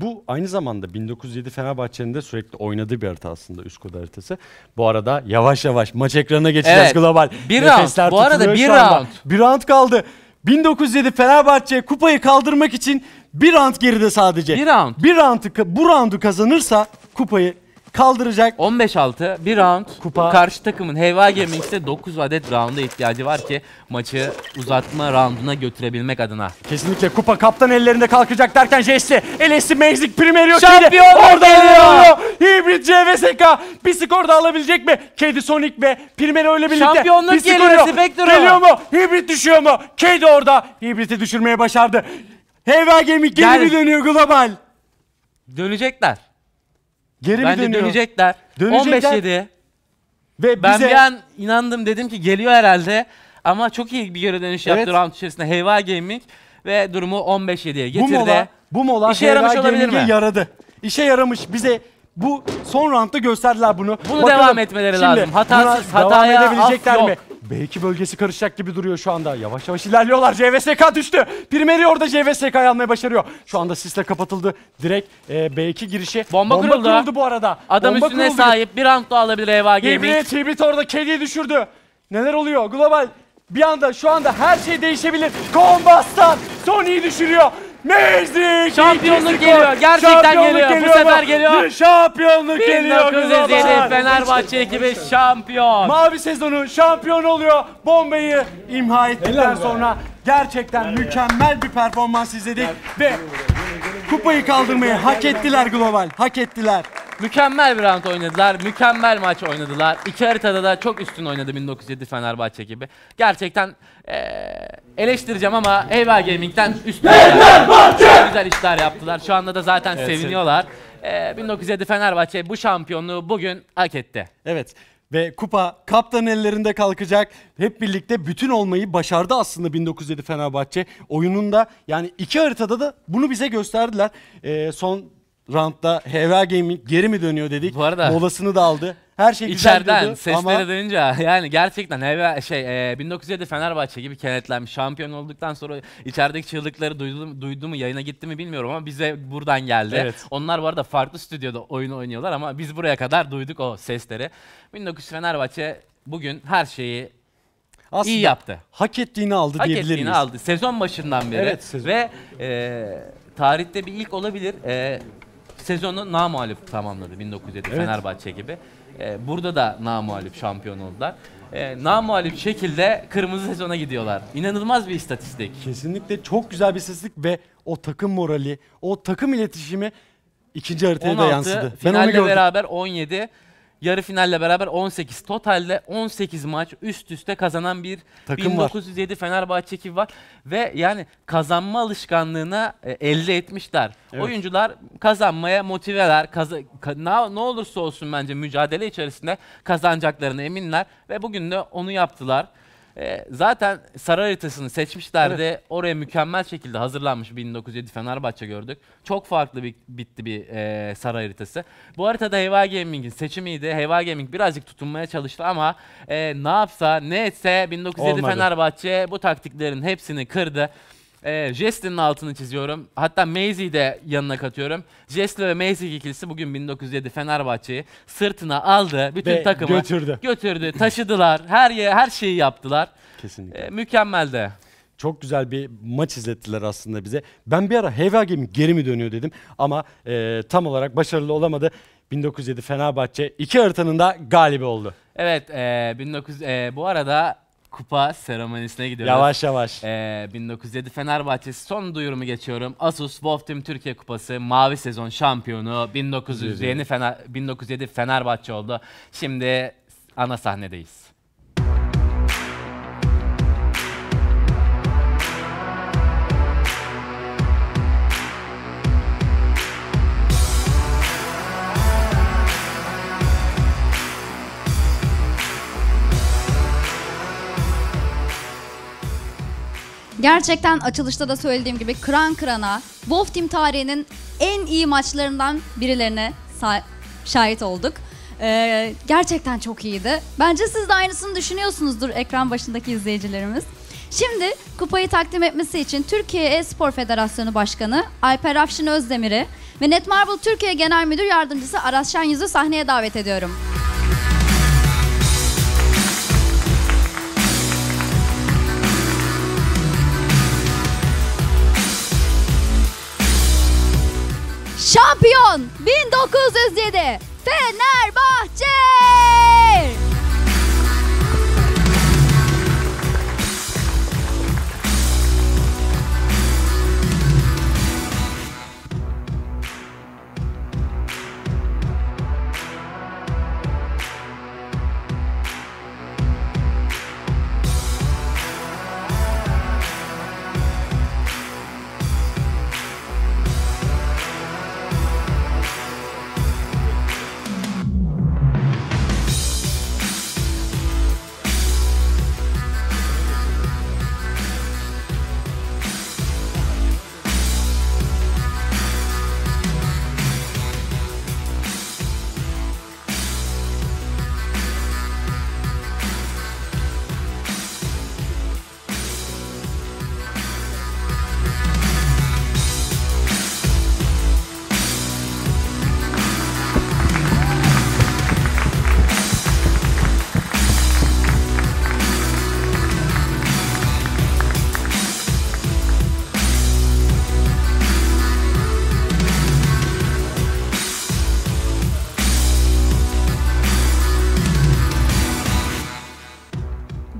bu aynı zamanda bin dokuz yüz yedi Fenerbahçe'nin de sürekli oynadığı bir harita aslında, üst kod haritası. Bu arada yavaş yavaş maç ekranına geçeceğiz evet, global. Bir round. Bu arada bir round. Bir round kaldı. bin dokuz yüz yedi Fenerbahçe kupayı kaldırmak için bir round geride sadece. Bir round. Bir roundu, bu roundu kazanırsa kupayı kaldıracak. on beş altı bir round. Kupa. Karşı takımın H V A Gaming'de dokuz adet rounda ihtiyacı var ki maçı uzatma rounduna götürebilmek adına. Kesinlikle kupa kaptan ellerinde kalkacak derken Jesse, L S I, Mexic, Primerio, şampiyon orada geliyor. Hibrit, C V S K bir skor da alabilecek mi? Kedi, Sonic ve Primerio ile birlikte. Şampiyonluk gelmesi bekliyor. Geliyor mu? Hibrit düşüyor mu? Kedi orada. Hibrit'i düşürmeye başardı. H V A Gaming geri mi dönüyor global? Dönecekler. Geri mi dönüyor? Dönecekler. dönecekler. on beş yedi. Ve ben bize... bir an inandım, dedim ki geliyor herhalde. Ama çok iyi bir geri dönüş evet, yaptı round içerisinde H V A Gaming ve durumu on beş yediye getirdi. Bu mola, bu mola işe yaramış olabilir mi? Yaradı. İşe yaramış. Bize bu son roundda gösterdiler bunu. Bunu bakalım, devam etmeleri şimdi lazım. Hatasız, hataya devam edebilecekler mi? Belki bölgesi karışacak gibi duruyor şu anda. Yavaş yavaş ilerliyorlar. C V S K düştü. Primeri orada C V S K'yı almaya başarıyor. Şu anda sisle kapatıldı. Direkt e, B iki girişi. Bomba, Bomba kırıldı. kırıldı bu arada. Adam Bomba üstüne kırıldı. sahip. Bir round daha alabilir H V A Gaming. Hibrit, Hibrit orada Kedi'yi düşürdü. Neler oluyor? Global bir anda şu anda her şey değişebilir. Kombastan Sony'yi düşürüyor. Mezik! Şampiyonluk geliyor. Gerçekten şampiyonluk geliyor. geliyor. Bu sefer geliyor. Şampiyonluk geliyor. bin dokuz yüz yedi Fenerbahçe ekibi şampiyon. Mavi sezonun şampiyonu oluyor. Bombayı imha ettikten sonra gerçekten mükemmel bir performans izledik ve Kupayı kaldırmayı hak ettiler Global. Hak ettiler. Mükemmel bir round oynadılar, mükemmel maç oynadılar. İki haritada da çok üstün oynadı bin dokuz yüz yedi Fenerbahçe gibi. Gerçekten ee, eleştireceğim ama Eyvah Gaming'den üstün güzel işler yaptılar. Şu anda da zaten evet, seviniyorlar. E, bin dokuz yüz yedi Fenerbahçe bu şampiyonluğu bugün hak etti. Evet. Ve kupa kaptanın ellerinde kalkacak. Hep birlikte bütün olmayı başardı aslında bin dokuz yüz yedi Fenerbahçe. Oyununda yani iki haritada da bunu bize gösterdiler. E, son roundda H V Gaming geri mi dönüyor dedik. Bu arada molasını da aldı. Her şey güzel İçeriden seslere ama... dönünce yani gerçekten H V şey e, bin dokuz yüz yedi Fenerbahçe gibi kenetlenmiş. Şampiyon olduktan sonra içerideki çığlıkları duydu, duydu mu, yayına gitti mi bilmiyorum ama bize buradan geldi. Evet. Onlar bu arada farklı stüdyoda oyunu oynuyorlar ama biz buraya kadar duyduk o sesleri. bin dokuz yüz Fenerbahçe bugün her şeyi aslında iyi yaptı. Hak ettiğini aldı hak diyebilir ettiğini miyiz? aldı. Sezon başından beri. Evet, sezon. Ve e, tarihte bir ilk olabilir. E, Sezonu namualip tamamladı bin dokuz yüz yedi evet. Fenerbahçe gibi. Ee, burada da namualip şampiyon oldular. Ee, namualip şekilde kırmızı sezona gidiyorlar. İnanılmaz bir istatistik. Kesinlikle çok güzel bir istatistik ve o takım morali, o takım iletişimi ikinci haritaya da yansıdı. Finalle beraber on yedi, yarı finalle beraber on sekiz. Totalde on sekiz maç üst üste kazanan bir takım bin dokuz yüz yedi var. Fenerbahçe gibi var. Ve yani kazanma alışkanlığına elde etmişler. Evet. Oyuncular kazanmaya motiveler. Kaza ne olursa olsun bence mücadele içerisinde kazanacaklarına eminler. Ve bugün de onu yaptılar. Ee, zaten sarı haritasını seçmişlerdi. Evet. Oraya mükemmel şekilde hazırlanmış bin dokuz yüz yedi Fenerbahçe gördük. Çok farklı bir, bitti bir e, sarı haritası. Bu haritada H V Gaming'in seçimiydi. H V Gaming birazcık tutunmaya çalıştı ama e, ne yapsa ne etse bin dokuz yüz yedi olmadı. Fenerbahçe bu taktiklerin hepsini kırdı. E, Jestin'in altını çiziyorum. Hatta Maisie'yi de yanına katıyorum. Jestin ve Maisie ikilisi bugün bin dokuz yüz yedi Fenerbahçe'yi sırtına aldı. Bütün ve takımı götürdü. götürdü taşıdılar. Her yer, her şeyi yaptılar. Kesinlikle. E, mükemmeldi. Çok güzel bir maç izlettiler aslında bize. Ben bir ara H V Gaming geri mi dönüyor dedim ama e, tam olarak başarılı olamadı. bin dokuz yüz yedi Fenerbahçe iki haritanın da galibi oldu. Evet, e, bin dokuz yüz, e, bu arada kupa seremonisine gidiyoruz. Yavaş yavaş. Ee, bin dokuz yüz yedi Fenerbahçe son duyurumu geçiyorum. Asus WoW Team Türkiye Kupası mavi sezon şampiyonu bin dokuz yüz yedi Fener bin dokuz yüz yedi Fenerbahçe oldu. Şimdi ana sahnedeyiz. Gerçekten açılışta da söylediğim gibi kıran kırana WoW Team tarihinin en iyi maçlarından birilerine şahit olduk. Ee, gerçekten çok iyiydi. Bence siz de aynısını düşünüyorsunuzdur ekran başındaki izleyicilerimiz. Şimdi kupayı takdim etmesi için Türkiye E-Spor Federasyonu Başkanı Alper Afşin Özdemir'i ve Netmarble Türkiye Genel Müdür Yardımcısı Aras Şenyüz'ü sahneye davet ediyorum. Şampiyon bin dokuz yüz yedi Fenerbahçe!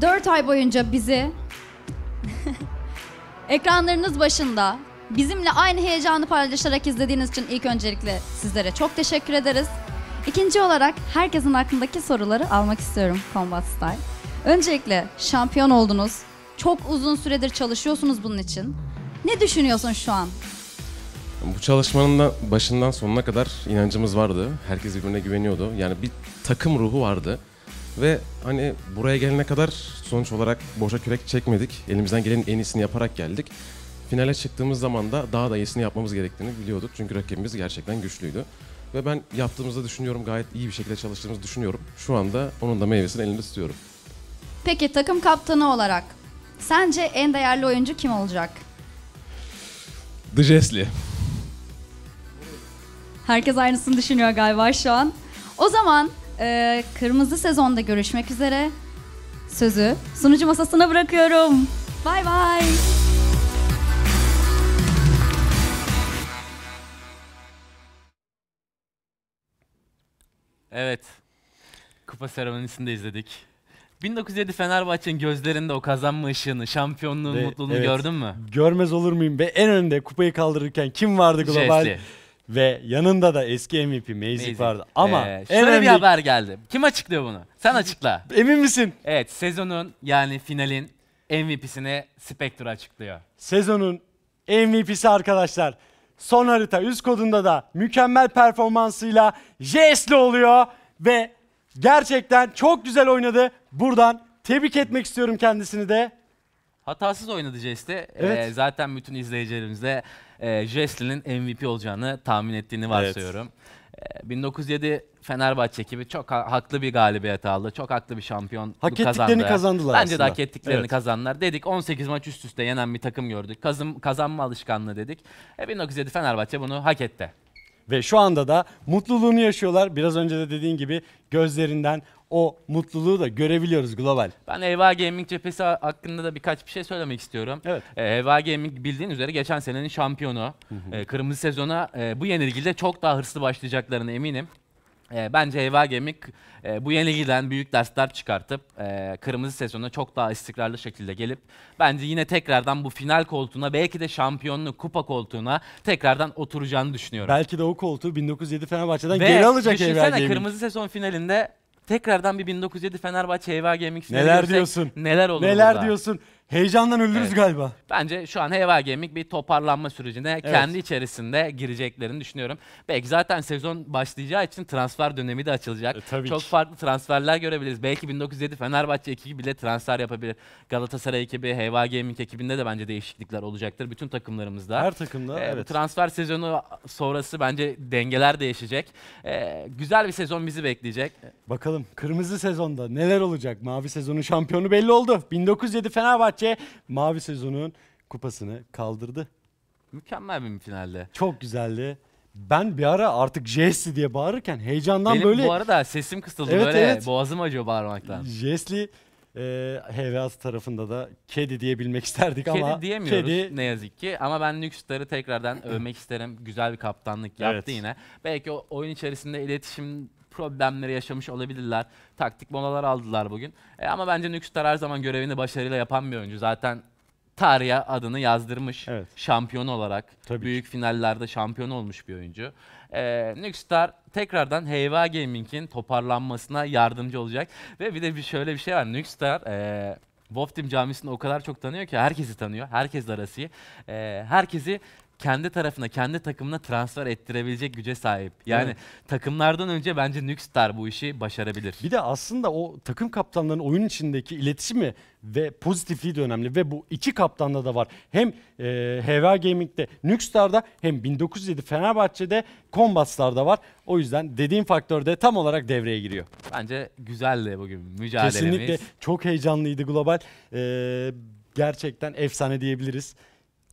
dört ay boyunca bizi ekranlarınız başında bizimle aynı heyecanı paylaşarak izlediğiniz için ilk öncelikle sizlere çok teşekkür ederiz. İkinci olarak herkesin aklındaki soruları almak istiyorum Combat Style. Öncelikle şampiyon oldunuz. Çok uzun süredir çalışıyorsunuz bunun için. Ne düşünüyorsun şu an? Bu çalışmanın da başından sonuna kadar inancımız vardı. Herkes birbirine güveniyordu. Yani bir takım ruhu vardı. Ve hani buraya gelene kadar sonuç olarak boşa kürek çekmedik. Elimizden gelenin en iyisini yaparak geldik. Finale çıktığımız zaman da daha da iyisini yapmamız gerektiğini biliyorduk. Çünkü rakibimiz gerçekten güçlüydü. Ve ben yaptığımızı düşünüyorum, gayet iyi bir şekilde çalıştığımızı düşünüyorum. Şu anda onun da meyvesini elimde tutuyorum. Peki takım kaptanı olarak sence en değerli oyuncu kim olacak? The Jesli. Herkes aynısını düşünüyor galiba şu an. O zaman e, kırmızı sezonda görüşmek üzere. Sözü sunucu masasına bırakıyorum. Bay bay. Evet, kupa seremonisini de izledik. bin dokuz yüz yedi Fenerbahçe'nin gözlerinde o kazanma ışığını, şampiyonluğun ve mutluluğunu evet, gördün mü? Görmez olur muyum? Ve en önde kupayı kaldırırken kim vardı global? Jesli. Ve yanında da eski M V P Mazik vardı. Ama ee, şöyle önemli... bir haber geldi. Kim açıklıyor bunu? Sen açıkla. Emin misin? Evet, sezonun yani finalin M V P'sini Spectre açıklıyor. Sezonun M V P'si arkadaşlar. Son harita üst kodunda da mükemmel performansıyla Jesli oluyor ve gerçekten çok güzel oynadı. Buradan tebrik etmek istiyorum kendisini de. Hatasız oynadı Jesli. Evet. Ee, zaten bütün izleyicilerimiz de e, Jesli'nin M V P olacağını tahmin ettiğini varsayıyorum. Evet. E, bin dokuz yüz yedi Fenerbahçe ekibi çok ha haklı bir galibiyet aldı. Çok haklı bir şampiyonluk kazandı. Hak ettiklerini kazandı. kazandılar. Bence de hak ettiklerini evet. kazandılar. Dedik on sekiz maç üst üste yenen bir takım gördük. Kazım, kazanma alışkanlığı dedik. E, bin dokuz yüz yedi Fenerbahçe bunu hak etti. Ve şu anda da mutluluğunu yaşıyorlar. Biraz önce de dediğin gibi gözlerinden o mutluluğu da görebiliyoruz global. Ben Eva Gaming cephesi hakkında da birkaç bir şey söylemek istiyorum. Evet. Ee, Eva Gaming bildiğin üzere geçen senenin şampiyonu. Hı hı. Ee, kırmızı sezona e, bu yenilgiyle çok daha hırslı başlayacaklarına eminim. E, bence Eva Gaming e, bu yenilgiden büyük dersler çıkartıp e, kırmızı sezona çok daha istikrarlı şekilde gelip bence yine tekrardan bu final koltuğuna, belki de şampiyonluk kupa koltuğuna tekrardan oturacağını düşünüyorum. Belki de o koltuğu bin dokuz yüz yedi Fenerbahçe'den ve geri alacak Eva Gaming. Düşünsene kırmızı sezon finalinde tekrardan bir bin dokuz yüz yedi Fenerbahçe Eva Gaming finali neler görsek, diyorsun? Neler olur? Neler burada? diyorsun? Heyecandan ölürüz evet. galiba. Bence şu an Eva Gaming bir toparlanma sürecine evet. kendi içerisinde gireceklerini düşünüyorum. Belki zaten sezon başlayacağı için transfer dönemi de açılacak. E, Çok ki. farklı transferler görebiliriz. Belki bin dokuz yüz yedi Fenerbahçe ekibi bile transfer yapabilir. Galatasaray ekibi, Eva Gaming ekibinde de bence değişiklikler olacaktır. Bütün takımlarımızda. Her takımda e, evet. Transfer sezonu sonrası bence dengeler değişecek. E, güzel bir sezon bizi bekleyecek. Bakalım kırmızı sezonda neler olacak? Mavi sezonun şampiyonu belli oldu. bin dokuz yüz yedi Fenerbahçe mavi sezonun kupasını kaldırdı. Mükemmel bir finalde. Çok güzeldi. Ben bir ara artık Jesli diye bağırırken heyecandan benim böyle... Benim bu arada sesim kısıldı evet, böyle evet. boğazım acıyor bağırmaktan. Jesli e, H V A S tarafında da kedi diyebilmek isterdik kedi ama... Kedi diyemiyoruz kedi... ne yazık ki ama ben Lükstar'ı tekrardan övmek isterim. Güzel bir kaptanlık yaptı evet. yine. Belki o oyun içerisinde iletişim problemleri yaşamış olabilirler. Taktik molalar aldılar bugün. E, ama bence Lükstar her zaman görevini başarıyla yapan bir oyuncu. Zaten tarihe adını yazdırmış. Evet. Şampiyon olarak. Tabii büyük ki. finallerde şampiyon olmuş bir oyuncu. E, Lükstar tekrardan Heyva Gaming'in toparlanmasına yardımcı olacak. Ve bir de bir şöyle bir şey var. Lükstar e, WoW Team camisini o kadar çok tanıyor ki herkesi tanıyor. Herkes arası iyi. E, herkesi kendi tarafına, kendi takımına transfer ettirebilecek güce sahip. Yani evet. takımlardan önce bence Lükstar bu işi başarabilir. Bir de aslında o takım kaptanlarının oyun içindeki iletişimi ve pozitifliği de önemli. Ve bu iki kaptanda da var. Hem e, H V A Gaming'de, Lükstar'da hem bin dokuz yüz yedi Fenerbahçe'de, Combat Star'da var. O yüzden dediğim faktör de tam olarak devreye giriyor. Bence güzeldi bugün mücadelemiz. Kesinlikle çok heyecanlıydı global. E, gerçekten efsane diyebiliriz.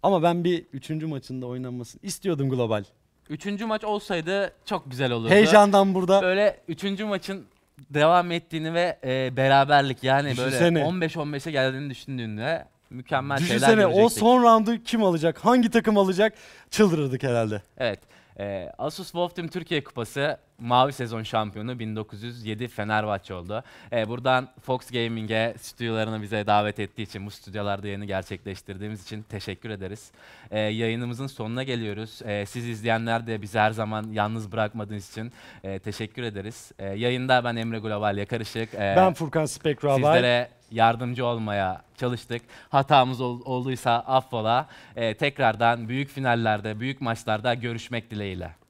Ama ben bir üçüncü maçında oynanmasını istiyordum global. Üçüncü maç olsaydı çok güzel olurdu. Heyecandan burada. Böyle üçüncü maçın devam ettiğini ve e, beraberlik yani düşünsene. Böyle on beş on beşe geldiğini düşündüğünde mükemmel düşünsene, şeyler görecektik. Düşünsene o son roundu kim alacak, hangi takım alacak çıldırırdık herhalde. Evet. E, Asus WoW Team Türkiye Kupası mavi sezon şampiyonu bin dokuz yüz yedi Fenerbahçe oldu. Ee, buradan Fox Gaming'e, stüdyolarını bize davet ettiği için, bu stüdyolarda yayını gerçekleştirdiğimiz için teşekkür ederiz. Ee, yayınımızın sonuna geliyoruz. Ee, siz izleyenler de bizi her zaman yalnız bırakmadığınız için e, teşekkür ederiz. Ee, yayında ben Emre Global Yakarışık. Ee, ben Furkan Spekralay. Sizlere yardımcı olmaya çalıştık. Hatamız ol, olduysa affola. Ee, tekrardan büyük finallerde, büyük maçlarda görüşmek dileğiyle.